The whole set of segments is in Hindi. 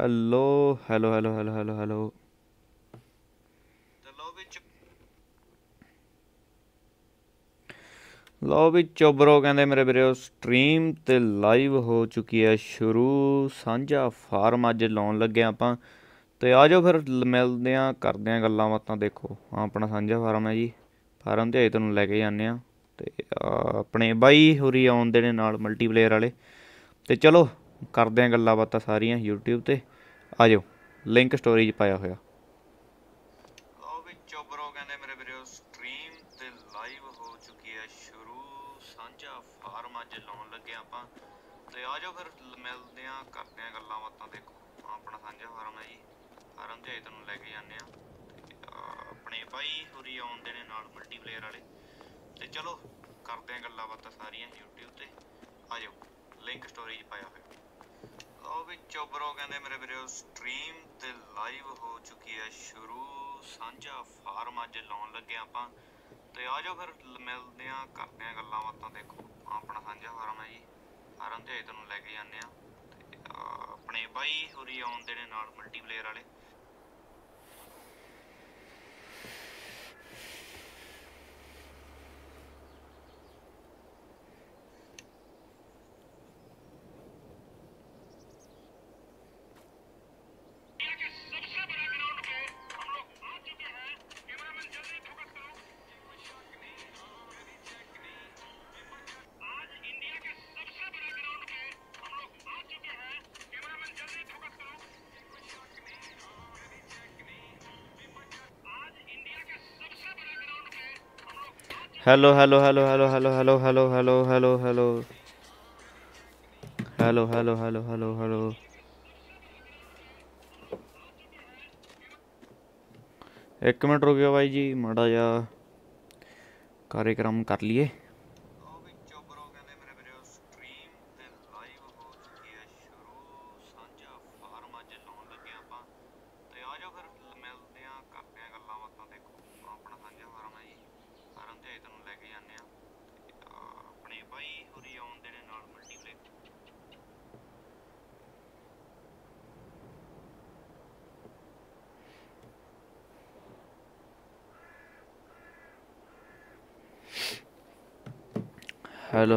Hello hello hello hello hello hello लो भी चोबरो कहते मेरे वीरो स्ट्रीम ते लाइव हो चुकी है शुरू। सांझा फार्म अज लाउन लगे आप तो आ जाओ फिर मिलते हैं, करते हैं गल्लां बातां। देखो हाँ अपना सांझा फार्म है जी, फार्म तो अज तुहानूं लैके जाने अपने बाई होरी आउंदे ने नाल मल्टीप्लेयर वाले। तो चलो करते हैं गल्लां बातां सारियां यूट्यूब ते आ जाओ, लिंक स्टोरी च पाया होया। Hello hello hello hello hello hello hello hello hello hello hello hello hello hello hello एक मिनट रुक जाओ भाई जी, माड़ा जा कार्यक्रम कर लिए। Hello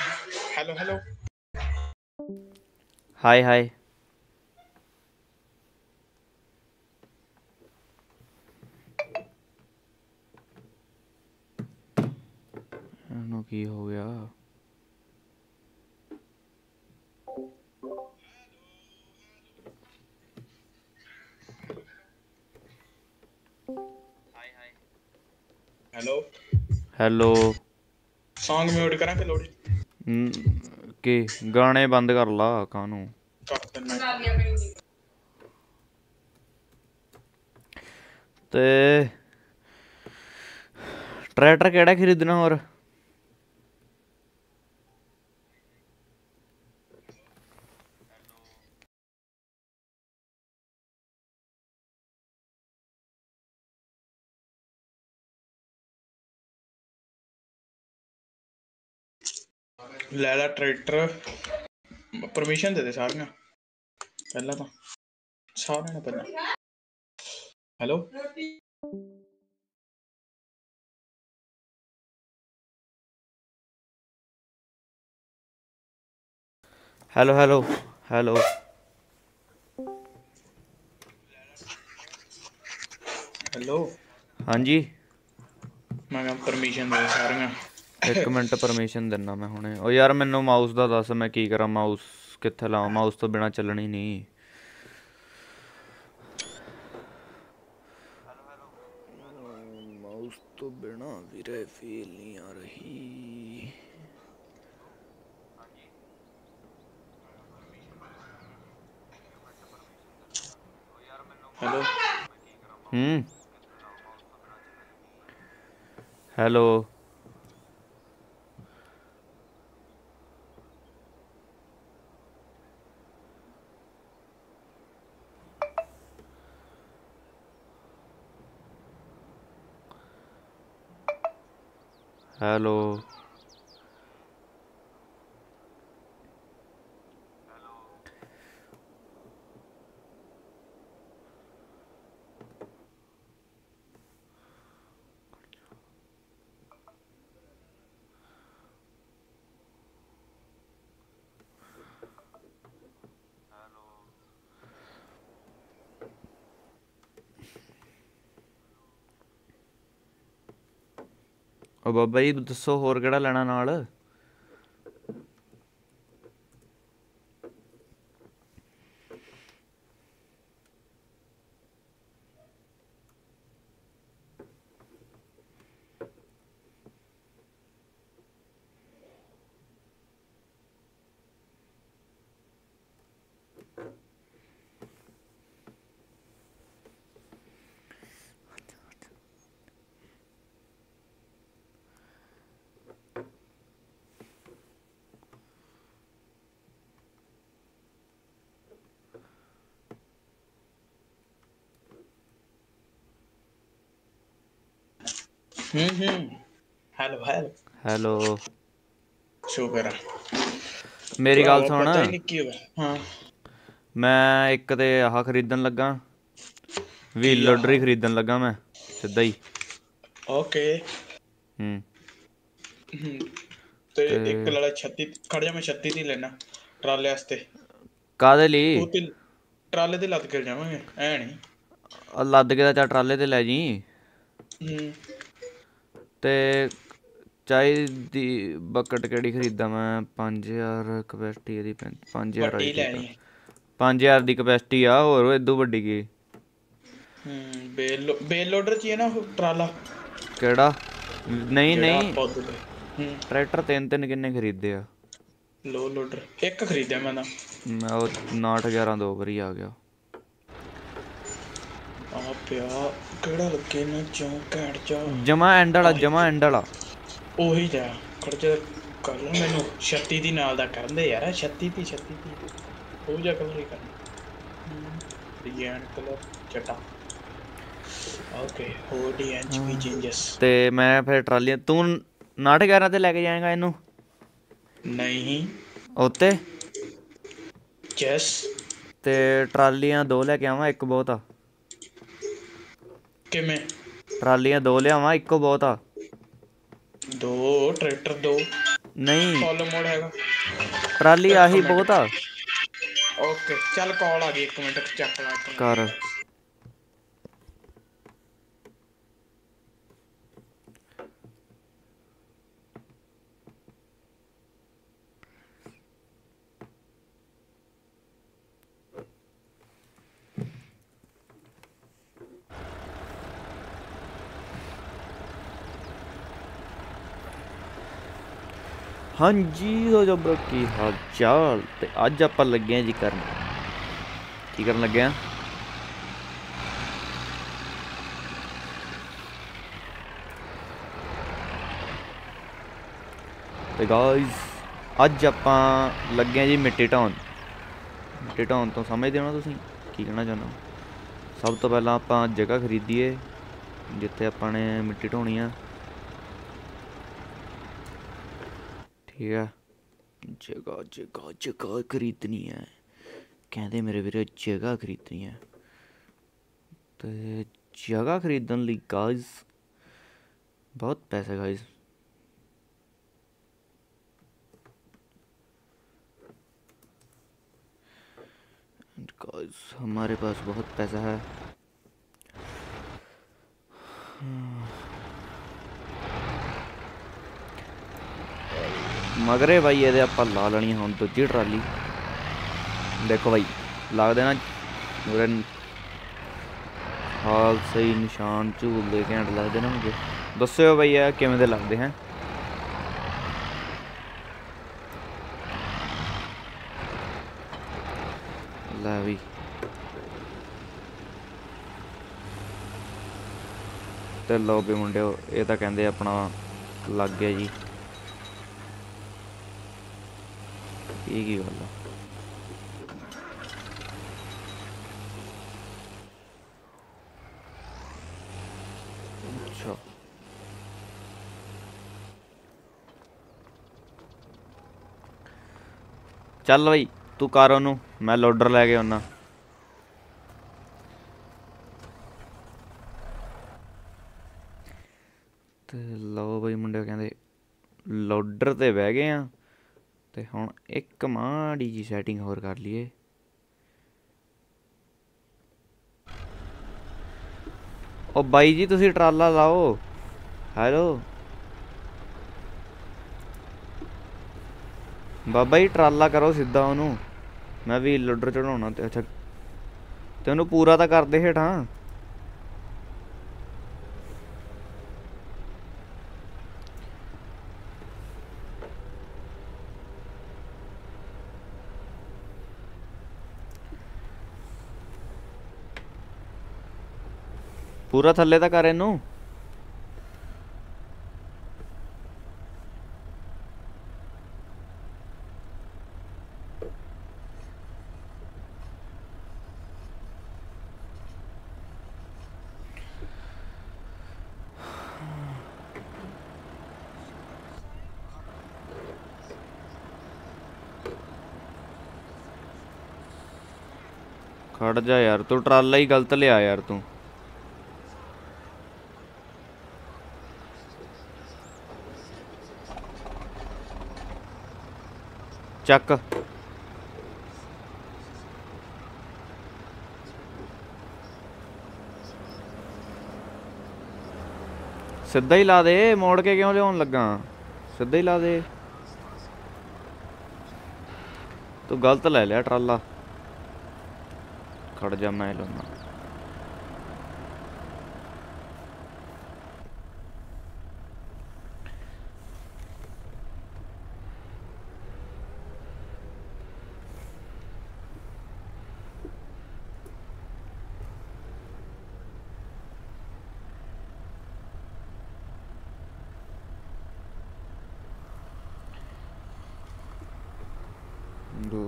hello hello hello hello hi hi no की हो गया। हेलो हेलो सॉन्ग म्यूट करा के लोड के गाने बंद कर ला कानू। ते ट्रैक्टर केड़ा खरीदना और लैला ट्रैक्टर परमिशन दे दे सारियां पहला तो सारे ने पहला। Hello hello hello hello hello हाँ जी मैं परमिशन दे सारियां एक मिनट परमिशन देना मैं हुणे। ओ यार मैनू माउस का दस मैं की करा माउस कित्थे लावा माउस तो बिना चलनी नहीं। माउस तो बिना वीरे फील नहीं आ रही। हेलो हेलो हेलो बाबा जी दसो होर केड़ा लेना नाल। हेलो हेलो हेलो शुक्र मेरी गल सुन। हां मैं एक ते आह खरीदन लगा व्हील लोडरी खरीदन लगा मैं सीधा ही। ओके तो एक लड़ा 36 खड़ जा मैं 36 नहीं लेना ट्राले वास्ते। कादे ली ट्राले ते लद के जावांगे ऐ नहीं लद के ता ट्राले ते ले जी ते चाहिदी बकेट केड़ी खरीदा मैं 5000 कैपेसिटी दी 5000 आई लेनी 5000 दी कैपेसिटी आ और एदू बड्डी की बेल लोडर चाहिए ना ट्राला केड़ा नहीं नहीं ट्रैक्टर तीन तीन किन्ने खरीदे आ लो लोडर एक खरीदा मैं ना मैं 9000 दो बारी आ गया जमा एंड वाला जमा एंड वाला ओही जा खर्चा कर लो मैनू 36 दी नाल दा कर दे यार 36 दी हो जा कलर कर डिजाइन कलर चटा। ओके हो डिजाइन च भी चेंजेस ते मैं फिर ट्राली तू 911 ते लेके जाएगा इनू नहीं ओते यस ते ट्रालियां दो लेके आवा एक बहुत आ के मैं ट्रालियां दो लेआवा इको बहुत आ दो ट्रैक्टर दो नहीं फॉलो मोड हैगा ट्राली आही बहुत आ। ओके चल कॉल आ गई 1 मिनट चेक कर हाँ जी हो जाओ ब्रो की हाल चाल। तो अज आप लगे हैं जी कर की करन लगे हैं तो गाइस अज आप लगे हैं जी मिट्टी टाउन तो समझते हो ना तुसीं की कहना चाहते हो। सब तो पहला आप जगह खरीदिए जिथे आपने मिट्टी ढोनी है ठीक है जगह जगह जगह खरीदनी है, कहते मेरे वीर जगह खरीदनी है। तो जगह खरीदने लिए गाइस बहुत पैसा गाइस। हमारे पास बहुत पैसा है। मगरे भाई ये आप ला लेनी हम दूजी ट्राली। देखो भाई ला देना हाल सही निशान झूलते घंट लगते ना। मुझे दसो भाई है किमें दे लगते हैं। भाई तो लो भी मुंडे ये तो कहते अपना लग गया जी। की गल अच्छा चल भाई तू कर ओनू, मैं लोडर लैके आना। तो लो बई मुंडे कहते लोडर ते बह गए हैं। तो हम एक माड़ी जी सैटिंग होर कर लीए। ओ बाई जी तुसी ट्राला लाओ। हैलो बाबा जी ट्राला करो सीधा ओनू, मैं भी लोडर चढ़ाना। अच्छा तेन पूरा तो कर दे हेठा। पूरा थले तो कर इनू। खड़ जा यार तू, ट्राला ही गलत ले आ यार तू। चक सीधा ही ला दे, मोड़ के क्यों लियान लगा, सीधा ही ला दे। तू गलत ले लिया ट्राला। खड़ जा मैं लूंगा।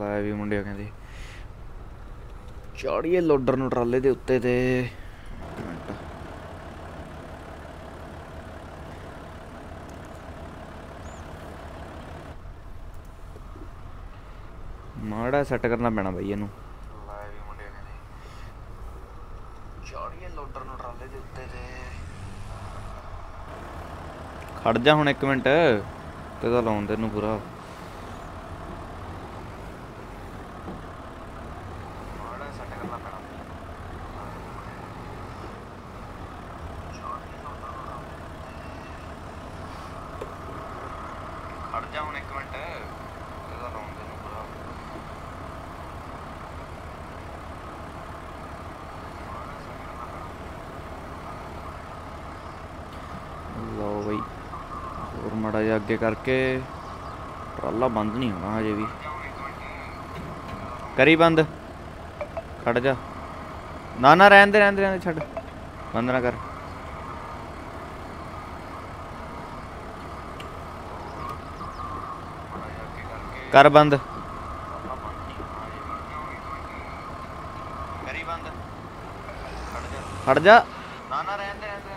ला भी मुंडिया कहते चाड़िए लोडर न ट्राले के उत्ते ते। माड़ा सैट करना पैना भाई इनू। खड़ जा हुण एक मिनट ते ला तेन पूरा। माड़ा जा अगे करके ट्राला बंद नहीं होना हजे भी। करी बंद। खड़ जा ना ना रहन दे रहन दे रहन दे, छड़ बंद ना कर। कर बंद। करी बंद। खड़ जा ना ना रहन दे रहन दे,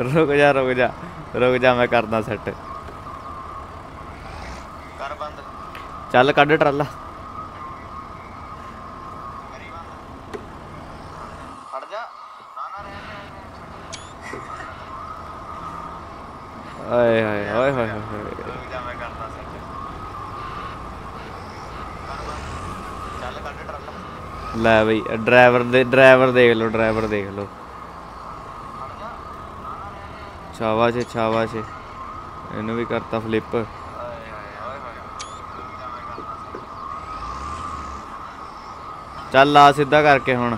रुक जा रुक जा रुक जा, मैं करना सेट। चल कड़ ट्राला ला भाई ड्राइवर दे ड्राइवर देख लो छावा से इन्हों भी करता फ्लिप चल आ सीधा करके हुण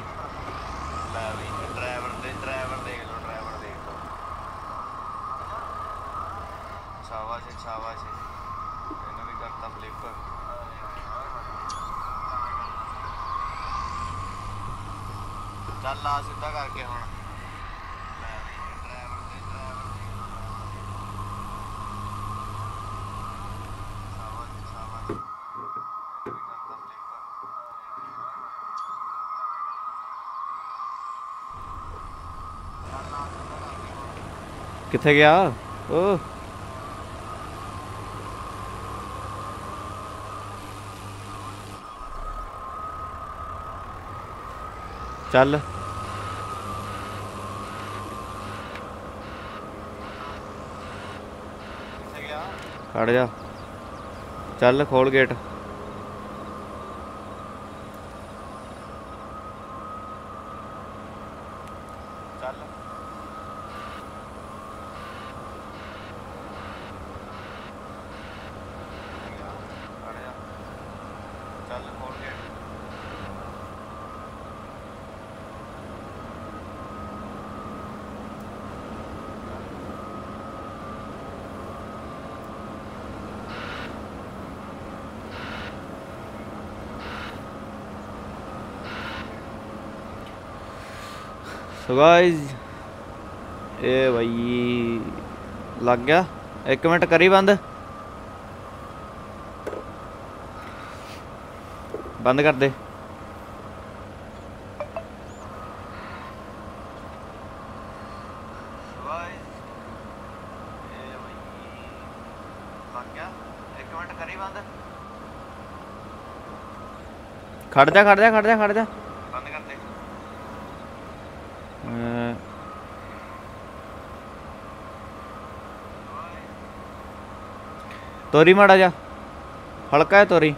किथे गया ओ चल खड़ जा चल खोल गेट तो गाइस ए भाई लग गया एक मिनट करी बंद कर दे खड़ जा तोरी माड़ा जा हल्का है तोरी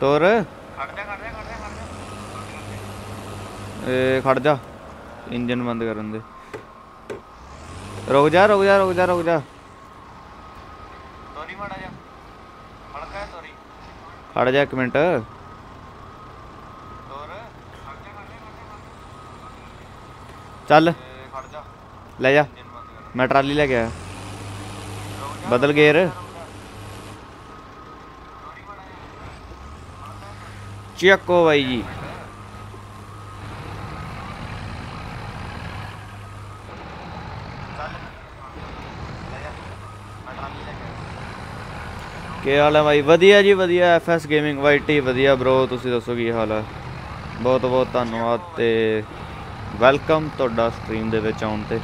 तोर खड़ जा इंजन बंद करन दे रुक जा तोरी माड़ा जा हल्का है तोरी खड़ जा एक मिनट चल ले जा मैं ट्राली ले गया बदल गेर चेको भाई जी क्या हाल है भाई वधिया जी वधिया एफएस गेमिंग वाईटी वधिया ब्रो तुसी दसो की हाल है बहुत बहुत धन्यवाद ते वेलकम तुहाडा स्ट्रीम दे विच आउण ते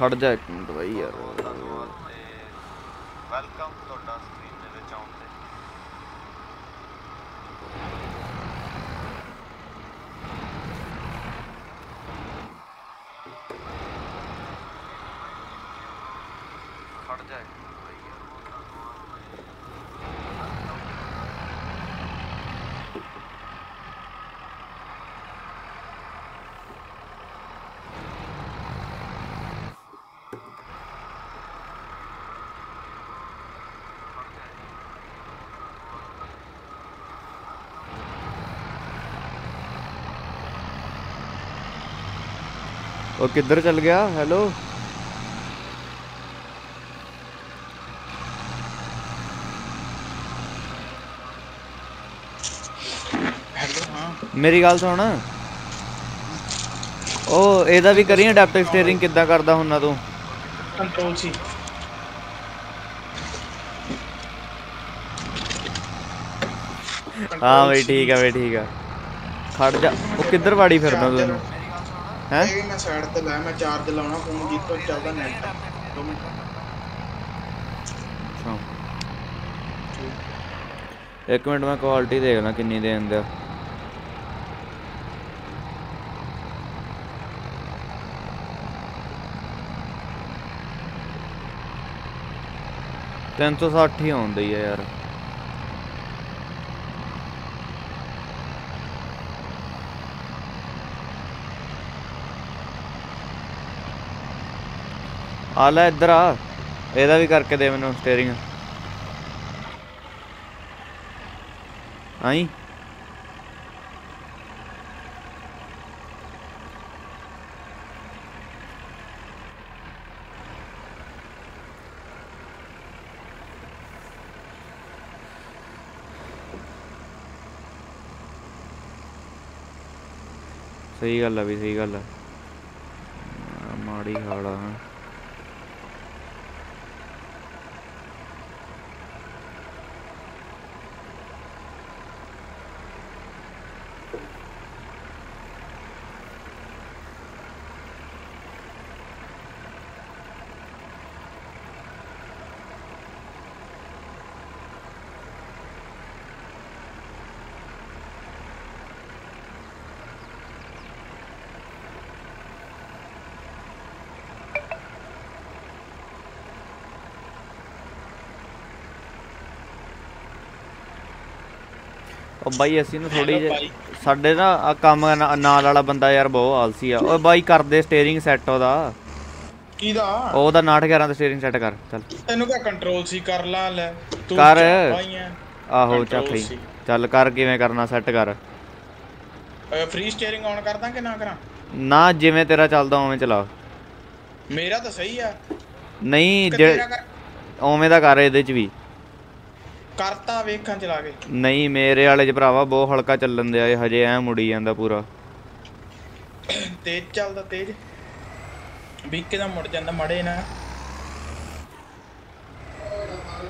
खड़ जा एक मिनट भाई यार वेलकम तुहाडा स्ट्रीम दे विच आउण ते खड़ जा एक मिनट भाई वो किधर चल गया हेलो हाँ मेरी गल सुन ओ एदा भी करी अडैप्टिव स्टीयरिंग किद्दां करदा हुन्ना तू कंट्रोल सी हाँ भाई ठीक है खड़ जा। वो किधर वाड़ी फिरदा तू हैं? मैं साइड पे ला, मैं चार्ज लाउना फोन जितो चलदा नेट 2 मिनट। 1 मिनट मैं क्वालिटी देखना कितनी देन दे। तीन सौ साठ ही आउंदी है यार। आ लै इधर आ, एदा भी करके दे मैनू स्टीयरिंग। आई सही गल है भी, सही गल है। माड़ी हाड़ा है भाई। असी ना थोड़ी जी साढ़े ना काम नाल वाला बंदा यार बहुत आलसी है। ओए भाई कर दे स्टीयरिंग सेट ओदा। कीदा? ओदा 911 दा स्टीयरिंग सेट कर। चल तैनू क्या कंट्रोल सी कर ला ले तू कर। आहो चाखी चल कर किवें करना सेट कर। फ्री स्टीयरिंग ऑन करदा कि ना करा? ना जिवें तेरा चलदा ओवें चला। मेरा तो सही है। नहीं ओवें दा कर इहदे च भी करता वेखां चला के। नहीं मेरे वाले च भरावा बहुत हल्का चलन दे हजे ऐ मुड़ी जांदा पूरा। तेज चलदा तेज बिके दा मुड़ जांदा मड़े ना।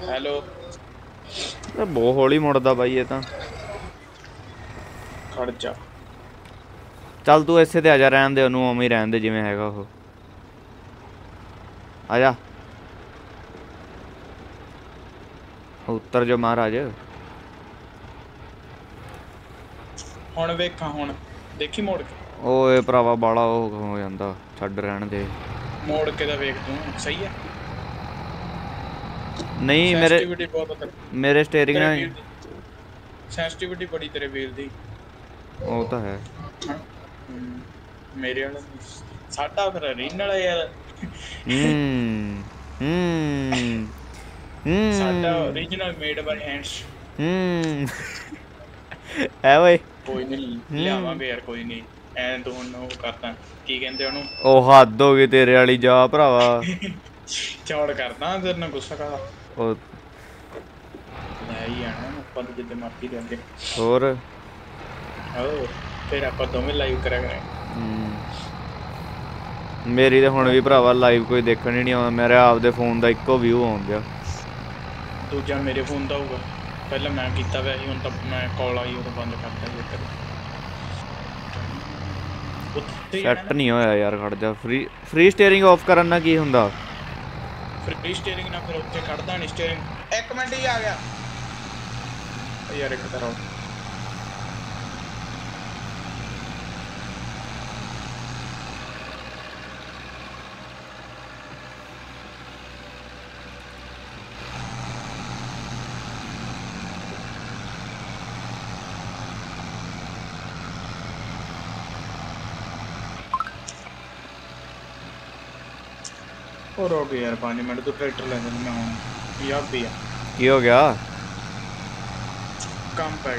हेलो बहुत हौली मुड़दा भाई ये तां। खड़ जा चल तू इसे ते आ जा। रहन दे ओनू ओवें ही रहन दे जिवें हैगा ओह। आ जा उत्तर जो महाराज। हुण वेखा हुण देखी मोड़ के। ओए भरावा बाला हो जांदा छड्ड रहन दे। मोड़ के दा वेख तू सही है। नहीं मेरे स्टीयरिंग ना सेंसिटिविटी बड़ी तेरे व्हील दी। ओ तां है मेरे वाला साडा फिर रीन वाला यार। साडा ओरिजिनल मेड बाय हैंड्स। ए ओए कोई नहीं लावा बेर कोई नहीं एंड डोंट नो करता की कहंदे ओनु। ओ हद हो गई तेरे वाली जा भरावा। चौड़ करदा तेरे ना गुस्सा का। ओ नहीं आना अपन जिद मारती दे अगे और ओ तेरा पर तो मैं लाइव करा करा। मेरी तो हुण भी भरावा लाइव कोई देखण ही नहीं आंदा। मेरे आप दे फोन दा इक्को व्यू आउंदा। दूजा मेरे फोन का होगा। पहले मैं किया वैसे हूँ तो मैं कॉल आई उदो बंद करता जेकर सेट नहीं होया यार। खड़ जा फ्री स्टीयरिंग ऑफ करन ना की हुंदा। फ्री स्टीयरिंग ना फिर उत्ते कढदा नहीं स्टीयरिंग। 1 मिनट ही आ गया यार। एक तरह और हो गया यार 5 मिनट तो ट्रैक्टर ले लेने में हूं। या भैया ये हो गया काम पे।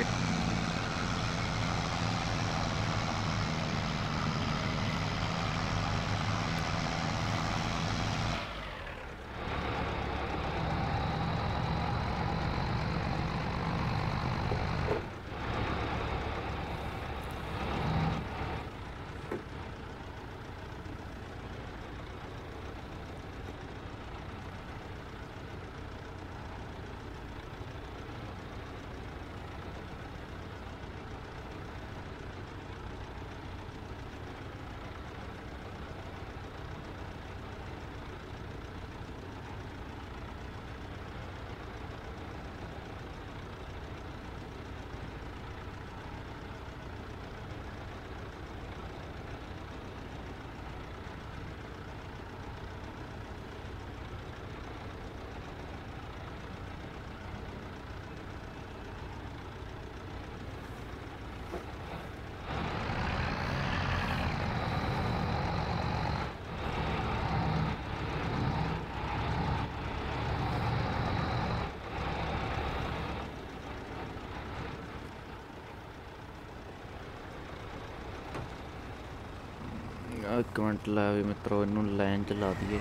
एक मिनट ला भी मित्रों, इनू लाइन च ला दिए।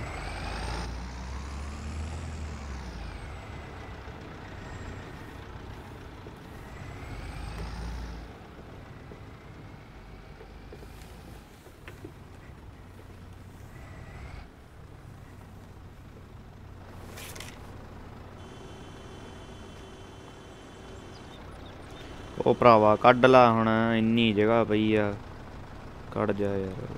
ओ भरावा कढ़ ला हुण, इन्नी जगह पई आ, कढ़ जा यार।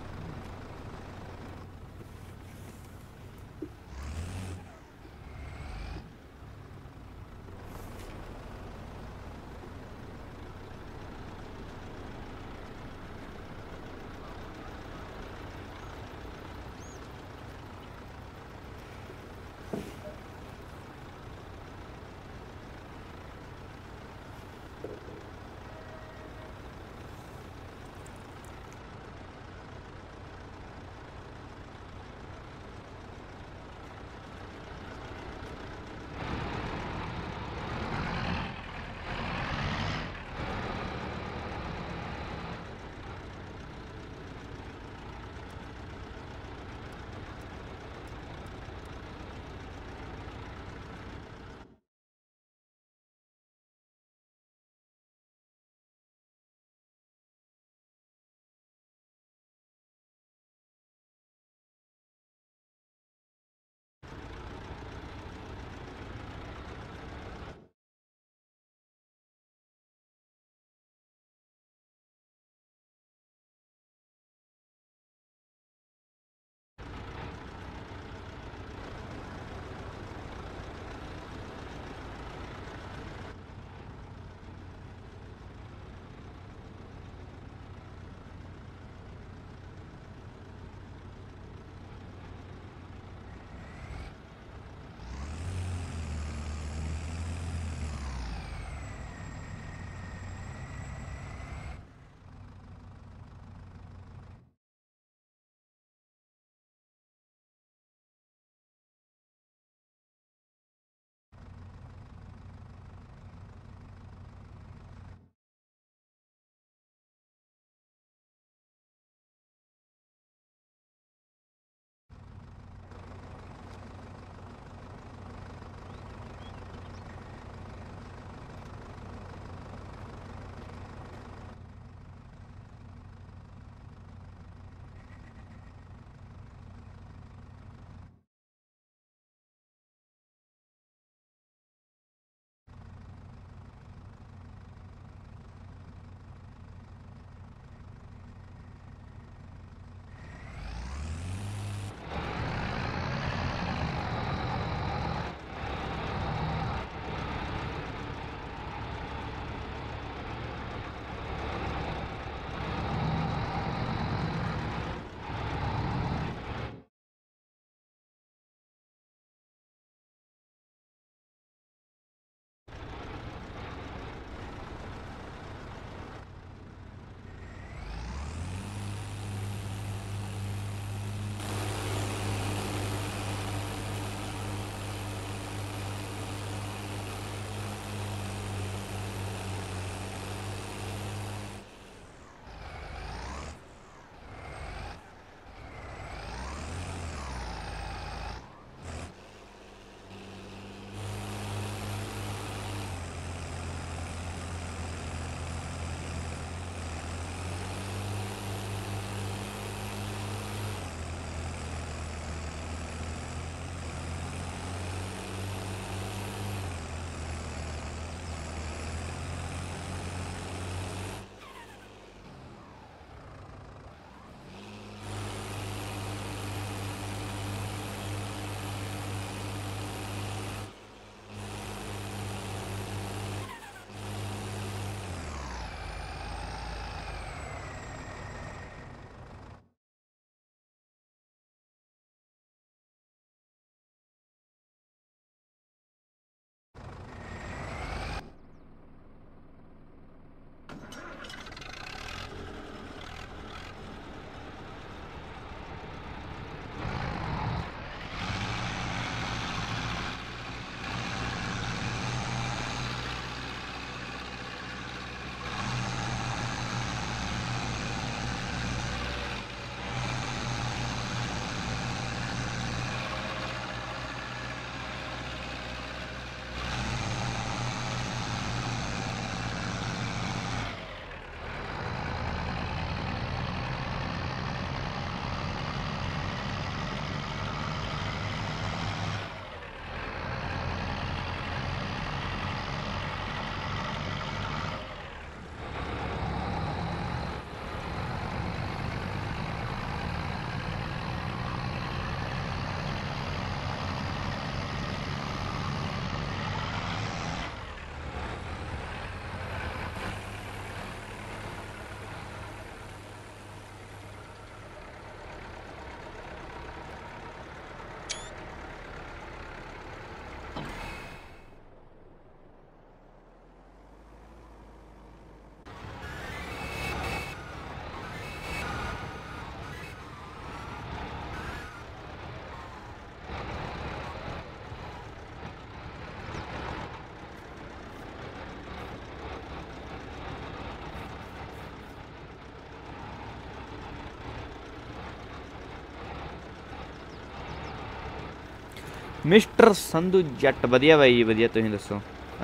मिस्टर संधू जट, वधिया भाई जी वधिया, तुसीं दस्सो।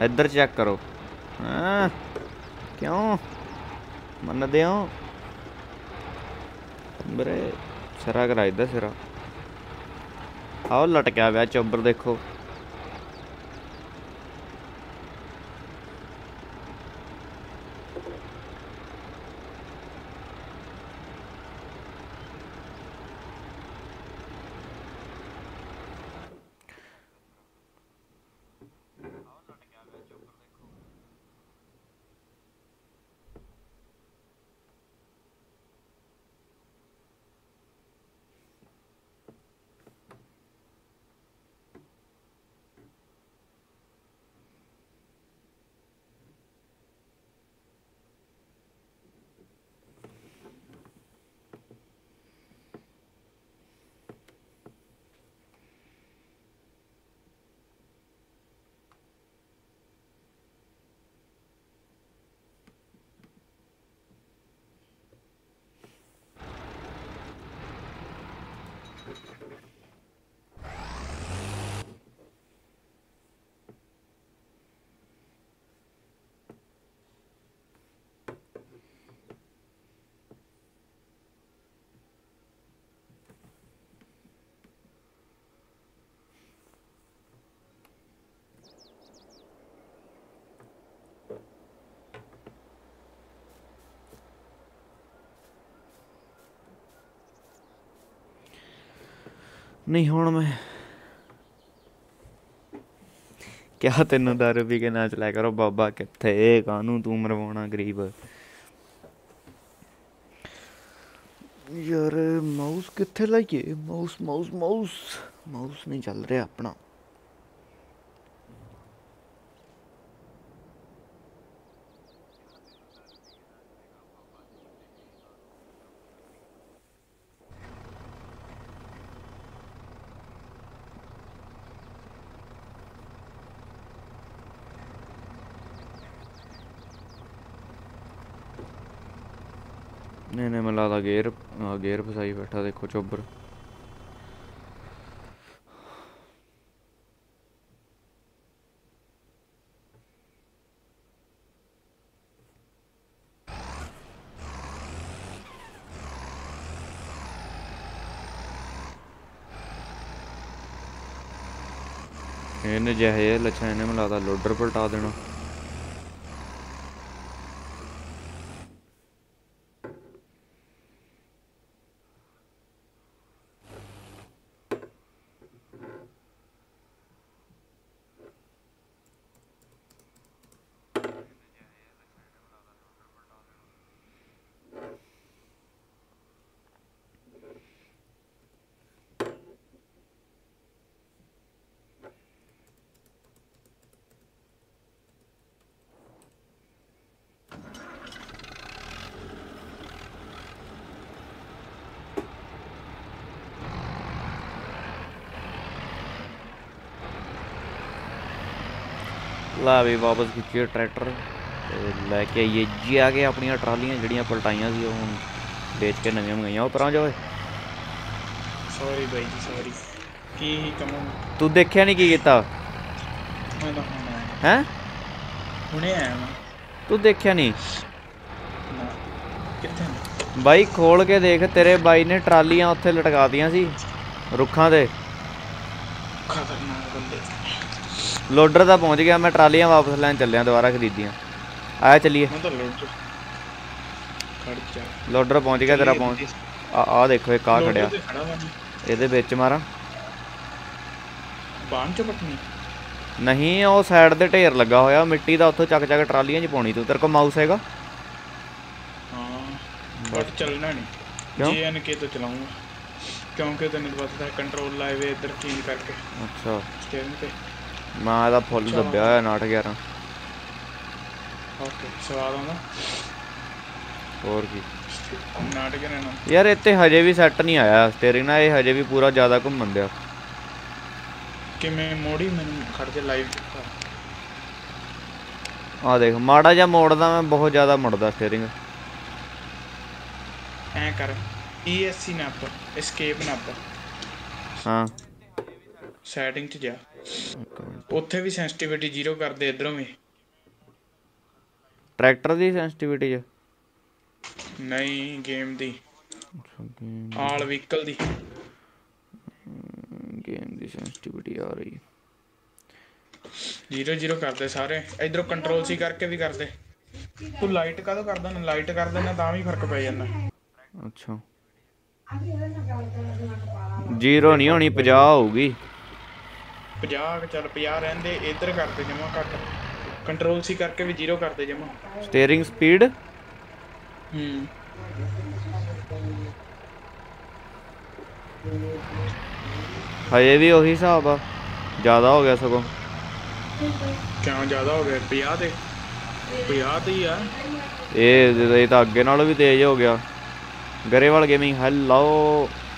इधर चैक करो, हाँ क्यों मनदे हो बरे। सिरा कराई दा सिरा, आओ लटकया हुआ चोबर देखो। नहीं हूँ मैं क्या, तेन दारू पी के ना चलाया करो बाबा, कितने कानू तू मरवाना गरीब। यार माउस कितने लाइए, माउस माउस माउस माउस नहीं चल रहा अपना। नहीं नहीं मैं लादा गेयर, गेयर फसाई बैठा देखो चोबर। इन्हें जहे लच्छा, इन्हें मैं लादा लोडर पलटा देना। ला भी वापस खिंचिए ट्रैक्टर लैके आइए जी। आ गए अपन ट्रालियां जड़ियां पलटाइया सी, हम बेच के नवी मंगाइया। पर आ जाओ, सॉरी भाई जी सॉरी। की कम तू देखया नहीं की कीता हैं हुणे आया मैं, तू देखया नहीं किथे भाई? खोल के देख, तेरे भाई ने ट्रालियां उत्थे लटका दियां सी रुखां दे। लोडर तक पहुंच गया मैं, ट्रालियां वापस लैन चलिया दोबारा खरीदियां। आया चलिए, लोडर पहुंच गया तेरा पहुंच। आ देखो एक आ खड़िया, इहदे विच मारा नहीं, वो साइड दे ढेर लगा होया मिट्टी दा, उत्थों चक चक ट्रालियां च पाउणी। तू तेरे को माउस हैगा? ਮੈਂ ਤਾਂ ਫੁੱਲ ਦੱਬਿਆ ਹੋਇਆ 911। ਓਕੇ ਸਵਾਦ ਆਉਂਦਾ ਹੋਰ ਕੀ ਨਾਟਕ ਰਹਿਣਾ ਯਾਰ। ਇੱਥੇ ਹਜੇ ਵੀ ਸੈੱਟ ਨਹੀਂ ਆਇਆ ਸਟੀਅਰਿੰਗ ਨਾ, ਇਹ ਹਜੇ ਵੀ ਪੂਰਾ ਜ਼ਿਆਦਾ ਘੁੰਮਣ ਦਿਆ। ਕਿਵੇਂ ਮੋੜੀ ਮੈਨੂੰ ਖੜ ਕੇ ਲਾਈਵ ਦਿੱਤਾ ਆ ਦੇਖ, ਮਾੜਾ ਜਿਹਾ ਮੋੜਦਾ ਮੈਂ, ਬਹੁਤ ਜ਼ਿਆਦਾ ਮੁੜਦਾ ਸਟੀਅਰਿੰਗ। ਐ ਕਰ ESC ਨਾ, ਪਰ ਐਸਕੇਪ ਨਾ। ਹਾਂ सेटिंग च जा, उत्थे भी सेंसिटिविटी जीरो कर दे, इधरों भी ट्रैक्टर दी सेंसिटिविटी ज नहीं, गेम दी, ऑल व्हीकल दी, गेम दी सेंसिटिविटी आ रही जीरो जीरो कर दे सारे। इधरों कंट्रोल सी करके भी कर दे। तू लाइट का तो कर देना, लाइट कर देना तां भी फर्क पै जांदा। अच्छा जीरो नहीं होनी 50 होगी, 50 चल 50 रहंदे। इधर कर दे जमा घट, कंट्रोल सी करके भी जीरो कर दे जमा। स्टीयरिंग स्पीड हजे भी वही हिसाब आ, ज्यादा हो गया सगो। क्या ज्यादा हो गया? 50 ते 50 ते ही आ, ये तो अगे नालों भी तेज हो गया। गरेवाल गेमिंग हेलो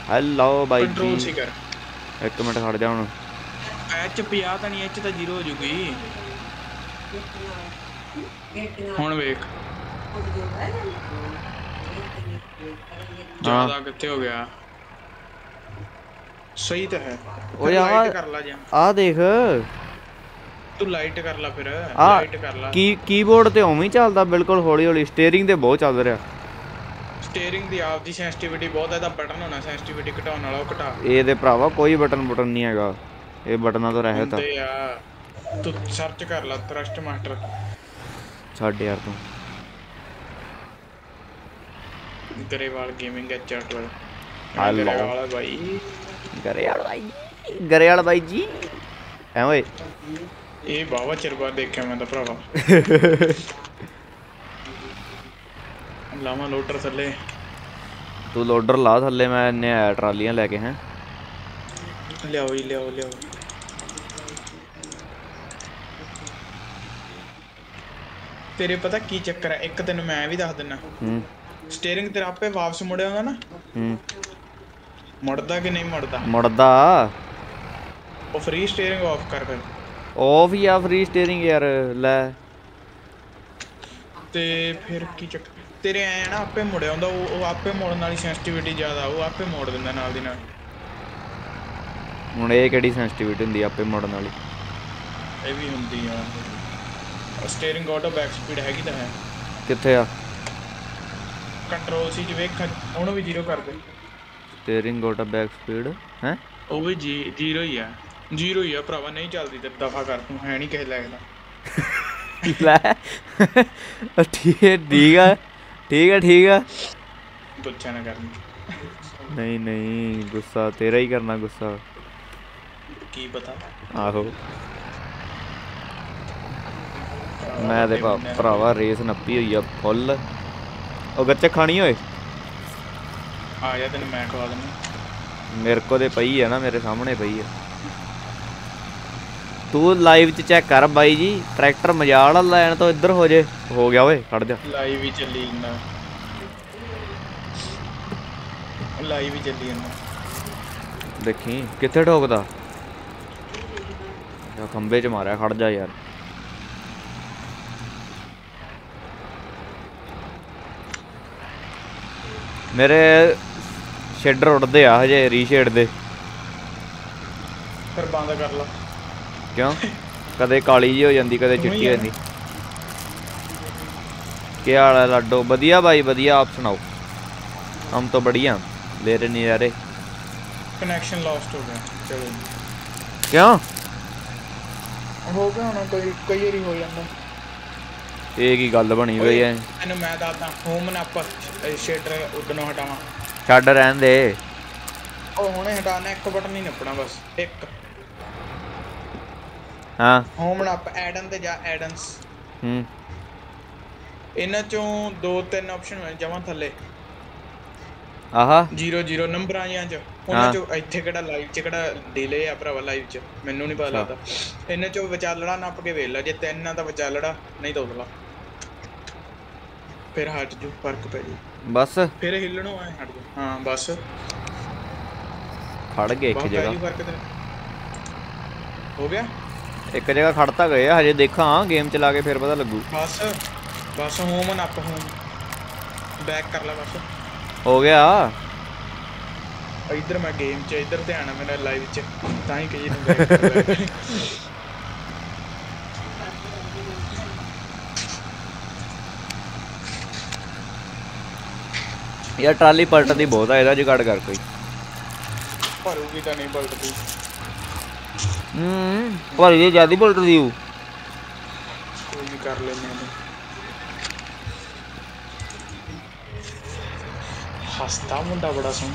हेलो भाई जी, कंट्रोल सी कर। एक मिनट खड़ जा, हुन एच 50 ਤਾਂ ਨਹੀਂ, एच ਤਾਂ 0 ਹੋ ਜੂਗੀ। ਹੁਣ ਵੇਖ ਜਿਆਦਾ ਕਿੱਥੇ ਹੋ ਗਿਆ। ਸਹੀ ਤਾਂ ਹੈ। ਓ ਯਾਰ ਕਰ ਲਾ, ਆ ਦੇਖ ਤੂੰ ਲਾਈਟ ਕਰ ਲਾ, ਫਿਰ ਲਾਈਟ ਕਰ ਲਾ। ਕੀ ਕੀਬੋਰਡ ਤੇ ਉਵੇਂ ਹੀ ਚੱਲਦਾ ਬਿਲਕੁਲ ਹੌਲੀ ਹੌਲੀ, ਸਟੀਅਰਿੰਗ ਤੇ ਬਹੁਤ ਚੱਲ ਰਿਹਾ। ਸਟੀਅਰਿੰਗ ਦੀ ਆਪ ਦੀ ਸੈਂਸਿਟੀਵਿਟੀ ਬਹੁਤ ਹੈ, ਤਾਂ ਬਟਨ ਹੋਣਾ ਸੈਂਸਿਟੀਵਿਟੀ ਘਟਾਉਣ ਵਾਲਾ, ਉਹ ਘਟਾ। ਇਹਦੇ ਭਰਾਵਾ ਕੋਈ ਬਟਨ ਨਹੀਂ ਹੈਗਾ, ਇਹ ਬਟਨਾਂ ਤੋਂ ਰਹਿਤ ਆ। ਯਾਰ ਤੂੰ ਸਰਚ ਕਰ ਲੈ ਥ੍ਰਸਟ ਮਾਸਟਰ। ਛੱਡ ਯਾਰ ਤੂੰ, ਗਰੇਵਾਲ ਗੇਮਿੰਗ ਐਚ 12 ਗਰੇਵਾਲ ਬਾਈ, ਗਰੇਵਾਲ ਬਾਈ, ਗਰੇਵਾਲ ਬਾਈ ਜੀ ਐ ਓਏ। ਇਹ ਬਾਵਾ ਚਰਬਾ ਦੇਖਿਆ ਮੈਂ ਤਾਂ ਭਰਾਵਾ। ਲਾਵਾ ਲੋਡਰ ਥੱਲੇ, ਤੂੰ ਲੋਡਰ ਲਾ ਥੱਲੇ। ਮੈਂ ਇੰਨੇ ਆਇਆ ਟਰਾਲੀਆਂ ਲੈ ਕੇ ਹੈ। ਲਿਆਓ ਲਿਆਓ ਲਿਆਓ, ਤੇਰੇ ਪਤਾ ਕੀ ਚੱਕਰ ਹੈ? ਇੱਕ ਤੈਨੂੰ ਮੈਂ ਵੀ ਦੱਸ ਦਿੰਨਾ, ਸਟੀਅਰਿੰਗ ਤੇਰਾ ਆਪੇ ਵਾਪਸ ਮੁੜਿਆ ਹੁੰਦਾ ਨਾ। ਮੁੜਦਾ ਕਿ ਨਹੀਂ ਮੁੜਦਾ? ਮੁੜਦਾ। ਉਹ ਫ੍ਰੀ ਸਟੀਅਰਿੰਗ ਆਫ ਕਰ, ਫਿਰ ਆਫ ਹੀ ਆ ਫ੍ਰੀ ਸਟੀਅਰਿੰਗ ਯਾਰ ਲੈ। ਤੇ ਫਿਰ ਕੀ ਚੱਕਰ ਤੇਰੇ ਐ ਨਾ, ਆਪੇ ਮੁੜਿਆ ਹੁੰਦਾ ਉਹ ਆਪੇ ਮੁੜਨ ਵਾਲੀ ਸੈਂਸਿਟੀਵਿਟੀ ਜ਼ਿਆਦਾ, ਉਹ ਆਪੇ ਮੋੜ ਦਿੰਦਾ ਨਾਲ ਦੀ ਨਾਲ। ਹੁਣ ਇਹ ਕਿਹੜੀ ਸੈਂਸਿਟੀਵਿਟੀ ਹੁੰਦੀ ਆਪੇ ਮੋੜਨ ਵਾਲੀ? ਇਹ ਵੀ ਹੁੰਦੀ ਆ। ਸਟੀਅਰਿੰਗ ਆਟੋ ਬੈਕ ਸਪੀਡ ਹੈਗੀ ਤਾਂ ਹੈ। ਕਿੱਥੇ ਆ ਕੰਟਰੋਲ ਸੀ? ਜਿਵੇਂ ਹੁਣ ਵੀ ਜ਼ੀਰੋ ਕਰ ਦੇ। ਸਟੀਅਰਿੰਗ ਆਟੋ ਬੈਕ ਸਪੀਡ ਹੈ, ਉਹ ਵੀ ਜ਼ੀਰੋ ਹੀ ਆ, ਜ਼ੀਰੋ ਹੀ ਆ ਭਰਾਵਾ, ਨਹੀਂ ਚੱਲਦੀ ਤੇ ਦਫਾ ਕਰ। ਤੂੰ ਹੈ ਨਹੀਂ ਕਿਸੇ ਲੱਗਦਾ। ਠੀਕ ਆ ठीक है ठीक है, गुस्सा ना करना। नहीं नहीं गुस्सा तेरा ही करना, गुस्सा की पता। आहो मैं दे भरावा रेस नप्पी हुई है फुल। ओ गच्चे खानी होए आ जा, तेन मैं खवा देना। मेरे को दे पई है ना, मेरे सामने पई है। तू लाइव च चेक कर बाई जी, ट्रैक्टर मजाल लैन तो इधर हो जे। हो गया ओए खड़ जा, लाइव ही चली ना, लाइव ही चली ना। देखी किथे ठोकदा, खंबे च मारिया। खड़ जा यार, मेरे शेडर उड़दे आ हजे रीशेड दे। फिर बंद कर ला। क्यों? कदे काली जी हो जाती, कदे चिट्टी हो जाती। क्या हाल है लाडो? बढ़िया भाई बढ़िया, आप सुनाओ? हम तो बढ़िया, ले रहे नज़ारे। कनेक्शन लॉस्ट हो गया। चलो क्यों हो गया होना? कोई कई बार हो जाता। ये की गल बनी हुई है? मैंने मैं दादा होम ना आप शेडर उदनों हटावा। शेडर रहन दे, ओ हुणे हटाना। एक बटन ही नपना बस, एक। ਹਾਂ ਹੋਮਨ ਅਪ ਐਡਨ ਤੇ ਜਾ, ਐਡਨਸ। ਇਹਨਾਂ ਚੋਂ ਦੋ ਤਿੰਨ ਆਪਸ਼ਨ ਹੋਣ ਜਮਾਂ ਥੱਲੇ। ਆਹਾ 00 ਨੰਬਰਾਂ ਜਾਂ ਚ, ਉਹਨਾਂ ਚੋਂ ਇੱਥੇ ਕਿਹੜਾ ਲਾਈਵ ਚ ਕਿਹੜਾ ਡਿਲੇ ਆ ਭਰਾਵਾ? ਲਾਈਵ ਚ ਮੈਨੂੰ ਨਹੀਂ ਪਤਾ ਲੱਗਦਾ। ਇਹਨਾਂ ਚੋਂ ਵਿਚਾਲੜਾ ਨੱਪ ਕੇ ਵੇਖ ਲੈ, ਜੇ ਤਿੰਨ ਆ ਤਾਂ ਵਿਚਾਲੜਾ, ਨਹੀਂ ਤਾਂ ਉਦਲਾ। ਫਿਰ ਹਟ ਜੂ, ਫਰਕ ਪੈ ਜੂ ਬਸ। ਫਿਰ ਹਿੱਲਣੋਂ ਆਏ ਹਟ ਜੂ। ਹਾਂ ਬਸ ਖੜ ਗਏ ਇੱਕ ਜਗ੍ਹਾ। ਹੋ ਗਿਆ ਇੱਕ ਜਗ੍ਹਾ ਖੜਤਾ ਗਏ ਆ ਹਜੇ। ਦੇਖਾਂ ਗੇਮ ਚਲਾ ਕੇ ਫਿਰ ਪਤਾ ਲੱਗੂ। ਬਸ ਬਸ ਹੋਮ ਨਾ ਹੋਮ ਬੈਕ ਕਰ ਲੈ ਬਸ। ਹੋ ਗਿਆ इधर मैं गेम च इधर ध्यान है मेरा लाइव च ताई कहीं नहीं बैठा यार ट्राली पलटदी बहुत है इदा जुगाड़ कर कोई भरूगी तो नहीं पलटदी पर ये ज्यादा पलटदी हूं कोई भी कर लेने हंसता मुंडा बड़ा सुन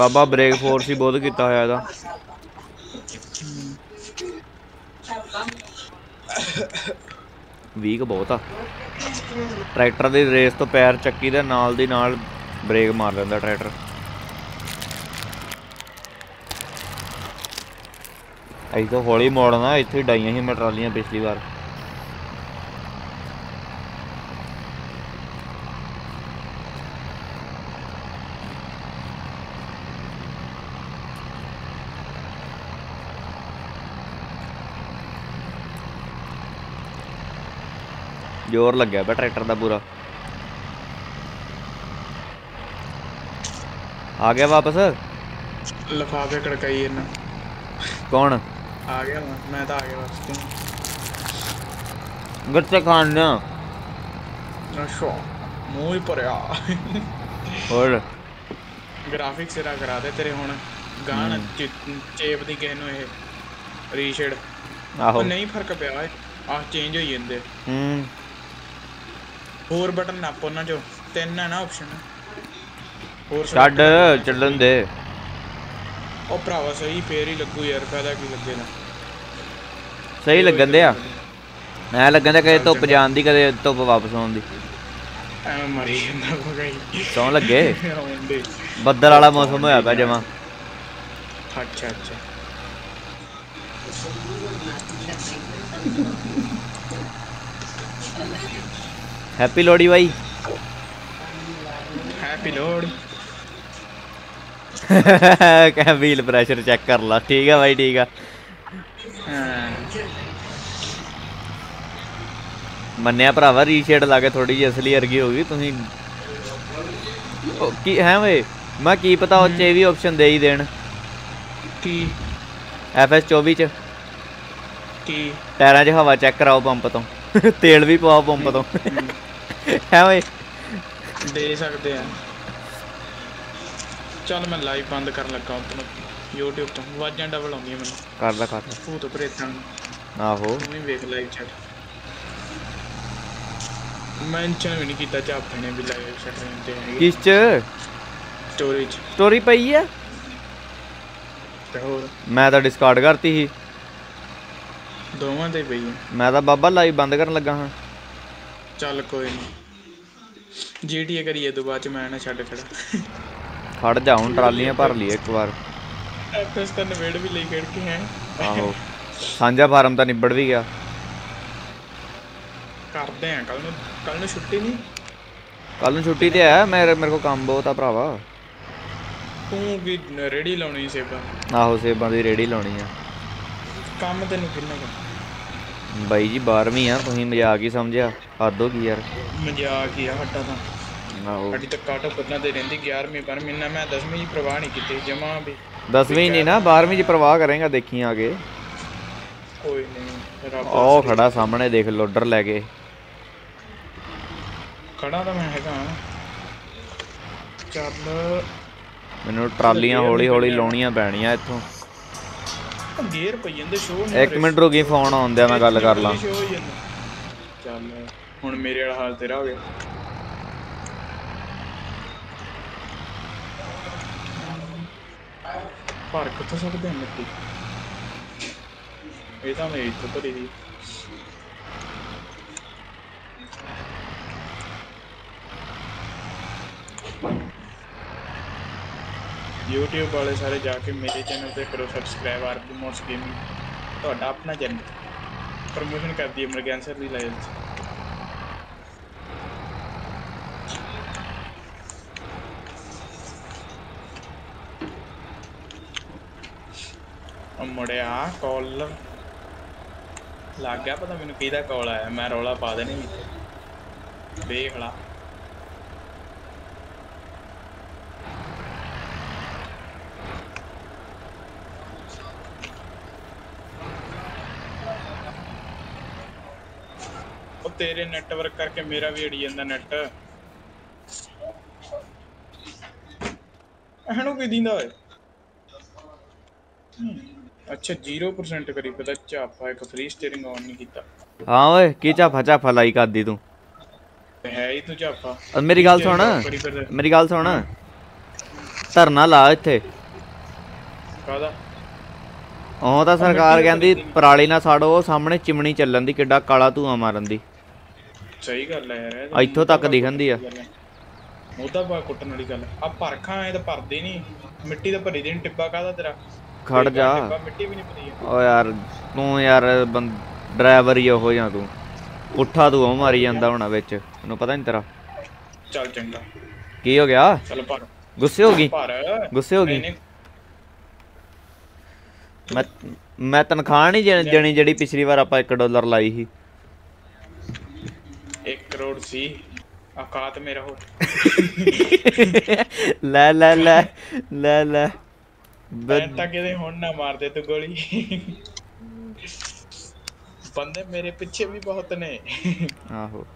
बाबा ब्रेक फोर्स ही बहुत किता होया था वीक बहुत आ ट्रैक्टर दी रेस तो पैर चक्की दे नाल दी नाल ब्रेक मार लेंदा ट्रैक्टर ऐ तो हौली मोड़ना इथे डाइयां ही मैं ट्रालियां पिछली बार जोर लग गया बे ट्रैक्टर दा पूरा आ गया वापस लफाफे कड़काई इन्ना कौन आ गया मैं तो आ गया वापस गट्टे खाना नशो मुंह ही भरया और ग्राफिक्स रा करा दे तेरे हुन गान चेप दी किस नु ए रीशेड आहो नहीं फर्क पिया है आ चेंज होई जंदे और बटन ना पड़ना जो तीन है ना ऑप्शन और स्टार्ट चलन दे ओ भरावा सही फेर ही लगू यार फायदा की लगे ना सही लगन दे मैं लगन दे कदे धुप जान दी कदे धुप वापस आउन दी ऐ मरी ना कोई सौं लगे बदल वाला मौसम होया पा जमा अच्छा अच्छा हैप्पी लोहड़ी भाई हैप्पी लोहड़ी क्या व्हील प्रेशर चेक कर ला ठीक है भाई ठीक है मन्या भरावा रीशेड लाके थोड़ी जी असली अर्गी होगी तुसी की है वे मैं की पता ओ चे भी ऑप्शन दे ही देन की एफएस 24 च की टायरां च हवा चेक कराओ पंप तो तेल भी पाओ पंप तो है दे सकते हैं चल मैं लाइव बंद कर लगा तुम YouTube तो वाजां डबल आउंदी मैं कर ला भूत प्रेतां आहो मैं देख लाइव छड़ मेंशन भी नहीं कीता चापने भी लाइव स्ट्रीम ते किस च स्टोरेज स्टोरी पई है तो मैं तो डिस्कार्ड करती ही दोवां ते पई है मैं तो बाबा लाइव बंद करन लगा हां चल कोई नहीं जीटीए करिए तो बाद मैं ना छड़ खड़ा खड़ जा हूं ट्रालियां भर लिए एक बार एफएस का निबड़ भी ले करके हैं आहो सांझा फार्म तो निबड़ भी गया करते हैं कल नु छुट्टी नहीं कल नु छुट्टी ते है मेरे को काम बहुत आ भरावा तू भी रेडी लानी सेबा आहो सेबा दी रेडी लानी है काम तेनु किन्ना भाई जी 12वीं है तुम मजाक ही समझिया हद हो गई यार मजाक ही हटा था आओ हटी तक काटो पतना दे रहंदी 11वीं पर महीना मैं 10वीं की परवाह नहीं कीती जमा भी 10वीं नहीं ना 12वीं की परवाह करेगा देखी आगे कोई नहीं रब ओ खड़ा सामने देख लोडर लेके खड़ा तो मैं हैगा चल मेनू ट्रालियां हौली हौली लाउणियां पैणियां इथों गेयर पई जंदे शो नहीं एक मिनट रुकी फोन आउंदे मैं गल कर ला चल हुन मेरे वाला हाल तेरा हो गया पर कितों सकदे मिट्टी ए तां मेरी तो भरी दी YouTube वाले सारे जाके मेरे चैनल पे करो सब्सक्राइब आरपी मोड्स गेमिंग तो अपना चैनल प्रमोशन कर दी मेरे कैंसर दी लाइव और मुड़िया कॉल लग गया पता मैंने किदा कॉल आया मैं रौला पा देने देख ला तेरे नेटवर्क करके मेरा भी अड़ी जाता नैट एनू की दींदा अच्छा 0% करी पता चाफा एक फ्री स्टीयरिंग ऑन नहीं कीता। हां ओए की चाफा चाफा लाई कर दी तू है ही तू चाफा। और मेरी गल सुन धरना ला इथे ਕਾਦਾ ਉਹ ਤਾਂ ਸਰਕਾਰ ਕਹਿੰਦੀ ਪਰਾਲੀ ਨਾ ਸਾੜੋ ਸਾਹਮਣੇ ਚਿਮਣੀ ਚੱਲਣ ਦੀ ਕਿੱਡਾ ਕਾਲਾ ਧੂਆ ਮਾਰਨ ਦੀ। ਸਹੀ ਗੱਲ ਹੈ ਯਾਰ ਇੱਥੋਂ ਤੱਕ ਦਿਖਣਦੀ ਆ ਉਹਦਾ ਬਾ ਕੁੱਟਣ ਵਾਲੀ ਗੱਲ ਆ ਪਰਖਾਂ ਐ ਤਾਂ ਭਰਦੇ ਨਹੀਂ ਮਿੱਟੀ ਦਾ ਭਰੀ ਦੇਣ ਟਿੱਬਾ ਕਾਦਾ ਤੇਰਾ ਖੜ ਜਾ ਮਿੱਟੀ ਵੀ ਨਹੀਂ ਭਰੀ ਓ ਯਾਰ ਤੂੰ ਯਾਰ ਡਰਾਈਵਰ ਹੀ ਹੋ ਜਾਂ ਤੂੰ ਉੱਠਾ ਧੂਆ ਮਾਰੀ ਜਾਂਦਾ ਹੋਣਾ ਵਿੱਚ ਤੈਨੂੰ ਪਤਾ ਨਹੀਂ ਤੇਰਾ। ਚੱਲ ਚੰਗਾ ਕੀ ਹੋ ਗਿਆ ਚੱਲ ਭਰ ਗੁੱਸੇ ਹੋ ਗਈ मैं तनख्वाह नहीं देनी जी पिछली बार आप $1 लाई ही 1 करोड़ सी औकात मेरा हो ले ले ले ले ले बेटा किधे हुन ना मार दे तू गोली बंदे मेरे पीछे भी बहुत ने आहो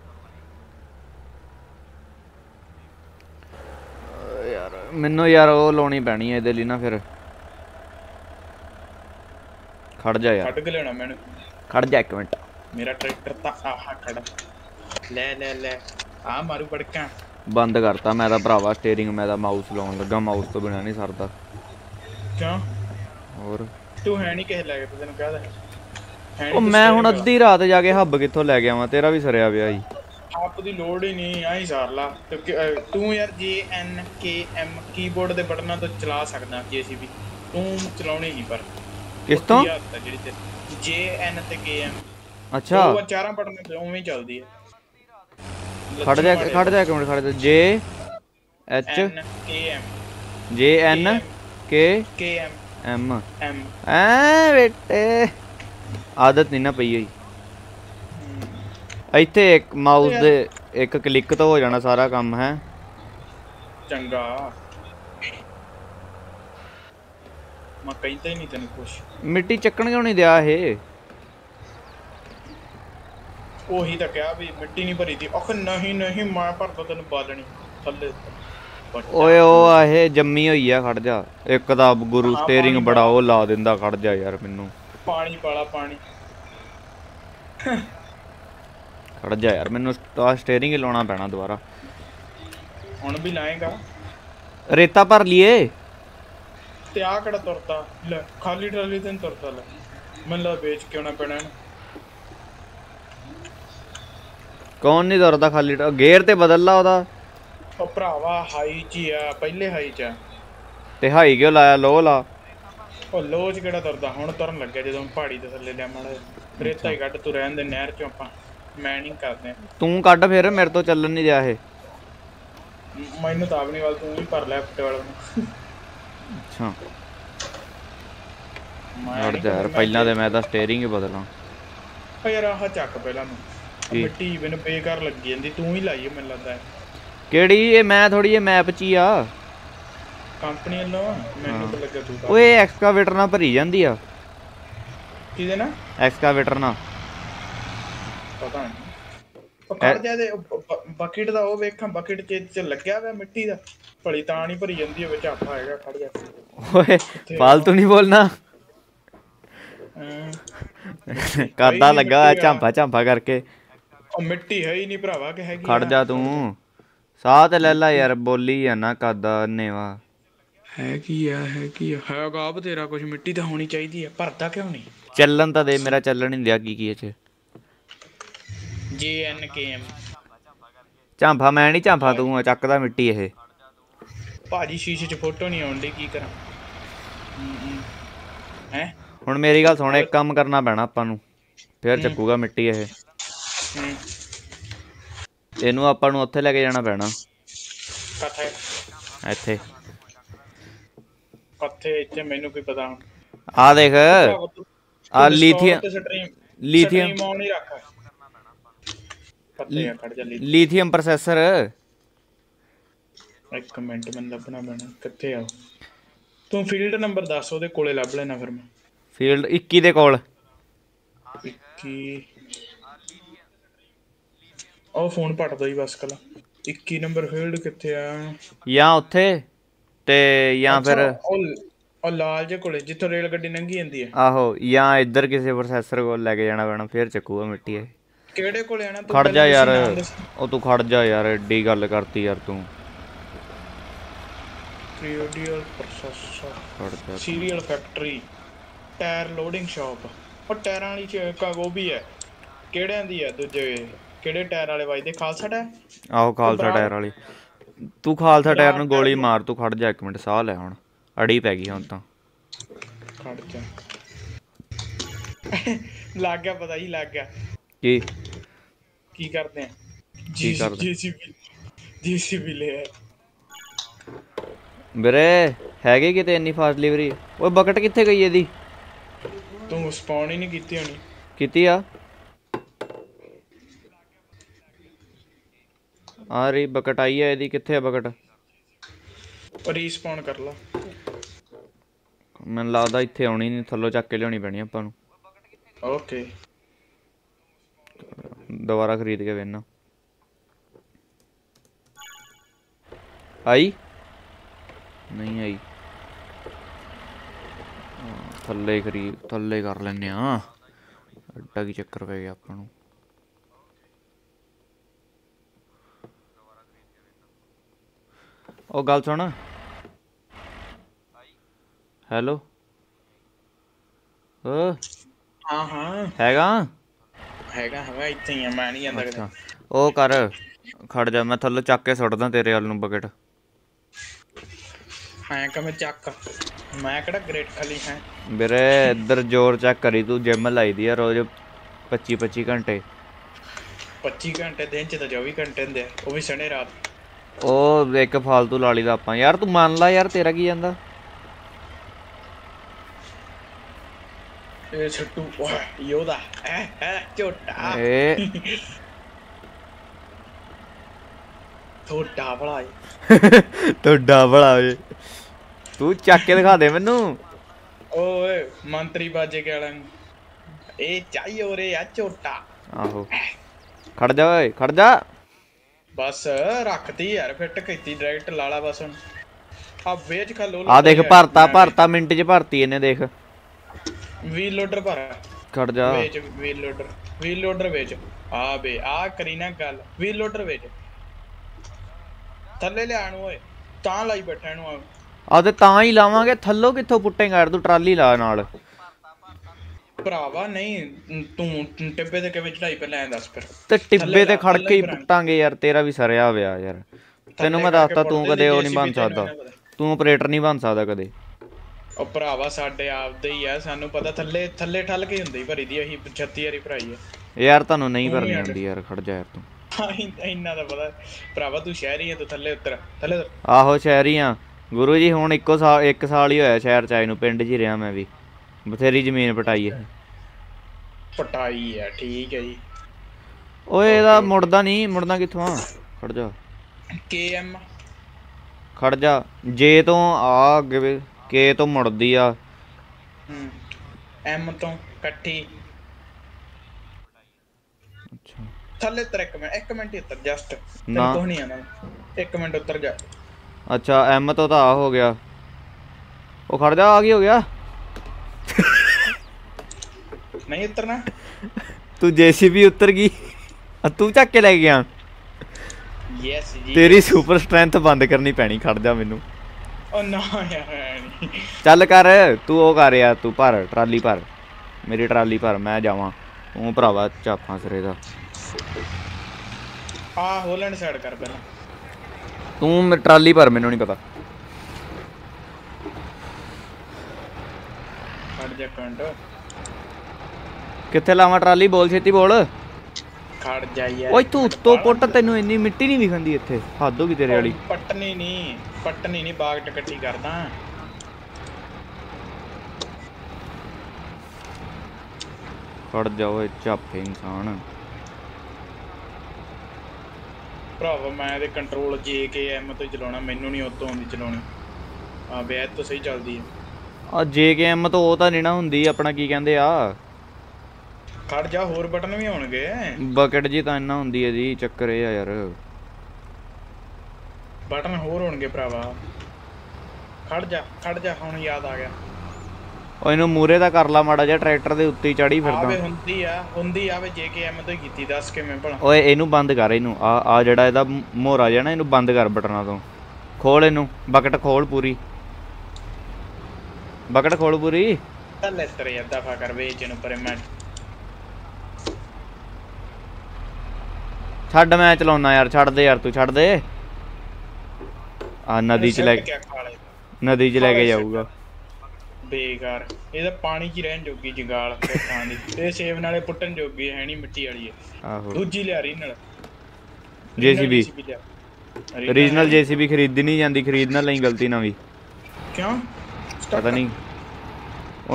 यार मैनू यार वो लानी पैनी है इहदे लई ना फिर खड़ जा यार खड़ के लेना मैंने खड़ जा एक मिनट मेरा ट्रैक्टर ता आहा खड़ा ले ले ले आ मारू पड़का बंद करता मैं दा भरावा स्टीयरिंग मैं दा माउस लाउन लगा माउस तो बिना नहीं सरदा क्यों और तू है नहीं कह लगे तेन कहदा है ओ मैं हुन अद्धी रात जाके हब किथों ले गया वा तेरा भी सरया पिया ही आप दी लोड ही नहीं आई सारला तू यार JNKM कीबोर्ड दे बटनां तो चला सकदा JCB तू चलाउणी नहीं पर किस तो JN ते KM अच्छा वो चारां बटन ते उवें चलदी है खड़ जा एक मिनट खड़ जा JN KM आ बेटे आदत नहीं ना पई होई इत्थे एक माउस दे एक क्लिक तो हो जाना सारा काम है चंगा मैं कहता ही नहीं तेन कुछ मिट्टी चक्कन क्यों नहीं दिया है वो ही तो क्या भी मिट्टी नहीं भरी थी अख नहीं मैं भरता तेन बालनी थले ओए ओ आए जम्मी होई है खड़ जा एक दा गुरु स्टीयरिंग बड़ा ओ ला देंदा खड़ जा यार मेनू पानी पाला पानी खड़ जा यार मेनू स्टीयरिंग ही लाना पैना दोबारा हुन भी लाएगा रेता भर लिए ਤੇ ਆ ਕਿਹੜਾ ਤੁਰਦਾ ਲੈ ਖਾਲੀ ਟਰਾਲੀ ਤੇ ਤੁਰਦਾ ਲੈ ਮੈਨੂੰ ਲਾ ਵੇਚ ਕਿਉਂ ਨਾ ਪੈਣਾ ਕੌਣ ਨਹੀਂ ਤੁਰਦਾ ਖਾਲੀ ਗੇਅਰ ਤੇ ਬਦਲ ਲਾ ਉਹਦਾ ਉਹ ਭਰਾਵਾ ਹਾਈ ਜੀ ਆ ਪਹਿਲੇ ਹਾਈ ਚ ਤੇ ਹਾਈ ਕਿਉਂ ਲਾਇਆ ਲੋ ਲਾ ਉਹ ਲੋ ਚ ਕਿਹੜਾ ਤੁਰਦਾ ਹੁਣ ਤੁਰਨ ਲੱਗਿਆ ਜਦੋਂ ਪਹਾੜੀ ਦੇ ਥੱਲੇ ਲਿਆ ਮਾੜਾ ਰੇਤਾ ਹੀ ਕੱਢ ਤੂੰ ਰਹਿਣ ਦੇ ਨਹਿਰ ਚੋਂ ਆਪਾਂ ਮਾਈਨਿੰਗ ਕਰਦੇ ਤੂੰ ਕੱਢ ਫਿਰ ਮੇਰੇ ਤੋਂ ਚੱਲਣ ਨਹੀਂ ਰਿਹਾ ਇਹ ਮੈਨੂੰ ਤਾਂ ਆਵਣੀ ਵਾਲ ਤੂੰ ਵੀ ਭਰ ਲੈ ਫਟੇ ਵਾਲ ਨੂੰ अच्छा यार यार पहला तो मैं स्टीयरिंग ही बदला ओ यार आह चक पहला नु मिट्टी बिन बेकार लगी जंदी तू ही लाई मैन लगदा है केड़ी ए मैं थोड़ी ए मैप ची आ कंपनी लो मेनू तो लगे तू ओए एक्सकावेटर ना भरी जांदी आ किदे ना एक्सकावेटर ना पता नहीं पकड़ जा दे बकेट दा ओ वेखां बकेट च लगया होया मिट्टी दा ਭਲੀ ਤਾਂ ਨਹੀਂ ਭਰੀ ਜਾਂਦੀ ਵਿੱਚ ਆਫਾ ਹੈਗਾ ਖੜ ਜਾ ਓਏ ਫालतू ਨਹੀਂ ਬੋਲਣਾ ਕਰਦਾ ਲੱਗਾ ਝਾਂਪਾ ਕਰਕੇ ਉਹ ਮਿੱਟੀ ਹੈ ਹੀ ਨਹੀਂ ਭਰਾਵਾ ਕਿ ਹੈਗੀ ਖੜ ਜਾ ਤੂੰ ਸਾਹ ਤੇ ਲੈ ਲੈ ਯਾਰ ਬੋਲੀ ਆ ਨਾ ਕਰਦਾ ਨੇਵਾ ਹੈ ਕੀ ਆ ਹੈਗਾ ਬ ਤੇਰਾ ਕੁਝ ਮਿੱਟੀ ਤਾਂ ਹੋਣੀ ਚਾਹੀਦੀ ਆ ਭਰਦਾ ਕਿਉਂ ਨਹੀਂ ਚੱਲਣ ਤਾਂ ਦੇ ਮੇਰਾ ਚੱਲਣ ਨਹੀਂ ਦਿਆ ਕੀ ਇੱਥੇ JNKM ਝਾਂਪਾ ਮੈਂ ਨਹੀਂ ਝਾਂਪਾ ਤੂੰ ਚੱਕਦਾ ਮਿੱਟੀ ਇਹ भाजी शीशे च फोटो नहीं आउंदी की करा हैं हुण मेरी गल सुण एक काम करना पैना आपां नूं फिर चकूगा मिट्टी इह इहनूं आपां नूं उत्थे लैके जाना पैना इत्थे मैनूं कोई पता आ देख आ लिथियम प्रोसेसर एक कमेंट मैं लभना पैना किथे आ तू फील्ड नंबर 10 ਉਹਦੇ ਕੋਲੇ ਲੱਭ ਲੈਣਾ ਫਿਰ ਮੈਂ ਫੀਲਡ 21 ਦੇ ਕੋਲ 21 ਉਹ ਫੋਨ ਪਟਦਾ ਹੀ ਬਸ ਕਲਾ 21 ਨੰਬਰ ਫੀਲਡ ਕਿੱਥੇ ਆ ਜਾਂ ਉੱਥੇ ਤੇ ਜਾਂ ਫਿਰ ਉਹ ਲਾਲ ਜੇ ਕੋਲੇ ਜਿੱਥੋਂ ਰੇਲ ਗੱਡੀ ਲੰਘੀ ਜਾਂਦੀ ਹੈ ਆਹੋ ਜਾਂ ਇੱਧਰ ਕਿਸੇ ਪ੍ਰੋਸੈਸਰ ਕੋਲ ਲੈ ਕੇ ਜਾਣਾ ਪੈਣਾ ਫਿਰ ਚੱਕੂਗਾ ਮਿੱਟੀ ਇਹ ਕਿਹੜੇ ਕੋਲੇ ਆਣਾ ਤੂੰ ਖੜ ਜਾ ਯਾਰ ਉਹ ਤੂੰ ਖੜ ਜਾ ਯਾਰ ਐਡੀ ਗੱਲ ਕਰਤੀ ਯਾਰ ਤੂੰ ट्रियोडियल processor serial factory tyre loading shop और टायर वाली का वो भी है केड़े दी है दूजे केड़े टायर वाले भाई दे खालसा टायर आहो खालसा टायर वाली तू खालसा टायर नु गोली मार तू खड़ जा 1 मिनट साह ले हुन अड़ी पै गई हुन तो खड़ जा लग गया पता ही लग गया जी की करते हैं जी करते जीसीबी ले ਵੀਰੇ ਹੈਗੇ ਕਿਤੇ ਇੰਨੀ ਫਾਸਟ ਡਿਲੀਵਰੀ ਓਏ ਬਕਟ ਕਿੱਥੇ ਗਈ ਇਹਦੀ ਤੂੰ ਸਪਾਉਣ ਹੀ ਨਹੀਂ ਕੀਤੀ ਹੋਣੀ ਕੀਤੀ ਆ ਆ ਰਹੀ ਬਕਟ ਆਈ ਹੈ ਇਹਦੀ ਕਿੱਥੇ ਆ ਬਕਟ ਰੀਸਪਾਉਣ ਕਰ ਲਾ ਮੈਨੂੰ ਲੱਗਦਾ ਇੱਥੇ ਆਉਣੀ ਨਹੀਂ ਥੱਲੋਂ ਚੱਕ ਕੇ ਲਿਆਉਣੀ ਪੈਣੀ ਆਪਾਂ ਨੂੰ ਓਕੇ ਦੁਬਾਰਾ ਖਰੀਦ ਕੇ ਵੇਖਣਾ ਆਈ नहीं आई थले खरीद थले कर लेने अड्डा की चक्कर पै गया अपन ओ गल सुन हैलो हां हां हैगा हैगा हवा इत्थे ही मैं नहीं आंदा कदे ओ कर खड़ जा मैं थले चक के सुटदा तेरे वाल नु बकेट ਹਾਂ ਕਮੇ ਚੱਕ ਮੈਂ ਕਿਹੜਾ ਗ੍ਰੇਟ ਖਲੀ ਹਾਂ ਵੀਰੇ ਇੱਧਰ ਜ਼ੋਰ ਚੱਕ ਕਰੀ ਤੂੰ ਜਿਮ ਲਾਈ ਦੀ ਆ ਰੋਜ਼ 25 ਘੰਟੇ 25 ਘੰਟੇ ਦਿਨ ਚ ਤਾਂ 24 ਘੰਟੇ ਹੁੰਦੇ ਆ ਉਹ ਵੀ ਸਣੇ ਰਾਤ ਉਹ ਇੱਕ ਫਾਲਤੂ ਲਾਲੀ ਦਾ ਆਪਾਂ ਯਾਰ ਤੂੰ ਮੰਨ ਲੈ ਯਾਰ ਤੇਰਾ ਕੀ ਜਾਂਦਾ ਇਹ ਛੱਟੂ ਓਏ ਯੋਦਾ ਹੈ ਛੋਟਾ ਏ ਥੋੜਾ ਬੜਾ ਏ ਥੋੜਾ ਬੜਾ ਏ तू चक के दिखा दे मेनू ओए मंत्री बाजे केला ए चाहिए ओरे आ छोटा आहो खड़ जा बस रखती यार फिट कीती डायरेक्ट लाला बस हुन आ वेज खा लो आ देख भरता भरता मिनट च भरती इने देख व्हील लोडर भर खड़ जा वेज व्हील लोडर वेज आ बे आ करीना गल व्हील लोडर वेज थल्ले ले आण ओए तां लाई बैठा इनु आदे तां ही लावांगे थल्लो किथों पुट्टेंगा यार तू ट्राली ला नाल भरावा नहीं तू टिब्बे ते किवें चढ़ाई पे लैं दस फिर ते टिब्बे ते खड़ के ही पुट्टांगे यार तेरा भी सरया होया यार तैनू मैं दसदा तू कदे ओ नहीं बन सकदा तू ऑपरेटर नहीं बन सकदा कदे ओ भरावा साडे आप दे ही है सानू पता थल्ले थल्ले ठल के हुंदी भरी दी अही 36 यारी भराई है यार तानू नहीं भरनी आंदी यार खड़ जा यार तू इन्ना दा पता भरावा तू शहरी है तू थल्ले उतर थल्ले आहो शहरी हां गुरु जी हुण एक साल ही होया शहर चाई नूं पिंड जी रहा मैं भी बथेरी जमीन पटाई है ठीक है जी ओए इहदा मुड़दा नहीं मुड़ना कित्थों खड़ जा केएम खड़ जा जे तो आ अगे के तो मुड़दी आ एम तो कट्ठी अच्छा थल्ले तर एक मिनट ही उतर जस्ट ना तो नहीं आना एक मिनट उतर जा अच्छा एम तो आ हो गया वो खड़ जा आ गई हो गया नहीं उतरना तू जेसीबी उतर गई तू चक के ले गया यस जी तेरी सुपर स्ट्रेंथ बंद करनी पैनी खड़ जा मेनू ओ ना यार चल कर तू ओ कर यार तू भर ट्राली भर मेरी ट्राली भर मैं जावां ओ भरावा चाफा सरे दा आ होलैंड साइड कर पहला तू मेरी ट्राली पर मैनू नहीं पता खड़ जा कंट किथे लावा ट्राली बोल छेती बोल खड़ जा यार ओए तू तो पुट तैनू इतनी मिट्टी नहीं दिखंदी इथे हद हो गई तेरे वाली पटनी नहीं बाग टकट्टी करदा खड़ जा ओए झापे इंसान ਭਰਾਵਾ ਮੈਂ ਦੇ ਕੰਟਰੋਲ ਜੇ ਕੇ ਐਮ ਤੋਂ ਚਲਾਉਣਾ ਮੈਨੂੰ ਨਹੀਂ ਉਤੋਂ ਆਉਂਦੀ ਚਲਾਉਣੀ ਆ ਬੈਤ ਤੋਂ ਸਹੀ ਚੱਲਦੀ ਆ ਜੇ ਕੇ ਐਮ ਤੋਂ ਉਹ ਤਾਂ ਨਹੀਂ ਨਾ ਹੁੰਦੀ ਆਪਣਾ ਕੀ ਕਹਿੰਦੇ ਆ खड़ जा होर बटन भी होंगे बकेट जी तो इन्ना हुंदी है जी चक्कर है यार बटन होर होंगे भरावा खड़ जा हुण याद आ गया ओ इनु मूरे दा कर ला माड़ा जा ट्रैक्टर दे उत्ते चढ़ी फिरदा आवे हुंदी आवे जेकेएम तो कीती दस के मैं भला ओए इनु बंद कर इनु आ आ जेड़ा एदा मोहरा जाना इनु बंद कर बटना तो खोल इनु बकेट खोल पूरी लेतर दफा कर बेचन पर मैं छड़ मैं चलाना यार छड़ दे यार तू छड़ दे आ नदी च लेके जाऊगा बेकार ये तो पानी की रहन जोगी जंगाल ते खान दी ते सेव नाले पुटन जोगी है नहीं मिट्टी वाली है दूजी ले आ रही नाल जेसीबी ओरिजिनल जेसीबी खरीदी नहीं जांदी खरीदना लई गलती ना भी क्यों पता नहीं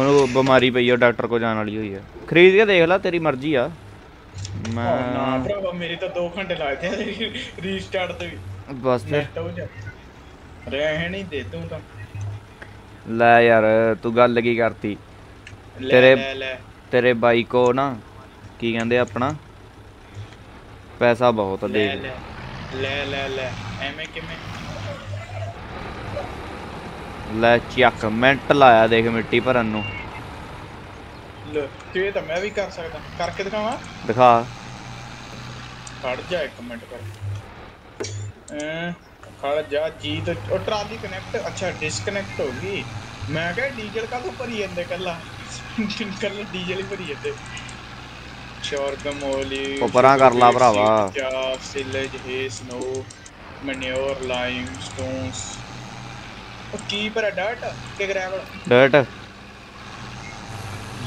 उन्होंने बीमारी पई है डॉक्टर को जान वाली हुई है खरीद के देख ला तेरी मर्जी आ मैं ना भरावा मेरी तो 2 घंटे लगते हैं रीस्टार्ट तो भी बस फिर रहन ही दे तू तो ले यार तू गल की करती तेरे ले, ले। तेरे भाई को ना की कहंदे अपना पैसा बहुत दे ले ले ले ले एमे के मैं ले चक मिनट लाया देख मिट्टी भरन नु लो ये तो मैं भी कर सकता करके दिखावा दिखा खड़ जा एक मिनट कर खड़ जा जी तो ट्राली कनेक्ट अच्छा डिस्कनेक्ट होगी मैं कह डीजल का तो भरी जंदे कल्ला कल्ला डीजल ही भरी जंदे शॉर्टगम ओली ऊपरा कर ला भरावा चाप silage hay snow manure lime stones ओ की पर डर्ट के ग्रेवल डर्ट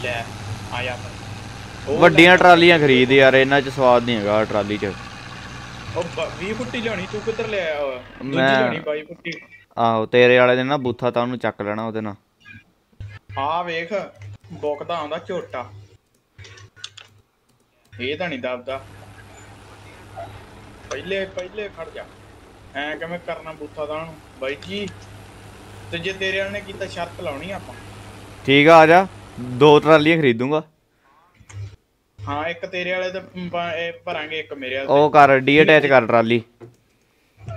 ले आया पर ਵੱਡੀਆਂ ਟਰਾਲੀਆਂ ਖਰੀਦ ਯਾਰ ਇਹਨਾਂ ਚ ਸਵਾਦ ਨਹੀਂ ਹੈਗਾ ਟਰਾਲੀ ਚ ਉਹ 20 ਫੁੱਟੀ ਲੈਣੀ ਤੂੰ ਕਿੱਧਰ ਲੈ ਆਇਆ ਦੂਜੀ ਲੈਣੀ 22 ਫੁੱਟੀ ਆਹੋ ਤੇਰੇ ਵਾਲੇ ਨੇ ਨਾ ਬੂਥਾ ਤਾਂ ਉਹਨੂੰ ਚੱਕ ਲੈਣਾ ਉਹਦੇ ਨਾਲ ਆ ਵੇਖ ਬੁਕਦਾ ਆਉਂਦਾ ਝੋਟਾ ਇਹ ਤਾਂ ਨਹੀਂ ਦਬਦਾ ਪਹਿਲੇ ਪਹਿਲੇ ਖੜ ਜਾ ਐ ਕਿਵੇਂ ਕਰਨਾ ਬੂਥਾ ਤਾਂ ਉਹਨੂੰ ਬਾਈ ਜੀ ਤੇ ਜੇ ਤੇਰੇ ਵਾਲੇ ਨੇ ਕੀਤਾ ਸ਼ਰਤ ਲਾਉਣੀ ਆਪਾਂ ਠੀਕ ਆ ਆ ਜਾ दो ट्रालियां खरीदूंगा हाँ एक तेरे वाले तो भरांगे एक मेरे वाले ओ कर डी अटैच कर ट्राली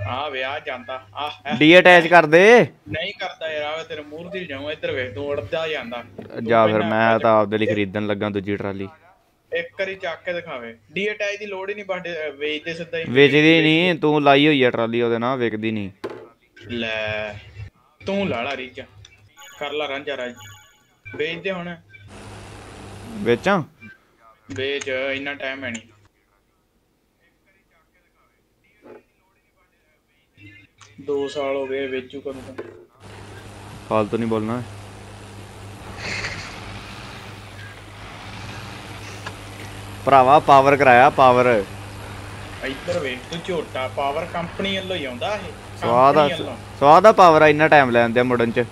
हां वे आ जांदा आ डी अटैच कर दे नहीं करता यार आवे तेरे मुंह दी जाऊं इधर वे तू उड़दा जांदा जा फिर मैं तो आप दे लिए खरीदन लगा दूजी ट्राली एक करी चक के दिखावे डी अटैच दी लोड़ ही नहीं बट बेच दे सीधा ही बेच दी नहीं तू लाई होई है ट्राली ओदे ना विकदी नहीं ले तू लाड़ा रीजा कर ला रंजा राज बेच दे होने बेचा बेच इतना टाइम है नहीं दो साल हो गए बेचू कम फालतू तो नहीं बोलना है भरावा पावर कराया पावर इधर वेख तू झोटा पावर कंपनी वालों ही आंदा है स्वादा पावर इतना टाइम लैन दिया मुड़न च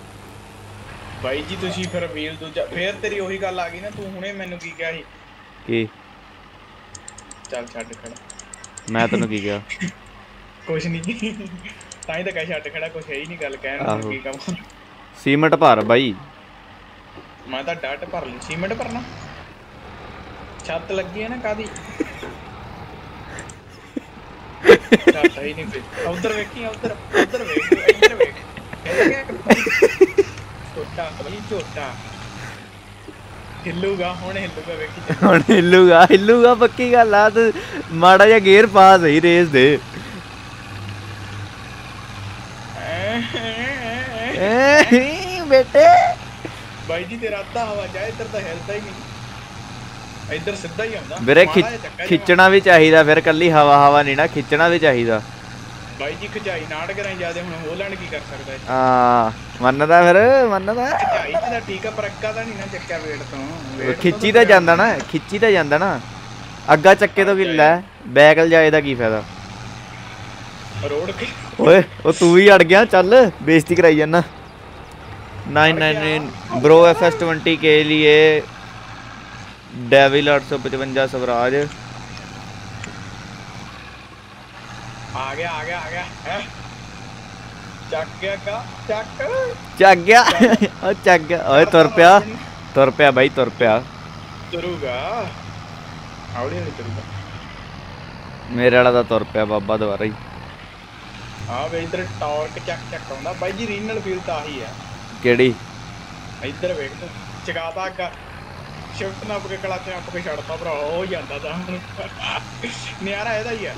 भाई जी तुसी फिर वील दूजा फिर तेरी ओही गल आ गई ना तू हुणे मेनू की कहया सी की चल छड खड़ा मैं तन्नू की कहया कुछ नहीं ताई तो कह छड खड़ा कुछ है ही नहीं गल कहन की कम सीमेंट भर भाई मैं तो डाट भर ली सीमेंट भरना छत लगी है ना कादी छत ही नहीं पे उधर वेखी उधर उधर वेख इधर वेख क्या कर खिचना भी चाहिए फिर कली हवा हवा नहीं ना खिचना भी चाहिए भाई जी खिचाई नाड़ करा ज्यादा हुण होलैंड की कर सकदा है हां मनदा फिर मनदा खिचाई दा टीका पर अक्का दा नहीं ना चक्का वेट तो खिच्ची दा जांदा ना अग्गा चक्के तो कि ले बैकल जाए दा की फायदा रोड ओए ओ तू ही अड़ गया चल बेइज्जती कराई जाना 999 ब्रो FS20 के लिए डेविल 855 स्वराज आ गया चक गया ओ तुर पिया भाई तुर पिया आवली नहीं चलता मेरे वाला तो रुपया बाबा दोबारा ही हां वे इधर टॉर्क क्या क्या करना भाई जी रीनल फील तो आही है केड़ी इधर वेट चगाता का शिफ्ट ना पकड़ कलाते आप के छड़ता भरा हो जाता था नजारा एदा ही है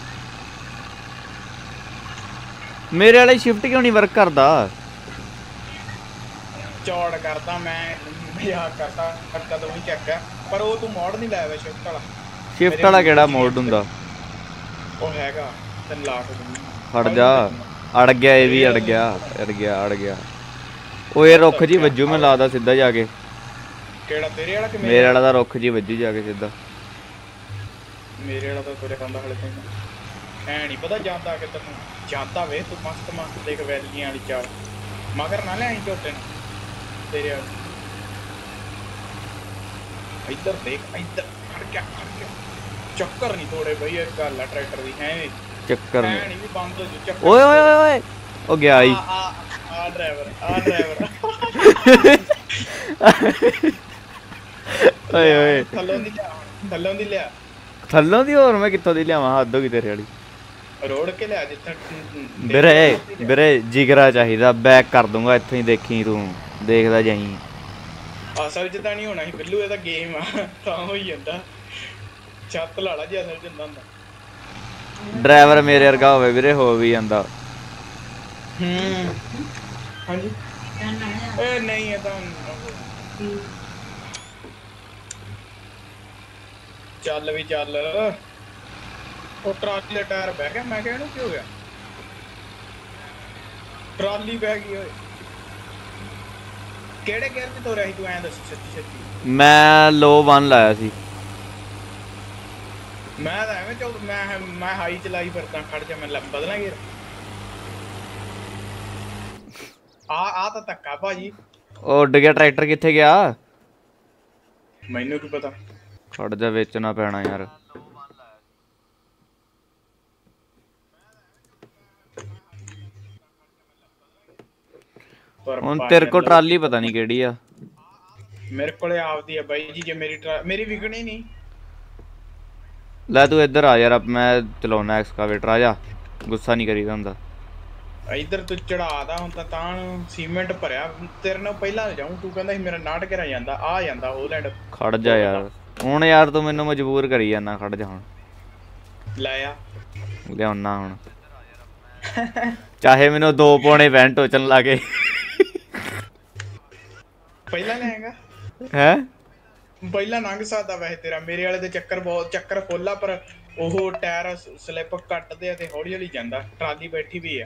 मेरे वाला शिफ्ट क्यों नहीं वर्क करता चौड़ करता मैं मजाक करता करता तो ही चेक है पर वो तू मोड नहीं लाया शिफ्ट वाला केड़ा मोड हुंदा ओ हैगा ते लाख हट जा अड़ गया ये भी अड़ गया ओ ये रुख जी वज्जू मैं लादा सीधा जाके केड़ा तेरे वाला के मेरे वाला दा रुख जी वज्जू जाके सीधा मेरे वाला तो तोरे खांदा हले तैं नहीं पता जाता कि तू जाता वे तू मस्त मस्त देख वैलियां वाली चाल मगर ना ले आई झोटे ना तेरे इधर देख इधर क्या चक्कर नहीं तोड़े भाई ये काला ट्रैक्टर भी है चक्कर नहीं भी बंद हो चक्कर ओए ओए ओए ओ गया आई आ ड्राइवर ओए ओए थल्लों दी लिया थल्लों दी और मैं कित्थों दी लियावां हाथ दो की तेरे वाली रोड के लिया जिथे बिरे जिगरा चाहिदा बैक कर दूंगा इथों ही देखी तू देखदा जाई असल च तां नहीं होना ही बिल्लू एदा गेम आ तां होई जंदा छत लाड़ा जे असल च नंदा ड्राइवर मेरे वर्गा होवे बिरे हो भी जंदा हां जी ए नहीं है तां चल भी चल ਉਹ ਟਰਾਲੀ ਦਾ ਟਾਇਰ ਬਹਿ ਗਿਆ ਮੈਂ ਕਿਹਾ ਇਹਨੂੰ ਕੀ ਹੋ ਗਿਆ ਟਰਾਲੀ ਬਹਿ ਗਈ ਓਏ ਕਿਹੜੇ ਗੇਅਰ ਤੇ ਤੋਰਿਆ ਸੀ ਤੂੰ ਐਂ ਦੱਸ ਛੱਤੀ ਮੈਂ ਲੋ 1 ਲਾਇਆ ਸੀ ਮੈਂ ਤਾਂ ਐਵੇਂ ਚੋ ਮੈਂ ਹਾਈ ਚਲਾਈ ਫਿਰ ਤਾਂ ਖੜ ਜਾ ਮੈਂ ਲੰਬਾ ਬਦਲਾਂ ਗੇਅਰ ਆ ਤਾਂ ਧੱਕਾ ਭਾਜੀ ਉਹ ਉੱਡ ਗਿਆ ਟਰੈਕਟਰ ਕਿੱਥੇ ਗਿਆ ਮੈਨੂੰ ਕੀ ਪਤਾ ਛੱਡ ਜਾ ਵੇਚਣਾ ਪੈਣਾ ਯਾਰ ਹੁਣ ਤੇਰੇ ਕੋ ਟਰਾਲੀ ਪਤਾ ਨਹੀਂ ਕਿਹੜੀ ਆ ਮੇਰੇ ਕੋਲੇ ਆਪਦੀ ਆ ਬਾਈ ਜੀ ਜੇ ਮੇਰੀ ਵਿਕਣੀ ਨਹੀਂ ਲੈ ਤੂੰ ਇੱਧਰ ਆ ਯਾਰ ਮੈਂ ਚਲਾਉਣਾ ਐਕਸਕਾਵੇਟਰ ਆ ਜਾ ਗੁੱਸਾ ਨਹੀਂ ਕਰੀਦਾ ਹੁੰਦਾ ਇੱਧਰ ਤੂੰ ਚੜਾਦਾ ਹੁੰਦਾ ਤਾਂ ਸੀਮੈਂਟ ਭਰਿਆ ਤੇਰੇ ਨਾਲ ਪਹਿਲਾਂ ਜਾਉਂ ਤੂੰ ਕਹਿੰਦਾ ਸੀ ਮੇਰਾ ਨਾਟ ਘਰਾ ਜਾਂਦਾ ਆ ਜਾਂਦਾ ਹੋਲੈਂਡ ਖੜ ਜਾ ਯਾਰ ਹੁਣ ਯਾਰ ਤੂੰ ਮੈਨੂੰ ਮਜਬੂਰ ਕਰੀ ਜਾਂਦਾ ਖੜ ਜਾ ਹੁਣ ਲਾਇਆ ਲਿਆਉਣਾ ਹੁਣ ਚਾਹੇ ਮੈਨੂੰ 2 ਪੌਣੇ ਵੈਂਟ ਟੋਚਨ ਲਾ ਕੇ ਪਹਿਲਾਂ ਲੈਗਾ ਹੈ ਪਹਿਲਾਂ ਨੰਗ ਸਾਦਾ ਵੈਸੇ ਤੇਰਾ ਮੇਰੇ ਵਾਲੇ ਦੇ ਚੱਕਰ ਬਹੁਤ ਚੱਕਰ ਫੋਲਾ ਪਰ ਉਹ ਟਾਇਰ ਸਲਿੱਪ ਕੱਟਦੇ ਤੇ ਹੌਲੀ ਹੌਲੀ ਜਾਂਦਾ ਟਰਾਲੀ ਬੈਠੀ ਵੀ ਆ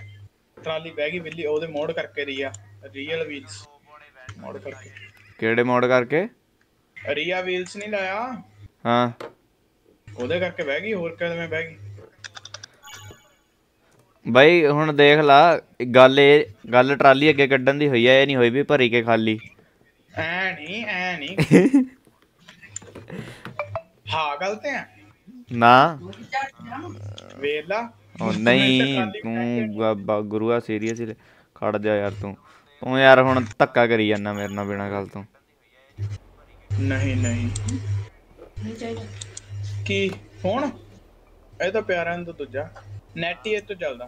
ਟਰਾਲੀ ਬਹਿ ਗਈ ਬਿੱਲੀ ਉਹਦੇ ਮੋੜ ਕਰਕੇ ਰੀਆ ਰੀਅਲ ਵੀਲਸ ਮੋੜ ਕਰਕੇ ਕਿਹੜੇ ਮੋੜ ਕਰਕੇ ਰੀਆ ਵੀਲਸ ਨਹੀਂ ਲਾਇਆ ਹਾਂ ਉਹਦੇ ਕਰਕੇ ਬਹਿ ਗਈ ਹੋਰ ਕਿਵੇਂ ਬਹਿ ਗਈ ਬਾਈ ਹੁਣ ਦੇਖ ਲਾ ਗੱਲ ਟਰਾਲੀ ਅੱਗੇ ਕੱਢਣ ਦੀ ਹੋਈ ਆ ਇਹ ਨਹੀਂ ਹੋਈ ਵੀ ਭਰੀ ਕੇ ਖਾਲੀ ਐ ਨਹੀਂ ਹਾਂ ਗਲਤ ਹੈ ਨਾ ਵੇਲਾ ਉਹ ਨਹੀਂ ਤੂੰ ਗੁਰੂਆ ਸੀਰੀਅਸ ਹੀ ਖੜ ਜਾ ਯਾਰ ਤੂੰ ਯਾਰ ਹੁਣ ਧੱਕਾ ਕਰੀ ਜਾਂਦਾ ਮੇਰੇ ਨਾਲ ਬਿਨਾਂ ਗੱਲ ਤੋਂ ਨਹੀਂ ਚਾਹੀਦਾ ਕੀ ਹੁਣ ਇਹ ਤਾਂ ਪਿਆਰਾਂ ਦਾ ਦੂਜਾ ਨੈਟ ਹੀ ਤੋਂ ਚੱਲਦਾ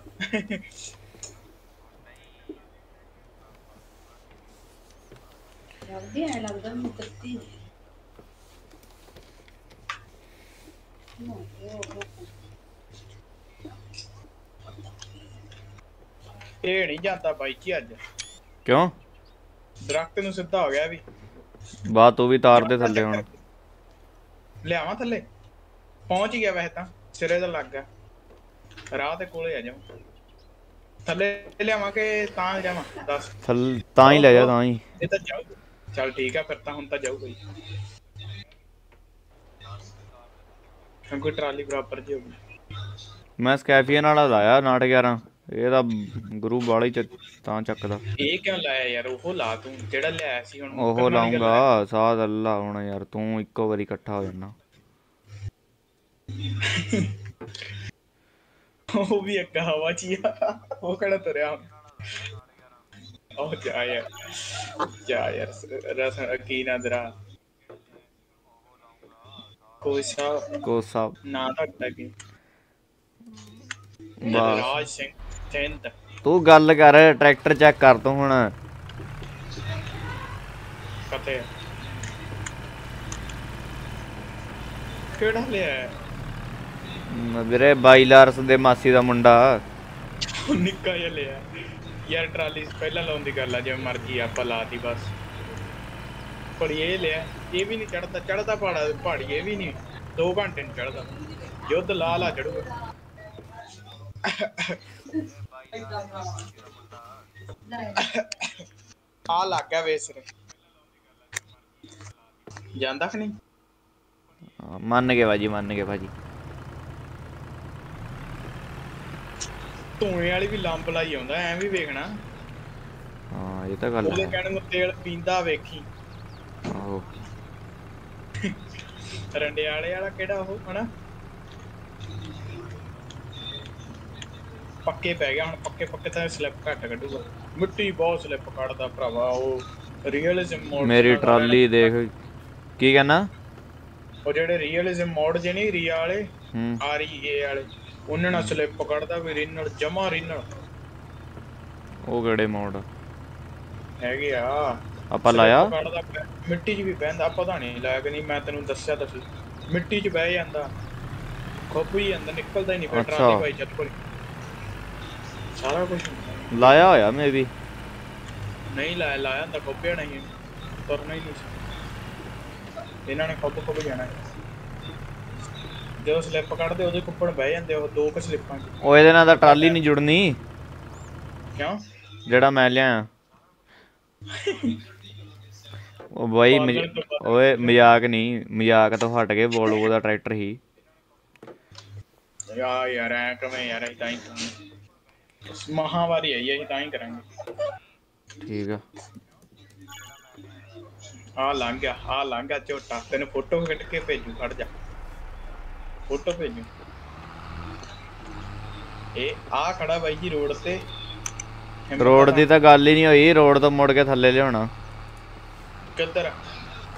चल ठीक है फिर तो हम तो जाऊगा ट्राली बराबर जी मैं स्कैफियन वाला लाया 911 ਇਹ ਦਾ ਗਰੂ ਵਾਲੀ ਤਾਂ ਚੱਕਦਾ ਇਹ ਕਿਉਂ ਲਾਇਆ ਯਾਰ ਉਹ ਲਾ ਤੂੰ ਜਿਹੜਾ ਲਿਆ ਸੀ ਹੁਣ ਉਹ ਲਾਉਂਗਾ ਸਾਧ ਅੱਲਾ ਹੁਣ ਯਾਰ ਤੂੰ ਇੱਕੋ ਵਾਰੀ ਇਕੱਠਾ ਹੋ ਜਾਣਾ ਉਹ ਵੀ ਇੱਕ ਹਵਾ ਚ ਆ ਉਹ ਕਿਹੜਾ ਤਰਿਆ ਉਹ ਜਾ ਯਾਰ ਰਸ ਅਕੀਨਾ ਦਰਾ कोसा बस तू गल कर ट्रैक्टर चेक कर तू हुण कते ਕਿਹੜਾ ਲਿਆ ਵੀਰੇ ਬਾਈਲਾਰਸ ਦੇ ਮਾਸੀ ਦਾ ਮੁੰਡਾ ਨਿੱਕਾ ਜਿਹਾ ਲਿਆ ਯਾਰ ਟਰਾਲੀ ਪਹਿਲਾਂ ਲਾਉਣ ਦੀ ਗੱਲ ਆ ਜਿਵੇਂ ਮਰਜੀ ਆਪਾਂ ਲਾਤੀ ਬਸ ਪਰ ਇਹ ਲਿਆ ਇਹ ਵੀ ਨਹੀਂ ਚੜਦਾ ਚੜਦਾ ਪਹਾੜਾ ਪਹਾੜੀ ਇਹ ਵੀ ਨਹੀਂ 2 ਘੰਟੇ ਨਹੀਂ ਚੜਦਾ ਯੁੱਧ ਲਾਲ ਆ ਚੜੂਗਾ ਆ ਲੱਗਾ ਵੇਸਰੇ ਜਾਂਦਾ ਕਿ ਨਹੀਂ मान गए भाजी ਧੂਏ ਵਾਲੀ ਵੀ ਲੰਬ ਲਾਈ ਆਉਂਦਾ ਐਂ ਵੀ ਵੇਖਣਾ ਹਾਂ ਇਹ ਤਾਂ ਗੱਲ ਉਹਦੇ ਕਹਿਣ ਨੂੰ ਤੇਲ ਪੀਂਦਾ ਵੇਖੀ ਆਹੋ ਰੰਡਿਆਲੇ ਵਾਲਾ ਕਿਹੜਾ ਉਹ ਹਨਾ ਪੱਕੇ ਪੈ ਗਿਆ ਹੁਣ ਪੱਕੇ ਪੱਕੇ ਤਾਂ ਸਲਿੱਪ ਘੱਟ ਕੱਢੂਗਾ ਮਿੱਟੀ ਬਹੁਤ ਸਲਿੱਪ ਕੱਢਦਾ ਭਰਾਵਾ ਉਹ ਰੀਅਲਿਜ਼ਮ ਮੋਡ ਮੇਰੀ ਟਰਾਲੀ ਦੇਖ ਕੀ ਕਹਿੰਦਾ ਉਹ ਜਿਹੜੇ ਰੀਅਲਿਜ਼ਮ ਮੋਡ ਜਿਹਨੇ ਰੀਆ ਵਾਲੇ ਆ ਰਹੀ ਏ ਵਾਲੇ ਉਹਨਾਂ ਨਾਲ ਸਲਿੱਪ ਕੱਢਦਾ ਵੀ ਰਿਨਲ ਜਮਾ ਰਿਨਲ ਉਹ ਗੜੇ ਮੋਡ ਹੈਗੇ ਆ ਆਪਾਂ ਲਾਇਆ ਮਿੱਟੀ 'ਚ ਵੀ ਬਹਿੰਦਾ ਪਤਾ ਨਹੀਂ ਲਾਇਆ ਕਿ ਨਹੀਂ ਮੈਂ ਤੈਨੂੰ ਦੱਸਿਆ ਤਾਂ ਮਿੱਟੀ 'ਚ ਬਹਿ ਜਾਂਦਾ ਖੋਪੀ ਅੰਦਰ ਨਿਕਲਦਾ ਹੀ ਨਹੀਂ ਫਿਰ ਟਰਾਲੀ ਭਾਈ ਚੱਤ ਕੋਲ ਸਾਰਾ ਕੁਝ ਲਾਇਆ ਹੋਇਆ ਮੈਂ ਵੀ ਨਹੀਂ ਲਾਇਆ ਤਾਂ ਖੋਪਿਆ ਨਹੀਂ ਤੁਰਨਾ ਹੀ ਨਹੀਂ ਇਹਨਾਂ ਨੇ ਖੁੱਬ ਖੁੱਬ ਜਾਣਾ ਜਦੋਂ ਸਲਿੱਪ ਕੱਢਦੇ ਉਹਦੇ ਕੁੱਪੜ ਬਹਿ ਜਾਂਦੇ ਉਹ ਦੋ ਕੁ ਸਲਿੱਪਾਂ ਚ ਉਹ ਇਹਦੇ ਨਾਲ ਤਾਂ ਟਰਾਲੀ ਨਹੀਂ ਜੁੜਨੀ ਕਿਉਂ ਜਿਹੜਾ ਮੈਂ ਲਿਆ ਉਹ ਬਾਈ ਓਏ ਮਜ਼ਾਕ ਨਹੀਂ ਮਜ਼ਾਕ ਤੋਂ ਹਟ ਕੇ ਵੋਲਵੋ ਦਾ ਟਰੈਕਟਰ ਹੀ ਯਾ ਯਾਰ ਐ ਕਵੇਂ ਯਾਰ ਇਦਾਂ ਹੀ ਮਹਾਵਾਰੀ ਆਈ ਅਸੀਂ ਤਾਂ ਹੀ ਕਰਾਂਗੇ ਠੀਕ ਆ ਆ ਲਾਂਘਾ ਝੋਟਾ ਤੈਨੂੰ ਫੋਟੋ ਖਿੱਚ ਕੇ ਭੇਜੂ ਖੜ ਜਾ ਫੋਟੋ ਭੇਜੂ ਇਹ ਆ ਖੜਾ ਬਾਈ ਜੀ ਰੋਡ ਤੇ ਰੋਡ ਦੀ ਤਾਂ ਗੱਲ ਹੀ ਨਹੀਂ ਹੋਈ ਰੋਡ ਤੋਂ ਮੁੜ ਕੇ ਥੱਲੇ ਲਿਆਉਣਾ ਕਿੱਧਰ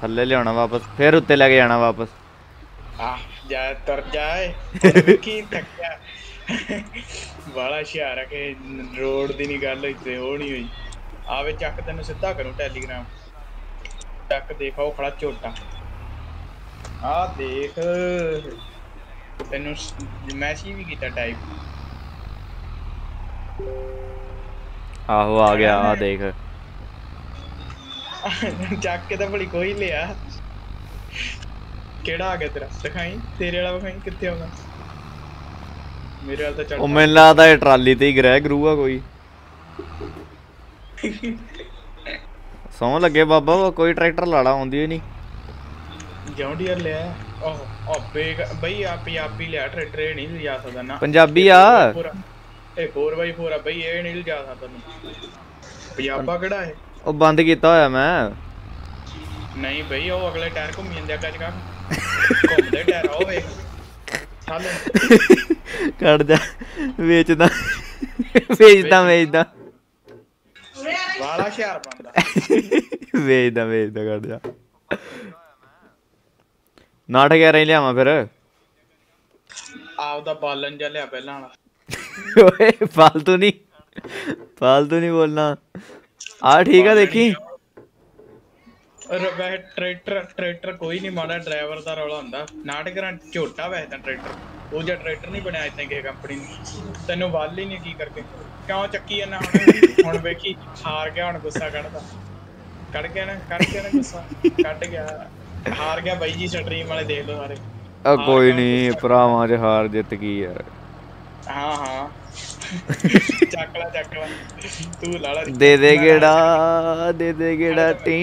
ਥੱਲੇ ਲਿਆਉਣਾ ਵਾਪਸ ਫਿਰ ਉੱਤੇ ਲੈ ਕੇ ਜਾਣਾ ਵਾਪਸ ਆ ਜਾ ਤਰ ਜਾਏ ਕੀ ਥੱਕਿਆ ਵਾਲਾ ਸ਼ਿਆਰਾ ਕਿ ਰੋਡ ਦੀ ਨਹੀਂ ਗੱਲ ਇੱਥੇ ਉਹ ਨਹੀਂ ਹੋਈ ਆਵੇ ਚੱਕ ਤੈਨੂੰ ਸਿੱਧਾ ਕਰੂੰ ਟੈਲੀਗ੍ਰਾਮ ਚੱਕ ਦੇਖ ਉਹ ਖੜਾ ਝੋਟਾ ਆ ਦੇਖ ਤੈਨੂੰ ਮੈਸੇਜ ਵੀ ਕੀਤਾ ਟਾਈਪ ਆਹੋ ਆ ਗਿਆ ਆ ਦੇਖ ਚੱਕ ਕੇ ਤਾਂ ਭਲੀ ਕੋਈ ਲਿਆ ਕਿਹੜਾ ਆ ਗਿਆ ਤੇਰਾ ਦਿਖਾਈ ਤੇਰੇ ਵਾਲਾ ਵਿਖਾਈ ਕਿੱਥੇ ਆਉਂਦਾ ਮੇਰੇ ਵਾਲਾ ਤਾਂ ਚੜ੍ਹ ਉਹ ਮੈਨੂੰ ਲੱਗਦਾ ਇਹ ਟਰਾਲੀ ਤੇ ਹੀ ਗ੍ਰਹਿ ਗਰੂਗਾ ਕੋਈ ਸੌਂ ਲੱਗੇ ਬਾਬਾ ਉਹ ਕੋਈ ਟਰੈਕਟਰ ਲਾੜਾ ਆਉਂਦੀ ਨਹੀਂ ਜੌਂਡੀਅਰ ਲਿਆ ਉਹ ਆਪੇ ਬਈ ਆ ਪੰਜਾਬੀ ਲਿਆ ਟਰੈਕਟਰ ਇਹ ਨਹੀਂ ਲਿਜਾ ਸਕਦਾ ਨਾ ਪੰਜਾਬੀ ਆ ਇਹ 4x4 ਆ ਬਈ ਇਹ ਨਹੀਂ ਲਿਜਾ ਸਕਦਾ ਤੈਨੂੰ ਪੰਜਾਬਾ ਕਿਹੜਾ ਹੈ ਉਹ ਬੰਦ ਕੀਤਾ ਹੋਇਆ ਮੈਂ ਨਹੀਂ ਬਈ ਉਹ ਅਗਲੇ ਟਾਇਰ ਘੁੰਮ ਜਾਂਦੇ ਅੱਗਾ ਜਗਾ ਘੁੰਮਦੇ ਟਾਇਰ ਉਹ ਵੇਖ ਚੱਲ ਕੱਢ ਜਾ ਵੇਚਦਾ ਵਾਲਾ ਸ਼ਹਿਰ ਬੰਦਾ ਵੇਚਦਾ ਕਰ ਜਾ ਨਾਟ 11 ਹੀ ਲਿਆਵਾਂ ਫਿਰ ਆਪ ਦਾ ਬਾਲਨ ਜਾਂ ਲਿਆ ਪਹਿਲਾਂ ਵਾਲਾ ਓਏ ਫਾਲਤੂ ਨਹੀਂ ਬੋਲਣਾ ਆ ਠੀਕ ਆ ਦੇਖੀ ਰਬਾ ਟਰੈਕਟਰ ਕੋਈ ਨਹੀਂ ਮਾੜਾ ਡਰਾਈਵਰ ਦਾ ਰੌਲਾ ਹੁੰਦਾ ਨਾਟ ਕਰਾਂ ਝੋਟਾ ਵੈਸੇ ਤਾਂ ਟਰੈਕਟਰ ਉਹ ਜਿਹਾ ਟਰੈਕਟਰ ਨਹੀਂ ਬਣਿਆ ਇਦਾਂ ਕਿਸੇ ਕੰਪਨੀ ਨੇ ਤੈਨੂੰ ਵੱਲ ਹੀ ਨਹੀਂ ਕੀ ਕਰਕੇ ਕਿਉਂ ਚੱਕੀ ਇਹਨਾਂ ਹੁਣ ਵੇਖੀ ਹਾਰ ਗਿਆ ਹੁਣ ਗੁੱਸਾ ਕੱਢਦਾ ਕੱਢ ਗਿਆ ਨਾ ਗੁੱਸਾ ਕੱਢ ਗਿਆ ਹਾਰ ਗਿਆ ਬਾਈ ਜੀ ਸਟ੍ਰੀਮ ਵਾਲੇ ਦੇਖ ਲੋ ਸਾਰੇ ਆ ਕੋਈ ਨਹੀਂ ਭਰਾਵਾਂ ਦੇ ਹਾਰ ਜਿੱਤ ਗਈ ਯਾਰ ਹਾਂ ਚੱਕ ਲਾ ਤੂੰ ਲਾਲਾ ਦੇ ਦੇ ਗੇੜਾ ਟੀ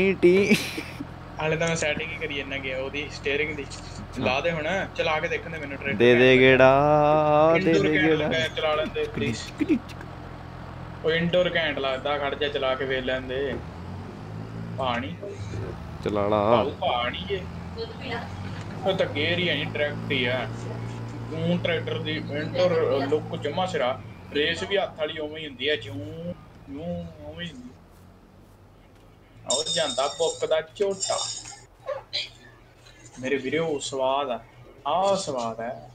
ਹਾਲੇ ਤਾਂ ਮੈਂ ਸੈਟਿੰਗ ਹੀ ਕਰੀ ਇਹਨਾਂ ਗਿਆ ਉਹਦੀ ਸਟੀਅਰਿੰਗ ਦੀ ਚਲਾ ਦੇ ਹੁਣ ਚਲਾ ਕੇ ਦੇਖਣ ਦੇ ਮੈਨੂੰ ਟ੍ਰੈਕਟਰ ਦੇ ਦੇ ਗੇੜਾ ਚਲਾ ਲੈਂਦੇ ਪਲੀਜ਼ ਉਹ ਇੰਡੋਰ ਘੈਂਟ ਲੱਗਦਾ ਖੜ ਜਾ ਚਲਾ ਕੇ ਵੇਖ ਲੈਂਦੇ ਪਾਣੀ ਚਲਾ ਲਾ ਪਾਣੀ ਏ ਉਹ ਤਾਂ ਗੇਰ ਹੀ ਨਹੀਂ ਟਰੈਕਟਰ ਹੀ ਆ ਉਹ ਟਰੈਕਟਰ ਦੀ ਇੰਡੋਰ ਲੁੱਕ ਜਮਾ ਸਿਰਾ ਰੇਸ ਵੀ ਹੱਥ ਵਾਲੀ ਉਵੇਂ ਹੀ ਹੁੰਦੀ ਆ ਜਿਉਂ ਉਵੇਂ ਆਉ ਜਾਂਦਾ ਭੁੱਕਦਾ ਝੋਟਾ ਮੇਰੇ ਵੀਰੇ ਉਹ ਸਵਾਦ ਆ awesome आ रहा है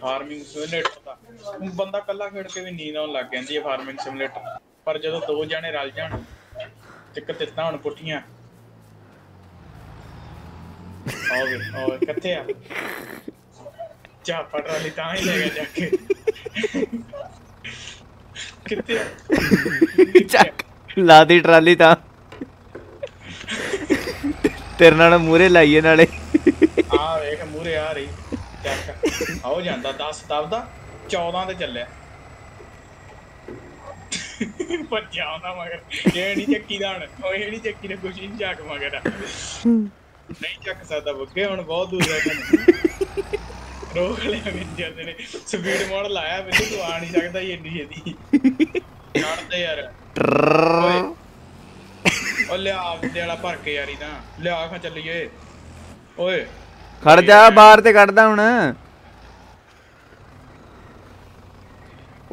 फार्मिंग सिमुलेटर ਦਾ। ਹੁਣ ਬੰਦਾ ਕੱਲਾ ਖੇਡ ਕੇ ਵੀ ਨੀਂਦ ਆਉਣ ਲੱਗ ਜਾਂਦੀ ਹੈ ਫਾਰਮਿੰਗ ਸਿਮੂਲੇਟਰ, ਪਰ ਜਦੋਂ ਦੋ ਜਣੇ ਰਲ ਜਾਣ ਦਿੱਕਤ ਇਤਾਂ ਹੁਣ ਪੁੱਠੀਆਂ। ਆਵੇ ਆਵੇ ਕਿੱਥੇ ਆ ਜਾ ਫਟਰਾ ਲਈ ਤਾਂ ਹੀ ਲੈ ਗਿਆ ਜਾ ਕੇ ਕਿੱਥੇ ਆ ਚੱਕ ਲਾ ਦੀ ਟਰਾਲੀ ਤਾਂ ਤੇਰੇ ਨਾਲ ਮੂਰੇ ਲਾਈਏ ਨਾਲੇ ਆ ਵੇਖ ਮੂਰੇ ਆ ਰਹੀ ਚੱਕ ਆਉ ਜਾਂਦਾ 10 ਦਬਦਾ 14 ਤੇ ਚੱਲਿਆ ਪਰ ਜਾਉਂਦਾ ਮਗਰ ਇਹ ਨਹੀਂ ਚੱਕੀ ਦਾ ਹਣ ਉਹ ਇਹ ਨਹੀਂ ਚੱਕੀ ਨੇ ਕੁਛ ਨਹੀਂ ਚੱਕ ਮਗਰ ਨਹੀਂ ਚੱਕ ਸਕਦਾ ਬੱਗੇ ਹੁਣ ਬਹੁਤ ਦੂਰ ਹੈ ਤੁਹਾਨੂੰ ਰੋਕ ਲਿਆ ਵੀ ਜਾਂਦੇ ਨੇ ਸਪੀਡ ਮੋੜ ਲਾਇਆ ਵੀ ਤੂੰ ਆ ਨਹੀਂ ਸਕਦਾ ਇਹ ਇੰਨੀ ਛੇਤੀ ਛੱਡਦਾ ਯਾਰ ਓ ਲਿਆ ਆਪਦੇ ਵਾਲਾ ਭਰ ਕੇ ਯਾਰੀ ਤਾਂ ਲਿਆ ਖਾ ਚੱਲੀਏ ਓਏ ਖੜ ਜਾ ਬਾਹਰ ਤੇ ਕੱਢਦਾ ਹੁਣ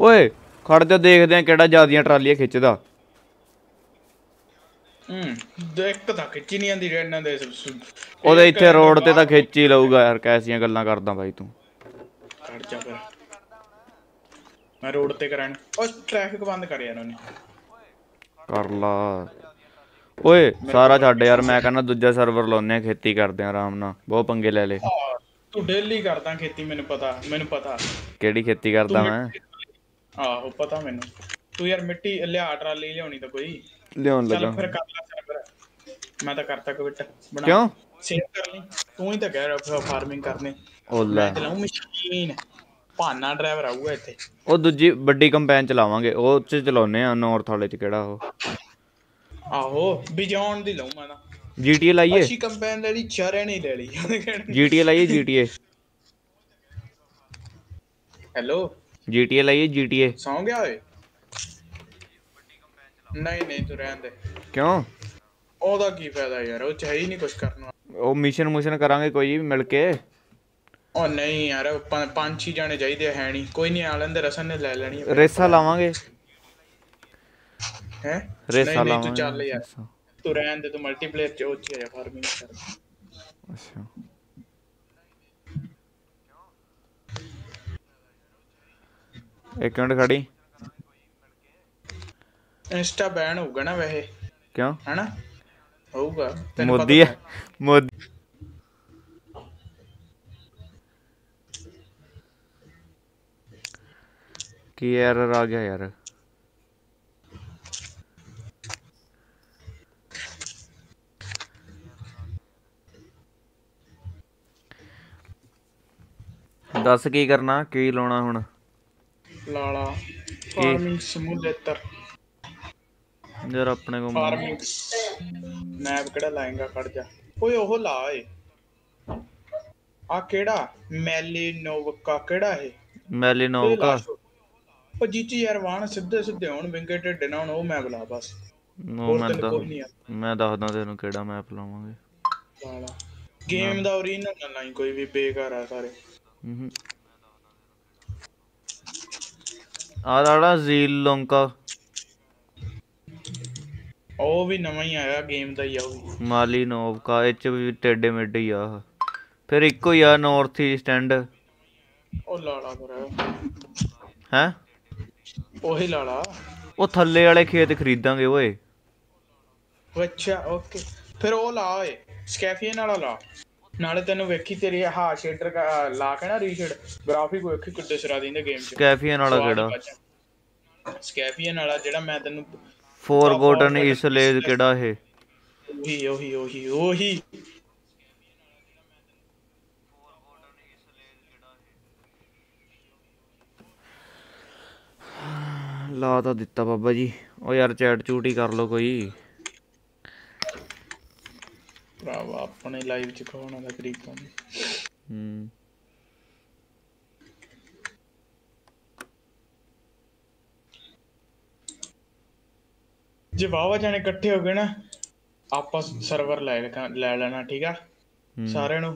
ਓਏ ਖੜ ਜਾ ਦੇਖਦੇ ਆ ਕਿਹੜਾ ਜਿਆਦੀਆਂ ਟਰਾਲੀਆਂ ਖਿੱਚਦਾ ਦੇਖ ਤਾਂ ਖਿੱਚੀ ਨਹੀਂ ਆਂਦੀ ਰੇਡਾਂ ਦੇ ਉਹਦੇ ਇੱਥੇ ਰੋਡ ਤੇ ਤਾਂ ਖਿੱਚ ਹੀ ਲਊਗਾ ਯਾਰ ਕੈਸੀਆਂ ਗੱਲਾਂ ਕਰਦਾ ਬਾਈ ਤੂੰ ਖੜ ਜਾ ਫਿਰ ਮੈਂ ਰੋਡ ਤੇ ਕਰਾਂ ਓ ਟ੍ਰੈਫਿਕ ਬੰਦ ਕਰ ਯਾਰ ਉਹਨੇ ਕਰ ਲਾ ਓਏ ਸਾਰਾ ਛੱਡ ਯਾਰ ਮੈਂ ਕਹਿੰਦਾ ਦੂਜਾ ਸਰਵਰ ਲਾਉਨੇ ਆ ਖੇਤੀ ਕਰਦੇ ਆ ਆਰਾਮ ਨਾਲ ਬਹੁਤ ਪੰਗੇ ਲੈ ਲੈ ਤੂੰ ਡੇਲੀ ਕਰਦਾ ਖੇਤੀ ਮੈਨੂੰ ਪਤਾ ਕਿਹੜੀ ਖੇਤੀ ਕਰਦਾ ਮੈਂ ਆਹੋ ਪਤਾ ਮੈਨੂੰ ਤੂੰ ਯਾਰ ਮਿੱਟੀ ਲਿਆ ਟਰਾਲੀ ਲਿਆਉਣੀ ਤਾਂ ਕੋਈ ਲਿਆਉਣ ਲੱਗਾ ਫਿਰ ਕਰ ਲਾ ਸਰਵਰ ਮੈਂ ਤਾਂ ਕਰਤਾ ਕਵਿਟ ਬਣਾ ਕਿਉਂ ਸੇਵ ਕਰ ਲਈ ਤੂੰ ਹੀ ਤਾਂ ਕਹਿ ਰਿਹਾ ਫਾਰਮਿੰਗ ਕਰਨੇ ਉਹ ਲੈ ਚਲਾਉਂ ਮਸ਼ੀਨ ਭਾਨਾ ਡਰਾਈਵਰ ਆਊਗਾ ਇੱਥੇ ਉਹ ਦੂਜੀ ਵੱਡੀ ਕੰਪੈਨ ਚਲਾਵਾਂਗੇ ਉਹ ਚ ਚਲਾਉਨੇ ਆ ਨਾਰਥ ਵਾਲੇ ਚ ਕਿਹੜਾ ਉਹ ਆਹੋ ਬਿਜੌਨ ਦੀ ਲਾਉ ਮੈਂ ਨਾ GTA ਲਾਈਏ ਅੱਛੀ ਕੰਪੈਨ ਲੈ ਲਈ ਚਾਰੇ ਨਹੀਂ ਲੈ ਲਈ GTA ਲਾਈਏ GTA ਹੈਲੋ GTA ਲਾਈਏ GTA ਸੌਂ ਗਿਆ ਓਏ ਨਹੀਂ ਨਹੀਂ ਤੂੰ ਰਹਿਣ ਦੇ ਕਿਉਂ ਉਹਦਾ ਕੀ ਫਾਇਦਾ ਯਾਰ ਉਹ ਚਾਹੀ ਨਹੀਂ ਕੁਝ ਕਰਨਾ ਉਹ ਮਿਸ਼ਨ ਮੁਸ਼ਨ ਕਰਾਂਗੇ ਕੋਈ ਮਿਲ ਕੇ ਉਹ ਨਹੀਂ ਯਾਰ ਪੰਜ ਛੇ ਜਾਣੇ ਚਾਹੀਦੇ ਹੈ ਨਹੀਂ ਕੋਈ ਨਹੀਂ ਆ ਲੈਂਦੇ ਰਸਨ ਨੇ ਲੈ ਲੈਣੀ ਰੇਸਾ ਲਾਵਾਂਗੇ ਹੈ ਰੇਸਾ ਲਾਵਾਂ ਤੂੰ ਚੱਲ ਯਾਰ ਤੂੰ ਰਹਿਣ ਦੇ ਤੂੰ ਮਲਟੀਪਲੇਅਰ ਚ ਉਹ ਚ ਫਾਰਮਿੰਗ ਕਰ ਅੱਛਾ ਇੱਕ ਮਿੰਟ ਖੜੀ ਇੰਸਟਾ ਬੈਨ ਹੋਊਗਾ ਨਾ ਵੈਸੇ ਕਿਉਂ ਹੈਨਾ ਹੋਊਗਾ ਮੋਦੀ ਹੈ ਮੋਦੀ ਕੀ ਐਰਰ ਆ ਗਿਆ ਯਾਰ ਦੱਸ ਕੀ ਕਰਨਾ ਕੀ ਲਾਉਣਾ ਹੁਣ ਲਾਲਾ ਫਾਰਮਿੰਗ ਸਿਮੂਲੇਟਰ ਯਾਰ ਆਪਣੇ ਕੋਲ ਫਾਰਮਿੰਗ ਮੈਪ ਕਿਹੜਾ ਲਾਏਗਾ ਖੜ ਜਾ ਓਏ ਉਹ ਲਾ ਏ ਆ ਕਿਹੜਾ ਮੈਲੀਨੋਵਕਾ ਕਿਹੜਾ ਹੈ ਮੈਲੀਨੋਵਕਾ ਉਹ ਜੀਟੀ ਯਾਰ ਵਾਣ ਸਿੱਧੇ ਸਿੱਧੇ ਹੁਣ ਵਿੰਗੇ ਢੱਡੇ ਨਾ ਹੁਣ ਉਹ ਮੈਪ ਲਾ ਬਸ ਉਹ ਮੈਂ ਦੱਸਦਾ ਤੈਨੂੰ ਕਿਹੜਾ ਮੈਪ ਲਾਵਾਂਗੇ ਲਾਲਾ ਗੇਮ ਦਾ ਓਰੀਜਨਲ ਨਾ ਲਾਈ ਕੋਈ ਵੀ ਬੇਕਾਰ ਆ ਸਾਰੇ ਆੜਾ ਜ਼ੀਲੰਕਾ ਉਹ ਵੀ ਨਵਾਂ ਹੀ ਆਇਆ ਗੇਮ ਦਾ ਹੀ ਆ ਉਹ ਮਾਲੀਨੋਵਕਾ ਇਹ ਚ ਵੀ ਟੇਡੇ ਮਿੱਡ ਹੀ ਆ ਫਿਰ ਇੱਕੋ ਹੀ ਆ ਨਾਰਥ ਈਸਟ ਐਂਡ ਉਹ ਲਾਲਾ ਫਿਰ ਹੈ ਉਹੀ ਲਾਲਾ ਉਹ ਥੱਲੇ ਵਾਲੇ ਖੇਤ ਖਰੀਦਾਂਗੇ ਓਏ ਅੱਛਾ ਓਕੇ ਫਿਰ ਉਹ ਲਾ ਓਏ ਸਕੈਫੀਨ ਵਾਲਾ ਲਾ ਨਾਲੇ ਤੈਨੂੰ ਵੇਖੀ ਤੇਰੀ ਹਾ ਸ਼ੇਡਰ ਲਾ ਕੇ ਨਾ ਰੀਸ਼ੇਡ ਗ੍ਰਾਫਿਕ ਵੇਖੀ ਕਿੱਡੇ ਸਰਾ ਦਿੰਦੇ ਗੇਮ ਚ ਸਕੈਫੀਨ ਵਾਲਾ ਕਿਹੜਾ ਸਕੈਫੀਨ ਵਾਲਾ ਜਿਹੜਾ ਮੈਂ ਤੈਨੂੰ ਫੋਰਗੋਟਨ ਇਸਲੇਜ ਕਿਹੜਾ ਇਹ ਉਹੀ ਉਹੀ ਉਹੀ ਉਹੀ ਲਾ ਤਾਂ ਦਿੱਤਾ ਬਾਬਾ ਜੀ ਉਹ ਯਾਰ ਚੈਟ ਚੂਟ ਹੀ ਕਰ ਲਓ ਕੋਈ ਭਰਾਵਾ ਆਪਣੇ ਲਾਈਵ ਚ ਖਾਣਾ ਦਾ ਤਰੀਕਾ ਜੇ ਵਾਵਾ ਜਾਣੇ ਇਕੱਠੇ ਹੋ ਗਏ ਨਾ ਆਪਾਂ ਸਰਵਰ ਲੈ ਲੈਣਾ ਠੀਕ ਆ ਸਾਰਿਆਂ ਨੂੰ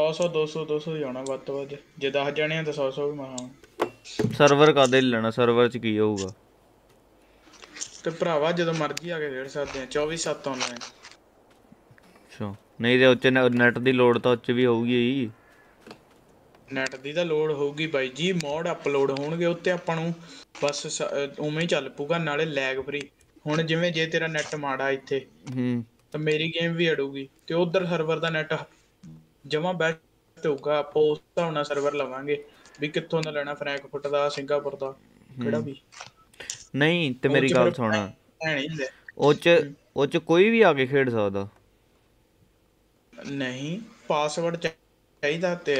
100 100 200 200 ਹੀ ਆਉਣਾ ਵੱਧ ਤੋਂ ਵੱਧ ਜੇ 10 ਜਾਣੇ ਆ ਤਾਂ 100 100 ਵੀ ਮਾਣਾ ਸਰਵਰ ਕਾਦੇ ਲੈਣਾ ਸਰਵਰ ਚ ਕੀ ਹੋਊਗਾ ਤੇ ਭਰਾਵਾ ਜਦੋਂ ਮਰਜ਼ੀ ਆ ਕੇ ਖੇਡ ਸਕਦੇ ਆ 24/7 ਆਨਲਾਈਨ ਅੱਛਾ ਨਹੀਂ ਤੇ ਉੱਚ ਨੈਟ ਦੀ ਲੋੜ ਤਾਂ ਉੱਚ ਵੀ ਹੋਊਗੀ ਨੈਟ ਦੀ ਤਾਂ ਲੋਡ ਹੋਊਗੀ ਬਾਈ ਜੀ, ਮੋਡ ਅਪਲੋਡ ਹੋਣਗੇ ਉੱਤੇ ਆਪਾਂ ਨੂੰ ਬਸ ਉਵੇਂ ਹੀ ਚੱਲ ਪੂਗਾ, ਨਾਲੇ ਲੈਗ ਫ੍ਰੀ। ਹੁਣ ਜਿਵੇਂ ਜੇ ਤੇਰਾ ਨੈਟ ਮਾੜਾ ਇੱਥੇ ਤਾਂ ਮੇਰੀ ਗੇਮ ਵੀ ਅੜੂਗੀ ਤੇ ਉਧਰ ਸਰਵਰ ਦਾ ਨੈਟ ਜਮਾ ਬੈਸਟ ਹੋਊਗਾ। ਆਪਾਂ ਉਸ ਹਿਸਾਬ ਨਾਲ ਸਰਵਰ ਲਵਾਂਗੇ ਵੀ ਕਿੱਥੋਂ ਦਾ ਲੈਣਾ, ਫਰੈਂਕਫੁਰਟ ਦਾ, ਸਿੰਗਾਪੁਰ ਦਾ, ਕਿਹੜਾ ਵੀ ਨਹੀਂ। ਤੇ ਮੇਰੀ ਗੱਲ ਸੁਣਾ, ਉਹ ਚ ਕੋਈ ਵੀ ਆ ਕੇ ਖੇਡ ਸਕਦਾ ਨਹੀਂ, ਪਾਸਵਰਡ ਚਾਹੀਦਾ ਤੇ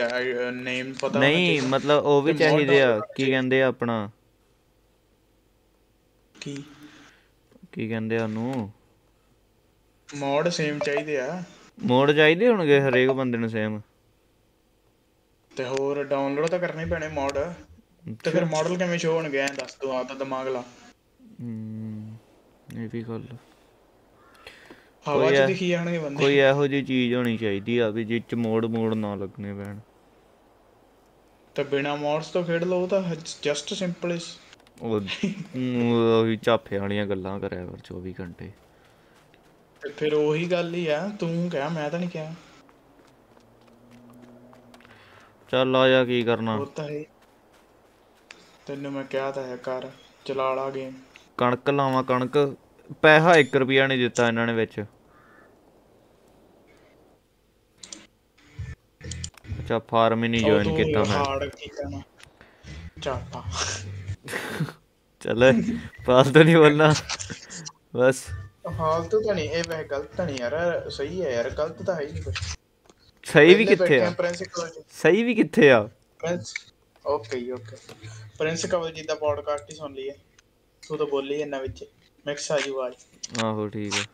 ਨੇਮ ਪਤਾ ਨਹੀਂ, ਮਤਲਬ ਉਹ ਵੀ ਚਾਹੀਦੇ ਆ ਕੀ ਕਹਿੰਦੇ ਆ ਆਪਣਾ ਕੀ ਕਹਿੰਦੇ ਆ ਉਹਨੂੰ, ਮੋਡ ਸੇਮ ਚਾਹੀਦੇ ਆ, ਮੋਡ ਚਾਹੀਦੇ ਹੋਣਗੇ ਹਰੇਕ ਬੰਦੇ ਨੂੰ ਸੇਮ, ਤੇ ਹੋਰ ਡਾਊਨਲੋਡ ਤਾਂ ਕਰਨੇ ਪੈਣੇ ਮੋਡ। ਤੇ ਫਿਰ ਮਾਡਲ ਕਿਵੇਂ ਸ਼ੋ ਹੋਣਗੇ ਐਂ ਦੱਸ ਦੋ, ਆ ਤਾਂ ਦਿਮਾਗ ਲਾ। ਇਹ ਵੀ ਗੱਲ ਹਵਾ ਚ ਦਿਖੀ ਜਾਣਗੇ ਬੰਦੇ, ਕੋਈ ਇਹੋ ਜਿਹੀ ਚੀਜ਼ ਹੋਣੀ ਚਾਹੀਦੀ ਆ ਵੀ ਜਿੱਚ ਮੋੜ ਨਾ ਲੱਗਣੇ ਪੈਣ। ਤਾਂ ਬਿਨਾ ਮੋਡਸ ਤੋਂ ਖੇਡ ਲਓ ਤਾਂ ਜਸਟ ਸਿੰਪਲ ਇਸ ਉਹੀ ਚਾਫੇ ਵਾਲੀਆਂ ਗੱਲਾਂ ਕਰਿਆ ਕਰ 24 ਘੰਟੇ। ਤੇ ਫਿਰ ਉਹੀ ਗੱਲ ਹੀ ਆ, ਤੂੰ ਕਹਿ ਮੈਂ ਤਾਂ ਨਹੀਂ ਕਿਹਾ। ਚੱਲ ਆ ਜਾ ਕੀ ਕਰਨਾ, ਉਹ ਤਾਂ ਹੈ ਤੈਨੂੰ ਮੈਂ ਕਿਹਾ ਤਾਂ ਹੈ ਕਰ ਚਲਾ ਲਾ ਗੇਮ। ਕਣਕ ਲਾਵਾਂ, ਕਣਕ ਪੈਸਾ 1 ਰੁਪਿਆ ਨਹੀਂ ਦਿੱਤਾ ਇਹਨਾਂ ਨੇ ਵਿੱਚ। ਅੱਛਾ ਫਾਰਮ ਹੀ ਨਹੀਂ ਜੁਆਇਨ ਕੀਤਾ ਮੈਂ, ਚਾਪਾ ਚਲ ਫਾਲਤੂ ਨਹੀਂ ਬੋਲਣਾ ਬਸ, ਫਾਲਤੂ ਤਾਂ ਨਹੀਂ। ਇਹ ਵੈਸੇ ਗਲਤ ਨਹੀਂ ਯਾਰ, ਸਹੀ ਹੈ ਯਾਰ, ਗਲਤ ਤਾਂ ਹੈ ਹੀ ਨਹੀਂ ਕੁਝ। ਸਹੀ ਵੀ ਕਿੱਥੇ ਆ, ਸਹੀ ਵੀ ਕਿੱਥੇ ਆ। ਓਕੇ ਪ੍ਰਿੰਸ ਕਵਲ ਜੀ ਦਾ ਪੋਡਕਾਸਟ ਹੀ ਸੁਣ ਲਈਏ, ਤੂੰ ਤਾਂ ਬੋਲੀ ਇਹਨਾਂ ਵਿੱਚ ਮਿਕਸ ਆ ਜੂ ਆਵਾਜ਼। ਆਹੋ ਠੀਕ ਹੈ,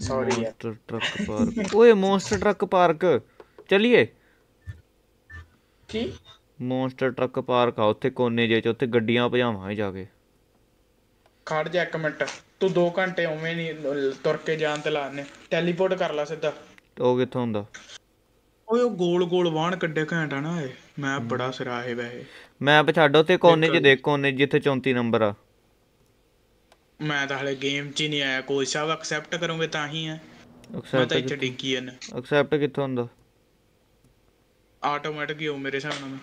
ਸੌਰੀ ਯਾਰ। ਟਰੱਕ ਪਾਰਕ, ਓਏ ਮੌਨਸਟਰ ਟਰੱਕ ਪਾਰਕ ਚਲੀਏ। ਕੀ ਮੌਨਸਟਰ ਟਰੱਕ ਪਾਰਕ ਆ ਉੱਥੇ ਕੋਨੇ ਜੇ ਚ, ਉੱਥੇ ਗੱਡੀਆਂ ਭਜਾਵਾਂਗੇ ਜਾ ਕੇ। ਖੜ ਜਾ 1 ਮਿੰਟ, ਤੂੰ 2 ਘੰਟੇ ਉਵੇਂ ਨਹੀਂ ਤੁਰ ਕੇ ਜਾਣ ਤੇ ਲਾਣੇ, ਟੈਲੀਪੋਰਟ ਕਰ ਲਾ ਸਿੱਧਾ। ਉਹ ਕਿੱਥੋਂ ਹੁੰਦਾ ਓਏ, ਉਹ ਗੋਲ ਗੋਲ ਵਾਹਣ ਕੱਢੇ ਘੈਂਟ ਆ ਨਾ। ਇਹ ਮੈਂ ਬੜਾ ਸਿਰਾ ਇਹ ਵੈਸੇ ਮੈਪ ਛੱਡ, ਉੱਥੇ ਕੋਨੇ ਚ ਦੇਖ, ਕੋਨੇ ਜਿੱਥੇ 34 ਨੰਬਰ ਆ। ਮੈਂ ਤਾਂ ਹਲੇ ਗੇਮ ਚ ਹੀ ਨਹੀਂ ਆਇਆ, ਕੋਈ ਸਾਹਿਬ ਐਕਸੈਪਟ ਕਰੋਗੇ ਤਾਂ ਹੀ ਆ। ਮੈਂ ਤਾਂ ਇੱਥੇ ਡਿੱਗੀ ਆ ਨਾ। ਐਕਸੈਪਟ ਕਿੱਥੋਂ ਹੁੰਦਾ? ਆਟੋਮੈਟਿਕ ਹੀ ਹੋ ਮੇਰੇ ਹਿਸਾਬ ਨਾਲ,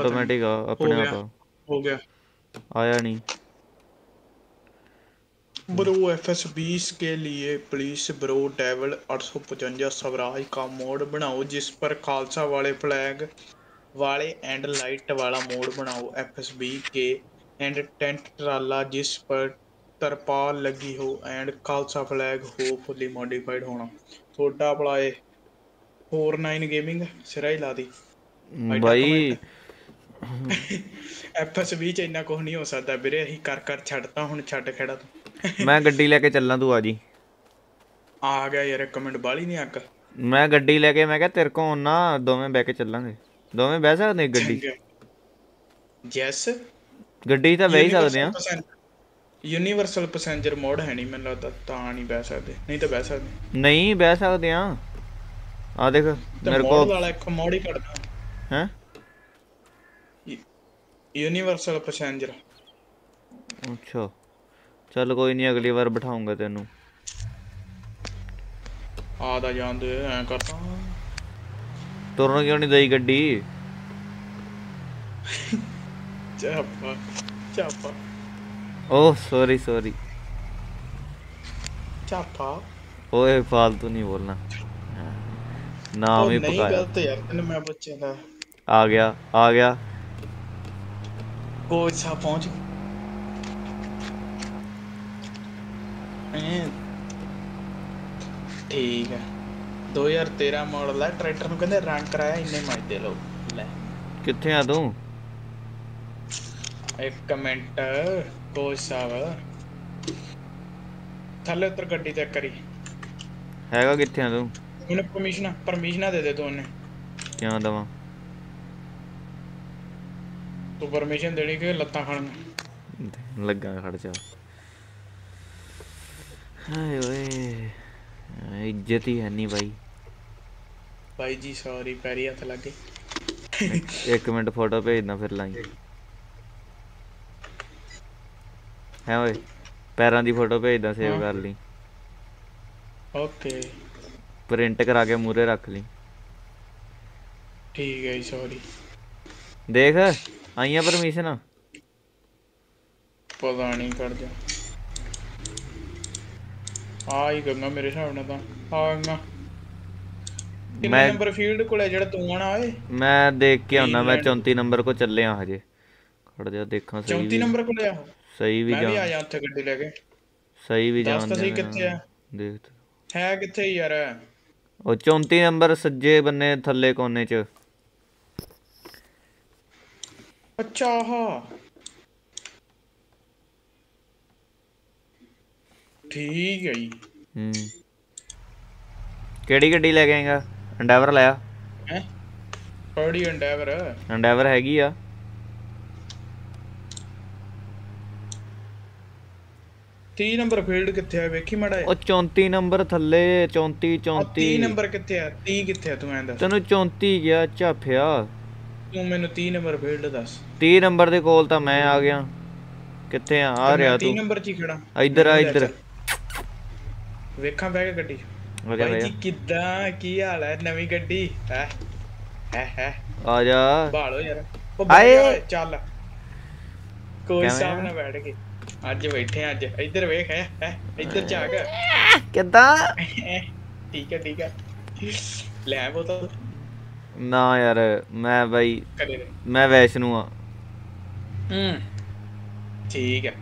ਆਟੋਮੈਟਿਕ ਆ ਆਪਣੇ ਆਪ ਹੋ ਗਿਆ। ਆਇਆ ਨਹੀਂ ब्रो FS20 के लिए प्लीज ब्रो डेविल 855 स्वराज का मोड बनाओ, जिस पर खालसा वाले फ्लैग वाले एंड लाइट वाला मोड बनाओ। FS20 के एंड टेंट ट्राला जिस पर तरपाल लगी हो एंड खालसा फ्लैग हो, फुली मॉडिफाइड होना। थोड़ा बड़ा ये 49 गेमिंग सिरा ही ला दी भाई। FS20 ਚ ਇੰਨਾ ਕੁਝ ਨਹੀਂ ਹੋ ਸਕਦਾ ਵੀਰੇ, ਅਸੀਂ ਕਰ ਛੱਡਤਾ ਹੁਣ, ਛੱਡ ਖੜਾ ਤੂੰ। ਮੈਂ ਗੱਡੀ ਲੈ ਕੇ ਚੱਲਾਂ, ਤੂੰ ਆ ਜੀ। ਆ ਗਿਆ ਯਾਰ 1 ਮਿੰਟ, ਬਾਲੀ ਨਹੀਂ ਅੱਕ। ਮੈਂ ਗੱਡੀ ਲੈ ਕੇ, ਮੈਂ ਕਿਹਾ ਤੇਰੇ ਕੋਲ ਨਾ ਦੋਵੇਂ ਬਹਿ ਕੇ ਚੱਲਾਂਗੇ। ਦੋਵੇਂ ਬਹਿ ਸਕਦੇ ਗੱਡੀ? ਯੈਸ ਗੱਡੀ ਤਾਂ ਬਹਿ ਹੀ ਸਕਦੇ ਆ। ਯੂਨੀਵਰਸਲ ਪੈਸੇਂਜਰ ਮੋਡ ਹੈ ਨਹੀਂ ਮੈਨੂੰ ਲੱਗਦਾ, ਤਾਂ ਨਹੀਂ ਬਹਿ ਸਕਦੇ, ਨਹੀਂ ਤਾਂ ਬਹਿ ਸਕਦੇ। ਨਹੀਂ ਬਹਿ ਸਕਦੇ ਆ, ਆ ਦੇਖ ਮੇਰੇ ਕੋਲ ਵਾਲਾ ਇੱਕ ਮੋਡ ਹੀ ਕੱਢਦਾ ਹੈ ਯੂਨੀਵਰਸਲ ਪੈਸੇਂਜਰ। ਅੱਛਾ ਚੱਲ ਕੋਈ ਨਹੀਂ, ਅਗਲੀ ਵਾਰ ਬਿਠਾਉਂਗਾ ਤੈਨੂੰ। ਆਦਾ ਜਾਂਦੇ ਐ ਕਰਦਾ, ਤੁਰਨ ਕਿਉਂ ਨਹੀਂ ਦਈ ਗੱਡੀ? ਚਾਪਾ ਓ ਸੌਰੀ ਚਾਪਾ। ਓਏ ਫਾਲਤੂ ਨਹੀਂ ਬੋਲਣਾ, ਨਾਮ ਹੀ ਪਕਾਇਆ। ਨਹੀਂ ਗਲਤ ਯਾਰ, ਤੈਨੂੰ ਮੈਂ ਬੱਚੇ ਦਾ ਆ ਗਿਆ ਕੋਈ ਸਾ ਪਹੁੰਚ ਠੀਕ ਹੈ। 2013 ਮਾਡਲ ਹੈ, ਟਰੈਕਟਰ ਨੂੰ ਕਹਿੰਦੇ ਰੰਗ ਕਰਾਇਆ, ਇੰਨੇ ਮਾਇਦੇ ਲੋਕ। ਲੈ ਕਿੱਥੇ ਆ ਤੂੰ? ਇੱਕ ਮਿੰਟ ਕੋਚ ਸਾਹਿਬ ਥੱਲੇ ਉਤਰ, ਗੱਡੀ ਚੈੱਕ ਕਰੀ ਹੈਗਾ। ਕਿੱਥੇ ਆ ਤੂੰ? ਮੈਨੂੰ ਪਰਮਿਸ਼ਨਾਂ ਦੇ ਦੇ ਤੂੰ। ਉਹਨੇ ਕਿਉਂ ਦਵਾਂ? ਤੂੰ ਪਰਮਿਸ਼ਨ ਦੇਣੀ ਕਿ ਲੱਤਾਂ ਖਾਣ ਲੱਗਾ? ਖੜ ਜਾ, ਇੱਜ਼ਤ ਹੀ ਹੈ ਨੀ ਬਾਈ। ਬਾਈ ਜੀ ਸੌਰੀ, ਪੈਰੀ ਹੱਥ ਲੱਗੇ। 1 ਮਿੰਟ ਫੋਟੋ ਭੇਜਦਾ ਫਿਰ ਲਾਈ ਹੈ ਓਏ, ਪੈਰਾਂ ਦੀ ਫੋਟੋ ਭੇਜਦਾ, ਸੇਵ ਕਰ ਲਈ। ਓਕੇ ਪ੍ਰਿੰਟ ਕਰਾ ਕੇ ਮੂਹਰੇ ਰੱਖ ਲਈ। ठीक है सॉरी। देख आई है परमिशन ना पता नहीं कर जा आई गंगा मेरे सामने तो आ गंगा मैं नंबर फील्ड कोले जेड़ा तू आना ओए मैं देख के आना मैं 34 नंबर को चले आ हजे खड़ जा देखा सही 34 नंबर कोले आ सही भी जा मैं भी आ जा उथे गड्डी लेके सही भी जान सही किथे है देख है किथे यार ओ 34 नंबर सज्जे बन्ने थल्ले कोने च अच्छा हां ठीक है जी केड़ी गड्डी ले गएगा एंडेवर लाया हैं बड़ी एंडेवर एंडेवर हैगी आ तीन नंबर फील्ड किथे है वेखी मड़ा ओ 34 नंबर थल्ले 34 34 तीन नंबर किथे है 30 किथे है तू ऐंदा तनु 34 गया झाफिया तू मेनू 30 नंबर फील्ड दस 30 नंबर दे कोल ता मैं आ गया किथे आ रहा तू 30 नंबर ची खड़ा इधर आ इधर वेखा बैग गड्डी भाई जी किदा की हाल है नवी गड्डी है है आ जा भालो यार आए चल कोई सामने बैठ के आज बैठे आज इधर वेख है इधर झाग किदा ठीक है ले बोतल ना यार मैं भाई मैं वैष्णु हां ठीक है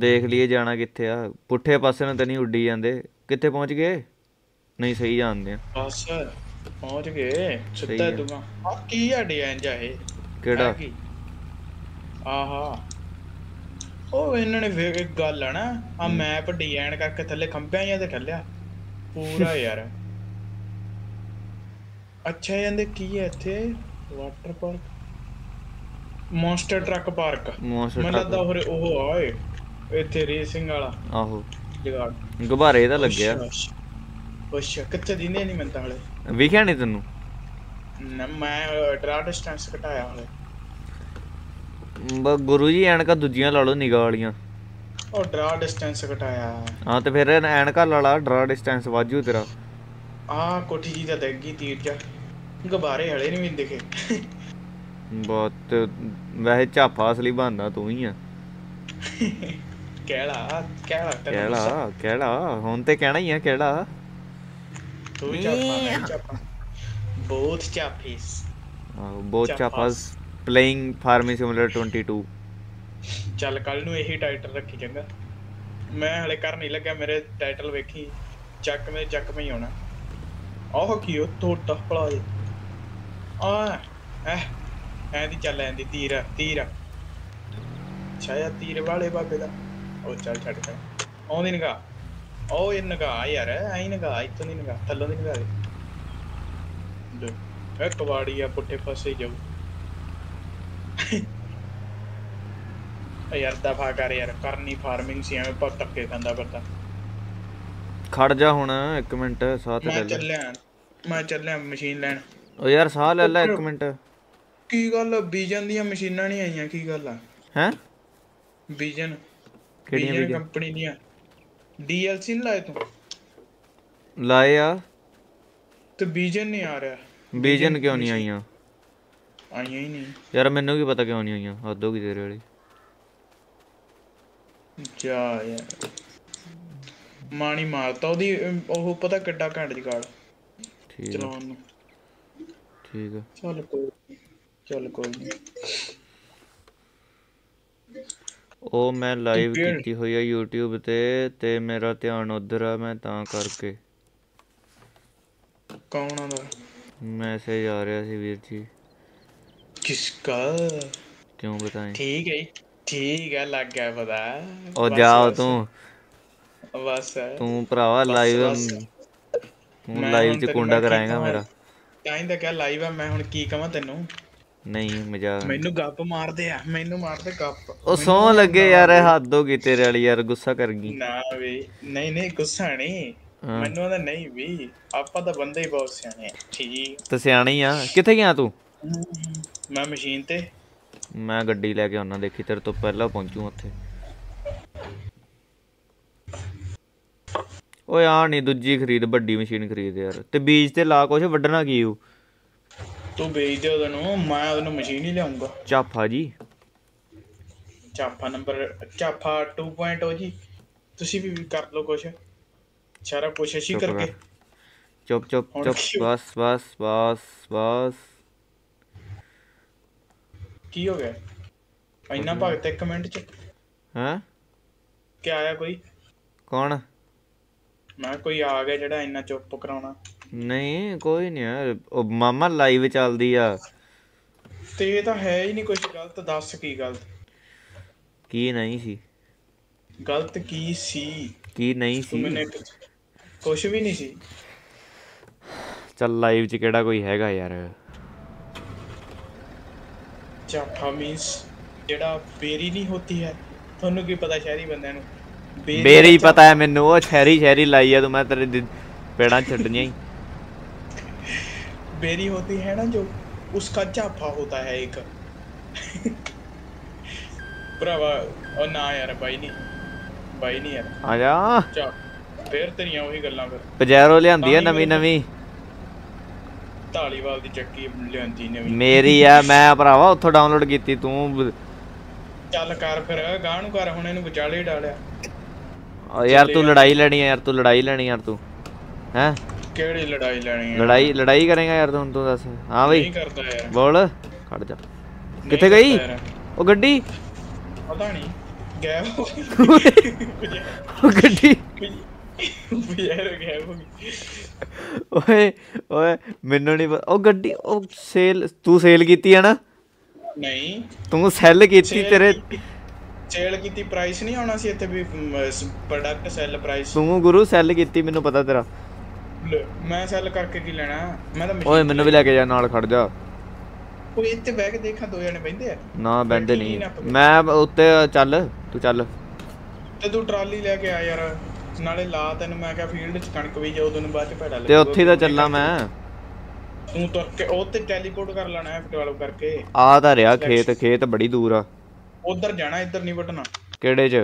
देख लिए जाना किथे आ पुठे पासे न तनी उड्डी जांदे किथे पहुंच गए नहीं सही जानदे बस पहुंच गए सिद्धा दूंगा आ की है डिजाइन जा है केड़ा आहा ओ इन्होंने वे गल है ना आ मैप डिजाइन करके थले खंभे या ते ठल्लिया पूरा यार अच्छा यार की है इथे water park monster truck park मतलब दा होरे ओहो ओए इथे रेसिंग वाला आहो जगाड़ गुब्बारे दा लगया कुछ कच्चे दिने नहीं मनता हले विख्या नहीं तन्नू ना मैं ड्रा डिस्टेंस घटाया हले गुरु जी एनका दूजियां ला लो निगाह वालियां ओ ड्रा डिस्टेंस घटाया हां ते फिर एनका ला ला ड्रा डिस्टेंस वाजू तेरा हां कोठी जी दा देगी तीर जा गुब्बारे हले नहीं मिल दिखे बहुत वैसे झाफा असली बहाना तू ही है केड़ा केड़ा केड़ा केड़ा हुन ते कहना ही है केड़ा तू झाफा बहुत झाफीस बहुत झाफास Playing Farming Simulator 22 चल कल नु यही टाइटल रखी चंगा मैं हले कर नहीं लगा मेरे टाइटल देखी चक में ही होना ओह कियो तोटा भला आ ए दी चल आंदी तीर तीर छाया तीर वाले बाबे दा ओ चल छड़ के आंदी नगा ओ इन नगा यार ऐ नगा इतनी नगा थल्लों दी नगा दे ए कबाड़ी आ पुठे पासे जाऊ यार दफा कर यार करनी फार्मिंग सी एवें पर टक्के खांदा बंदा खड़ जा हुन 1 मिनट साथ ले मैं चलया मशीन लेन ओ यार साह ले ले 1 मिनट की गल बीजन दी मशीनां नहीं आईयां की गल हैं बीजन केडी कंपनी दी डीएलसी नहीं लाए तू लाया तो बीजन नहीं आ रहा बीजन क्यों नहीं आईयां आईयां ही नहीं यार मेनू की पता क्यों नहीं आईयां हद हो गई तेरे वाली जा यार मानी मारता ओदी ओह पता किड्डा घंट जगाड़ ठीक चलान ठीक है चल कोई नहीं ओ मैं लाइव कीती होई है YouTube ते मेरा ध्यान उधर है मैं तां करके कौन आंदा मैसेज आ रहा सी वीर जी किसका क्यों बताएं ठीक है लग गया पता ओ जाओ तू बस तू भरावा लाइव मैं लाइव च कुंडा कराएगा मेरा टाइम तक है लाइव है मैं हुन की कहवा तेनू नहीं मजाक मेनू गप मार दे है मेनू मार दे गप ओ सो लगे यार हद हो गई तेरे वाली यार गुस्सा कर गई ना वे नहीं गुस्सा नहीं मेनू आंदा नहीं भी आपा दा बंदे ही बहुत सियाने ठीक तो सियाने ही आ किथे गया तू मैं मशीन ते मैं गड्डी लेके आना देखी तेरे तो पहला पहुंचूं उथे ओए हां नहीं दूजी खरीद, बड़ी मशीन खरीद यार, ते बीज ते ला कुछ वड्डना की हो तू बेच दे ओदनु, मैं ओदनु मशीन ही लाऊंगा। चाफा जी चाफा नंबर चाफा 2.0 जी, ਤੁਸੀਂ ਵੀ ਕਰ ਲਓ ਕੁਛ ਸਾਰਾ ਕੁਛ ਅਸੀਂ ਕਰਕੇ। ਚੁੱਪ ਚੁੱਪ ਚੁੱਪ ਬਸ ਬਸ ਬਸ ਬਸ ਕੀ ਹੋ ਗਿਆ ਇੰਨਾ ਭਗਤ ਇੱਕ ਮਿੰਟ ਚ ਹਾਂ ਕੀ ਆਇਆ ਕੋਈ ਕੌਣ ਮੈਂ ਕੋਈ ਆ ਗਿਆ ਜਿਹੜਾ ਇੰਨਾ ਚੁੱਪ ਕਰਾਉਣਾ ਨਹੀਂ ਕੋਈ ਨਹੀਂ ਯਾਰ ਉਹ ਮਾਮਾ ਲਾਈਵ ਚੱਲਦੀ ਆ ਤੇ ਇਹ ਤਾਂ ਹੈ ਹੀ ਨਹੀਂ ਕੁਝ ਗਲਤ ਦੱਸ ਕੀ ਗਲਤ ਕੀ ਨਹੀਂ ਸੀ गलत की सी की नहीं सी मैंने कुछ भी नहीं सी चल लाइव च केड़ा कोई हैगा यार चाफा मींस जेड़ा बेरी नहीं होती है थानू की पता शहरी बंदे नु बेरी ही पता है मेनू ओ शहरी शहरी लाई है तो मैं तेरे पेड़ा छड़निया ही बेरी होती है ना जो उसका चाफा होता है एक भरावा ओ ना यार भाई नहीं ਬਾਈ ਨਹੀਂ ਯਾਰ ਆ ਜਾ ਚਾ ਫੇਰ ਤੇਰੀਆਂ ਉਹੀ ਗੱਲਾਂ ਫਿਰ ਪਜੈਰੋ ਲਿਆਂਦੀ ਆ ਨਵੀਂ ਨਵੀਂ ਢਾਲੀਵਾਲ ਦੀ ਚੱਕੀ ਲਿਆਂਦੀ ਨਵੀਂ ਮੇਰੀ ਆ ਮੈਂ ਭਰਾਵਾ ਉੱਥੋਂ ਡਾਊਨਲੋਡ ਕੀਤੀ ਤੂੰ ਚੱਲ ਕਰ ਫਿਰ ਗਾਹ ਨੂੰ ਕਰ ਹੁਣ ਇਹਨੂੰ ਵਿਚਾਲੇ ਡਾਲਿਆ ਆ ਯਾਰ ਤੂੰ ਲੜਾਈ ਲੈਣੀ ਆ ਯਾਰ ਤੂੰ ਲੜਾਈ ਲੈਣੀ ਯਾਰ ਤੂੰ ਹੈ ਕਿਹੜੀ ਲੜਾਈ ਲੈਣੀ ਆ ਲੜਾਈ ਲੜਾਈ ਕਰੇਗਾ ਯਾਰ ਤੂੰ ਤੂੰ ਦੱਸ ਹਾਂ ਬਈ ਨਹੀਂ ਕਰਦਾ ਯਾਰ ਬੋਲ ਖੜ ਜਾ ਕਿੱਥੇ ਗਈ ਉਹ ਗੱਡੀ ਪਤਾ ਨਹੀਂ गया वो गड्डी यार गया वो ओए ओए मेनू नहीं पता ओ गड्डी ओ सेल तू सेल कीती है ना नहीं तू सेल कीती तेरे सेल कीती प्राइस नहीं आना सी इथे भी प्रोडक्ट सेल प्राइस तू गुरु सेल कीती मेनू पता तेरा मैं सेल करके की लेना मैं तो ओए मेनू भी लेके जा नाल खड़ जा ਕੋਈ ਇੱਥੇ ਬੈਗ ਦੇਖਾ ਦੋ ਜਣੇ ਬੈੰਦੇ ਆ ਨਾ ਬੈੰਦੇ ਨਹੀਂ ਮੈਂ ਉੱਤੇ ਚੱਲ ਤੇ ਤੂੰ ਟਰਾਲੀ ਲੈ ਕੇ ਆ ਯਾਰ ਨਾਲੇ ਲਾ ਤੈਨੂੰ ਮੈਂ ਕਿਹਾ ਫੀਲਡ ਚ ਕਣਕ ਵੀ ਜਾਉ ਤੈਨੂੰ ਬਾਅਦ ਚ ਭੇੜਾ ਲੈ ਤੇ ਉੱਥੇ ਤਾਂ ਚੱਲਾ ਮੈਂ ਤੂੰ ਤੁਰ ਕੇ ਉੱਤੇ ਟੈਲੀਪੋਰਟ ਕਰ ਲੈਣਾ ਹੈ ਡਿਵੈਲਪ ਕਰਕੇ ਆ ਤਾਂ ਰਿਹਾ ਖੇਤ ਖੇਤ ਬੜੀ ਦੂਰ ਆ ਉਧਰ ਜਾਣਾ ਇੱਧਰ ਨਹੀਂ ਵੱਢਣਾ ਕਿਹੜੇ ਚ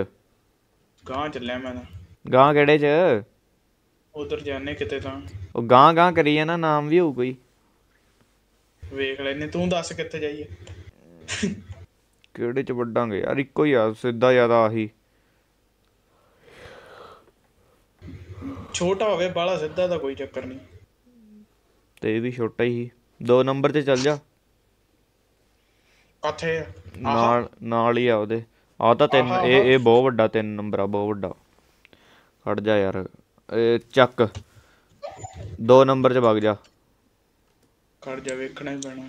ਗਾਂ ਚੱਲਿਆ ਮੈਂ ਗਾਂ ਕਿਹੜੇ ਚ ਉਧਰ ਜਾਣੇ ਕਿਤੇ ਤਾਂ ਉਹ ਗਾਂ ਗਾਂ ਕਰੀ ਆ ਨਾ ਨਾਮ ਵੀ ਹੋਊ ਕੋਈ ਵੇਖ ਲੈਨੇ ਤੂੰ ਦੱਸ ਕਿੱਥੇ ਜਾਈਏ ਕਿਹੜੇ ਚ ਵੱਡਾਂਗੇ ਯਾਰ ਇੱਕੋ ਹੀ ਆ ਸਿੱਧਾ ਜਿਆਦਾ ਆਹੀ ਛੋਟਾ ਹੋਵੇ ਬਾਲਾ ਸਿੱਧਾ ਤਾਂ ਕੋਈ ਚੱਕਰ ਨਹੀਂ ਤੇ ਇਹ ਵੀ ਛੋਟਾ ਹੀ ਦੋ ਨੰਬਰ ਤੇ ਚੱਲ ਜਾ ਕੱਥੇ ਨਾਲ ਨਾਲ ਹੀ ਆ ਉਹਦੇ ਆ ਤਾਂ ਤਿੰਨ ਇਹ ਬਹੁਤ ਵੱਡਾ ਤਿੰਨ ਨੰਬਰ ਆ ਬਹੁਤ ਵੱਡਾ ਖੜ ਜਾ ਯਾਰ ਇਹ ਚੱਕ ਦੋ ਨੰਬਰ ਚ ਵਗ ਜਾ कर जा देखना ही पड़ना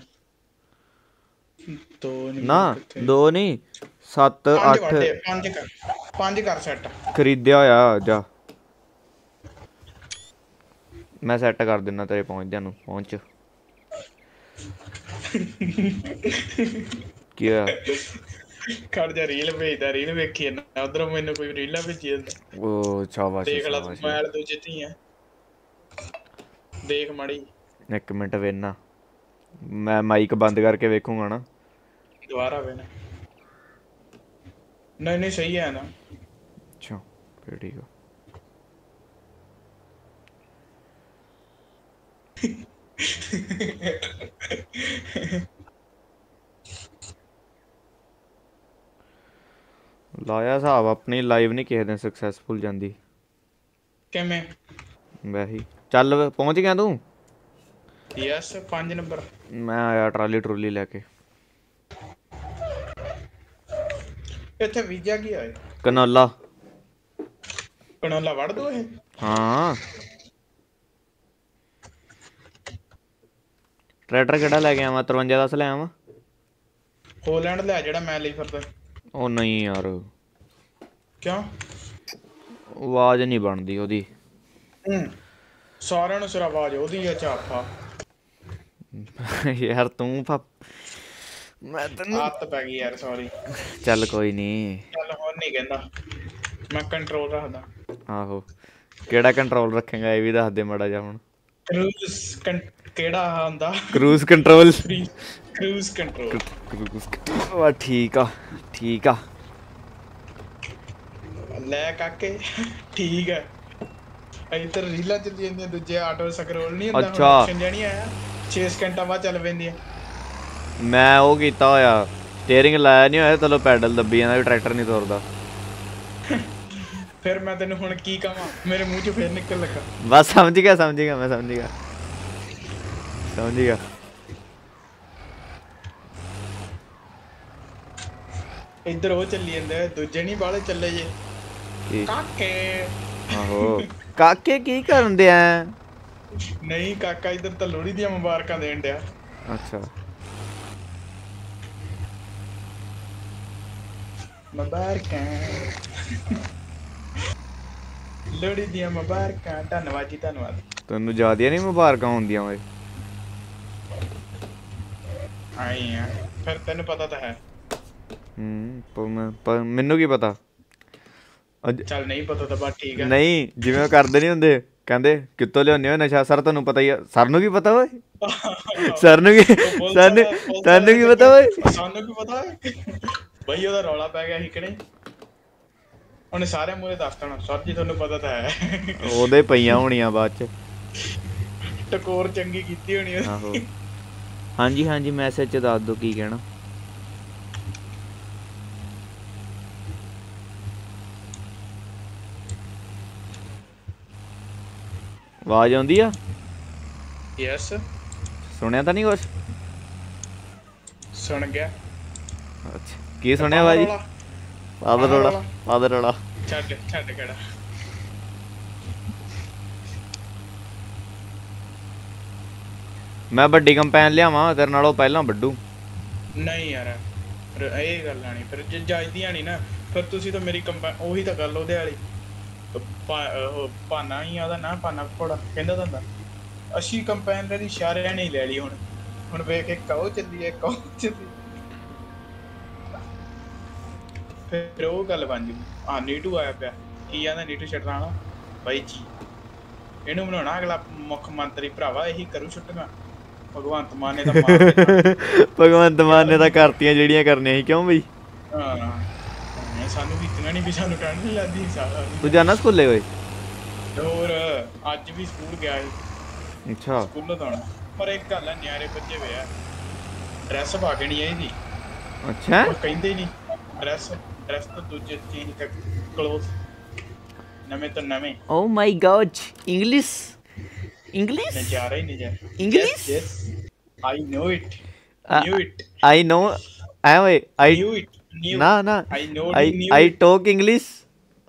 तो ना दो नहीं 7 8 5 कर सेट खरीदया होया जा मैं सेट कर देना तेरे पहुंचदिया नु पहुंच क्या कर जा रील भेजदा रील देखी ना उधर मेनू कोई रीला भेजी ओ शाबाश देख ला मोबाइल दूजे ती है देख माड़ी एक मिनट वेना मैं माइक बंद करके देखूंगा ना दोबारा वे नहीं नहीं सही है ना अच्छा फिर ठीक है लाया साहब अपनी लाइव नहीं किसी दिन सक्सेसफुल जांदी किवें वैसे चल पहुंच गया तू यस 5 नंबर मैं आया ट्राली ट्रोली लेके ਇੱਥੇ ਵੀਜਾ ਕੀ ਆਏ ਕਨੋਲਾ ਕਨੋਲਾ ਵੜ ਦੋ ਇਹ ਹਾਂ ਟਰੈਕਟਰ ਕਿਹੜਾ ਲੈ ਕੇ ਆਵਾਂ 5310 ਲੈ ਆਵਾਂ ਹੋਲੈਂਡ ਲੈ ਜਿਹੜਾ ਮੈਂ ਲਈ ਫਿਰਦਾ ਉਹ ਨਹੀਂ ਯਾਰ ਕਿਉਂ ਆਵਾਜ਼ ਨਹੀਂ ਬਣਦੀ ਉਹਦੀ ਸਾਰਿਆਂ ਨੂੰ ਸਿਰ ਆਵਾਜ਼ ਉਹਦੀ ਆ ਚਾਫਾ यार तू मैं तेन आदत पै गई यार सॉरी चल कोई नहीं चल हो नहीं कहंदा मैं कंट्रोल रखदा आहो केड़ा कंट्रोल रखेगा ये भी दस दे माड़ा जा हुन क्रूज केड़ा होंदा क्रूज कंट्रोल क्रूज कंट्रोल वा ठीक आ ले काके ठीक है ਇੱਧਰ ਰੀਲਾਂ ਚੱਲੀ ਜਾਂਦੀਆਂ ਦੂਜੇ ਆਟੋ ਸਕਰੋਲ ਨਹੀਂ ਹੁੰਦਾ ਆਪਸ਼ਨ ਜਾਨੀ ਆਇਆ 6 ਘੰਟਾ ਬਾਅਦ ਚੱਲ ਪੈਂਦੀ ਆ ਮੈਂ ਉਹ ਕੀਤਾ ਹੋਇਆ ਸਟੀering ਲਾਇਆ ਨਹੀਂ ਹੋਇਆ ਚਲੋ ਪੈਡਲ ਦੱਬੀ ਜਾਂਦਾ ਟਰੈਕਟਰ ਨਹੀਂ ਤੁਰਦਾ ਫਿਰ ਮੈਂ ਤੈਨੂੰ ਹੁਣ ਕੀ ਕਹਾਂ ਮੇਰੇ ਮੂੰਹ ਚ ਫੇਰ ਨਿਕਲ ਲੱਗਾ ਬਸ ਸਮਝ ਗਿਆ ਮੈਂ ਸਮਝ ਗਿਆ ਇੱਧਰ ਉਹ ਚੱਲੀ ਜਾਂਦਾ ਦੂਜੇ ਨਹੀਂ ਬਾਹਲੇ ਚੱਲੇ ਜੇ ਕਾਕੇ ਆਹੋ ਕਾਕੇ ਕੀ ਕਰਨ ਦੇ ਆ ਨਹੀਂ ਕਾਕਾ ਇੱਧਰ ਤਾਂ ਲੋਹੜੀ ਦੀਆਂ ਮੁਬਾਰਕਾਂ ਦੇਣ ਡਿਆ ਅੱਛਾ ਮੁਬਾਰਕਾਂ ਲੋਹੜੀ ਦੀਆਂ ਮੁਬਾਰਕਾਂ ਧੰਨਵਾਦ ਜੀ ਧੰਨਵਾਦ ਤੈਨੂੰ ਜਿਆਦੀਆਂ ਨਹੀਂ ਮੁਬਾਰਕਾਂ ਹੁੰਦੀਆਂ ਓਏ ਆਈ ਆ ਫਿਰ ਤੈਨੂੰ ਪਤਾ ਤਾਂ ਹੈ पर मैनू की पता चल नहीं पता तो बात ठीक है नहीं जिवें करदे नहीं हुंदे कहंदे कितों लियाउंदे हो नशा सर तुहानू पता ही है सर नू की पता ओए सर नू की सर नू की पता ओए सानू की पता भाई ओदा रौला पै गया हिकड़े उहने सारे मूरे दस देना सर जी तुहानू पता तो है ओदे पईयां होणीआं बाद च टकोर चंगी कीती होणी आहो हां जी मैसेज च दस दो की कहना आवाज आउंदी आ यस सुनया तो नहीं कुछ सुन गया अच्छा की सुनया भाई पादर रोड़ा छट छट केड़ा मैं बड़ी कंपैन लियावा तेरे नालों पहला बड्डू नहीं यार ए गल आनी फिर जे जजदी आनी ना फिर तुसी तो मेरी कंपैन ओही तो गल ओदे वाली पाना ही आदा ना पाना कोड़ा कहंदा दंदा अशी कंपेन रे इशारे नहीं ले ली हुन हुन वेख एक काऊ चली है काऊ चली फिर ओ गल बन गई आ नीटू आया पे की आंदा नीटू छटराना भाई जी एनु बनाना अगला मुख्यमंत्री भरावा यही करू छुट्टियां भगवंत मान ने दा भगवंत मान ने दा करतियां जेड़ियां करने ही क्यों भाई हां ਸਾਨੂੰ ਵੀ ਇਤਨਾ ਨਹੀਂ ਵੀ ਸਾਨੂੰ ਟਾਈਮ ਨਹੀਂ ਲੱਗਦੀ ਸਾਰਾ ਤੂੰ ਜਾਣਾ ਸਕੂਲੇ ਓਏ ਹੋਰ ਅੱਜ ਵੀ ਸਕੂਲ ਗਿਆ ਸੀ ਅੱਛਾ ਸਕੂਲ ਤਾਂ ਪਰ ਇੱਕ ਗੱਲ ਹੈ ਨਿਆਰੇ ਬੱਚੇ ਵੇ ਆ ਡਰੈਸ ਪਾ ਕੇ ਨਹੀਂ ਆਈ ਦੀ ਅੱਛਾ ਕਹਿੰਦੇ ਨਹੀਂ ਡਰੈਸ ਤਾਂ ਦੂਜੇ ਚੀਜ਼ ਤੱਕ ਕਲੋਸ ਨਵੇਂ ਤਾਂ ਨਵੇਂ ਓ ਮਾਈ ਗॉड ਇੰਗਲਿਸ਼ ਨਿਆਰਾ ਹੀ ਨਹੀਂ ਜਾ English yes I know it I know I know it ना I talk English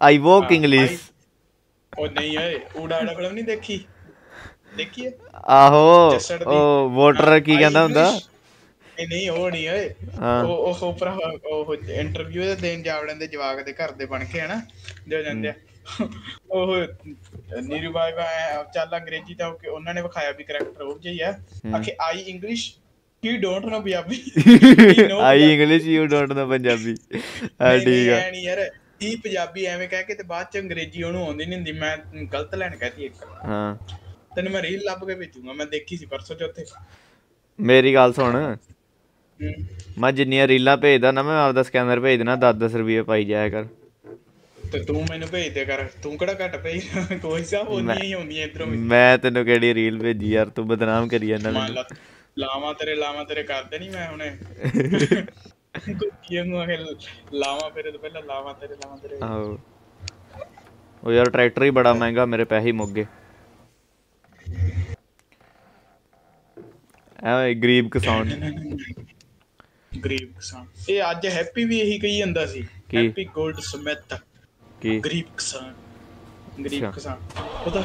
I walk English ओ नहीं है उड़ाड़ा फिल्म नहीं देखी देखिए आहो ओ वोटर की कहंदा हुंदा नहीं ओ नहीं है ओ ऊपर ओ इंटरव्यू दे देन जावड़न दे जवाक दे घर दे बन के है ना दे जांदे ओ नीरूबाई चल अंग्रेजी दा ओके उन्होंने विखाया भी करैक्टर हो जई है आके आई English You don't know Punjabi. I English. You don't know Punjabi. हाँ ठीक है। नहीं यार, ये Punjabi ऐसे कह के तो बात चंग अंग्रेजी होने होंडी नहीं दी मैं गलत लाइन कहती है एक। हाँ। तने मैं रील लाभ के भेजूँगा मैं देखी सी परसों चौथे। मेरी गाल सोना। मैं जिन्हें रीला पे इधर ना मैं 10 स्कैनर पे इतना 10-10 रुपये पाई जाए कर। तो तू मैंने पे इधर कर तू कड़ा कट पे कोई सा होनी है इधरों में। मैं तने केड़ी रील पे जी यार तू बदनाम करिए ना लामा तेरे करते नहीं मैं उन्हें लामा फिर तो पहला लामा तेरे ओ यार ट्रैक्टर ही बड़ा महंगा मेरे पैसे ही मुक गए ऐ गरीब किसान ये आज हैप्पी भी यही कही अंदा सी हैप्पी गोल्ड स्मिथ की गरीब किसान ਉਹਦਾ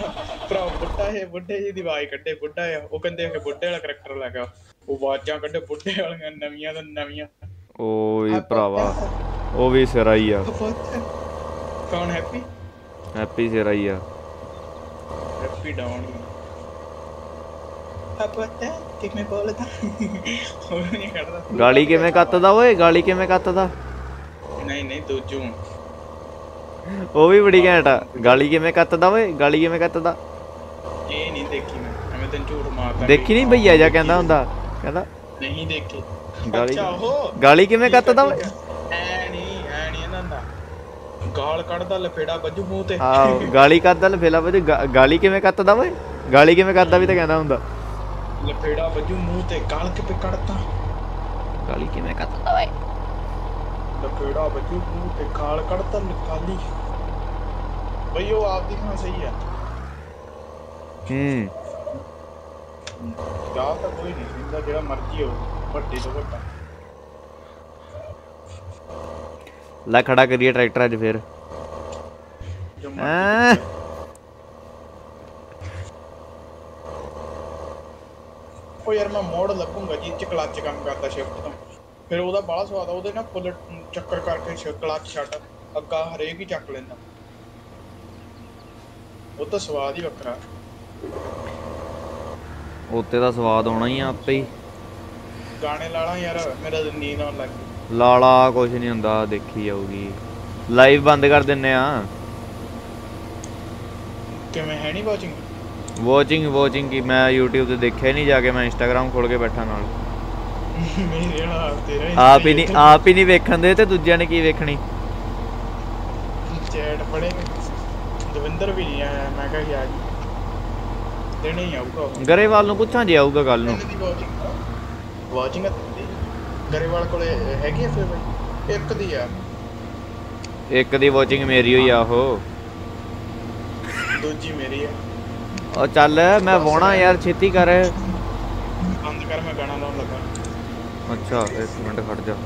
ਭਰਾ ਬੁੱਢਾ ਹੈ ਬੁੱਢੇ ਜੀ ਦੀ ਵਾਈ ਕੱਢੇ ਬੁੱਢਾ ਆ ਉਹ ਕਹਿੰਦੇ ਕਿ ਬੁੱਢੇ ਵਾਲਾ ਕੈਰੈਕਟਰ ਲੱਗਾ ਉਹ ਵਾਜਾਂ ਕੱਢੇ ਬੁੱਢੇ ਵਾਲੀਆਂ ਨਵੀਆਂ ਤਾਂ ਨਵੀਆਂ ਓਏ ਭਰਾਵਾ ਉਹ ਵੀ ਸਰਾਈ ਆ ਕੌਣ ਹੈਪੀ ਸਰਾਈ ਆ ਹੈਪੀ ਡਾਊਨ ਆਪਤਾ ਕਿਵੇਂ ਬੋਲਦਾ ਹੋਰ ਨਹੀਂ ਕੱਢਦਾ ਗਾਲੀ ਕਿਵੇਂ ਕੱਟਦਾ ਨਹੀਂ ਦੂਜੂ ਉਹ ਵੀ ਬੜੀ ਘੈਂਟ ਆ ਗਾਲੀ ਕਿਵੇਂ ਕੱਟਦਾ ਇਹ ਨਹੀਂ ਦੇਖੀ ਮੈਂ ਤੈਨੂੰ ਝੂਠ ਮਾਰਦਾ ਦੇਖੀ ਨਹੀਂ ਭਈਆ ਜਾ ਕਹਿੰਦਾ ਹੁੰਦਾ ਨਹੀਂ ਦੇਖੀ ਗਾਲੀ ਕਿਵੇਂ ਕੱਟਦਾ ਐ ਨਹੀਂ ਇਹਨਾਂ ਦਾ ਗਾਲ ਕੱਢਦਾ ਲਫੇੜਾ ਵੱਜੂ ਮੂੰਹ ਤੇ। ਹਾਂ ਗਾਲੀ ਕੱਢਦਾ ਲਫੇੜਾ ਵੱਜੂ। ਗਾਲੀ ਕਿਵੇਂ ਕੱਢਦਾ ਓਏ? ਗਾਲੀ ਕਿਵੇਂ ਕੱਢਦਾ ਵੀ ਤਾਂ ਕਹਿੰਦਾ ਹੁੰਦਾ ਲਫੇੜਾ ਵੱਜੂ ਮੂੰਹ ਤੇ ਗਾਲ ਕਿਵੇਂ ਕੱਢਦਾ। ਗਾਲੀ ਕਿਵੇਂ ਕੱਢਦਾ ਓਏ? ਲਫੇੜਾ ਵੱਜੂ ਮੂੰਹ ਤੇ ਗਾਲ ਕੱਢਦਾ ਨਿਕਾਲੀ ਬਈ ਉਹ ਆਪ ਦੀ ਖਾਂ ਸਹੀ ਹੈ। ਯਾਰ ਤਾਂ ਕੋਈ ਨਹੀਂ ਜਿੰਦਾ ਜਿਹੜਾ ਮਰਜੀ ਹੋ ਵੱਡੇ ਤੋਂ ਵੱਡਾ। ला खड़ा करिए ट्रैक्टर आज फिर ओ यार मैं मोड़ लगूंगा जी क्लच काम करता शिफ्ट तो फिर ओदा बड़ा स्वाद आ ओदे ना फुल चक्कर करके क्लच छट अग्गा हरेक ही चक लेंदा ओ तो स्वाद ही वखरा ओते दा स्वाद होना ही आपे ही गाने लाला यार मेरा नींद आउण लग गई लाला कुछ नहीं होंदा देखी जाऊगी लाइव बंद कर देने किवें है नहीं वाचिंग वाचिंग वाचिंग की मैं यूट्यूब से देखे नहीं जाके मैं इंस्टाग्राम खोल के बैठा नाल आप ही नहीं वेखन दे ते दूजे ने की वेखनी चैट पड़े दविंदर भी नहीं आया मैं कहा यार देने ही आऊगा गरेवाल नु पूछां जे आऊगा कल नु वाचिंग ਗਰੇਵਾਲ ਕੋਲੇ ਹੈਗੀ ਫਿਰ ਬਈ ਇੱਕ ਦੀ ਵਾਚਿੰਗ ਮੇਰੀ ਹੋਈ ਆ ਉਹ ਦੂਜੀ ਮੇਰੀ ਆ ਉਹ ਚੱਲ ਮੈਂ ਵੋਣਾ ਯਾਰ ਛੇਤੀ ਕਰ ਬੰਦ ਕਰ ਮੈਂ ਗਾਣਾ ਲਾਉਣ ਲੱਗਾ ਅੱਛਾ ਇੱਕ ਮਿੰਟ ਖੜ ਜਾ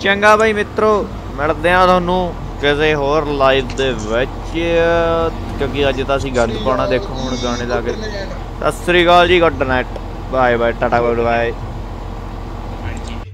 ਚੰਗਾ ਬਾਈ ਮਿੱਤਰੋ ਮਿਲਦੇ ਆ ਤੁਹਾਨੂੰ ਕਿਸੇ ਹੋਰ ਲਾਈਵ ਦੇ ਵਿੱਚ ਕਿਉਂਕਿ ਅੱਜ ਤਾਂ ਅਸੀਂ ਗੰਦ ਪਾਉਣਾ ਦੇਖੋ ਹੁਣ ਗਾਣੇ ਲਾ ਕੇ ਸਤਿ ਸ੍ਰੀ ਅਕਾਲ ਜੀ good night bye bye tata bye bye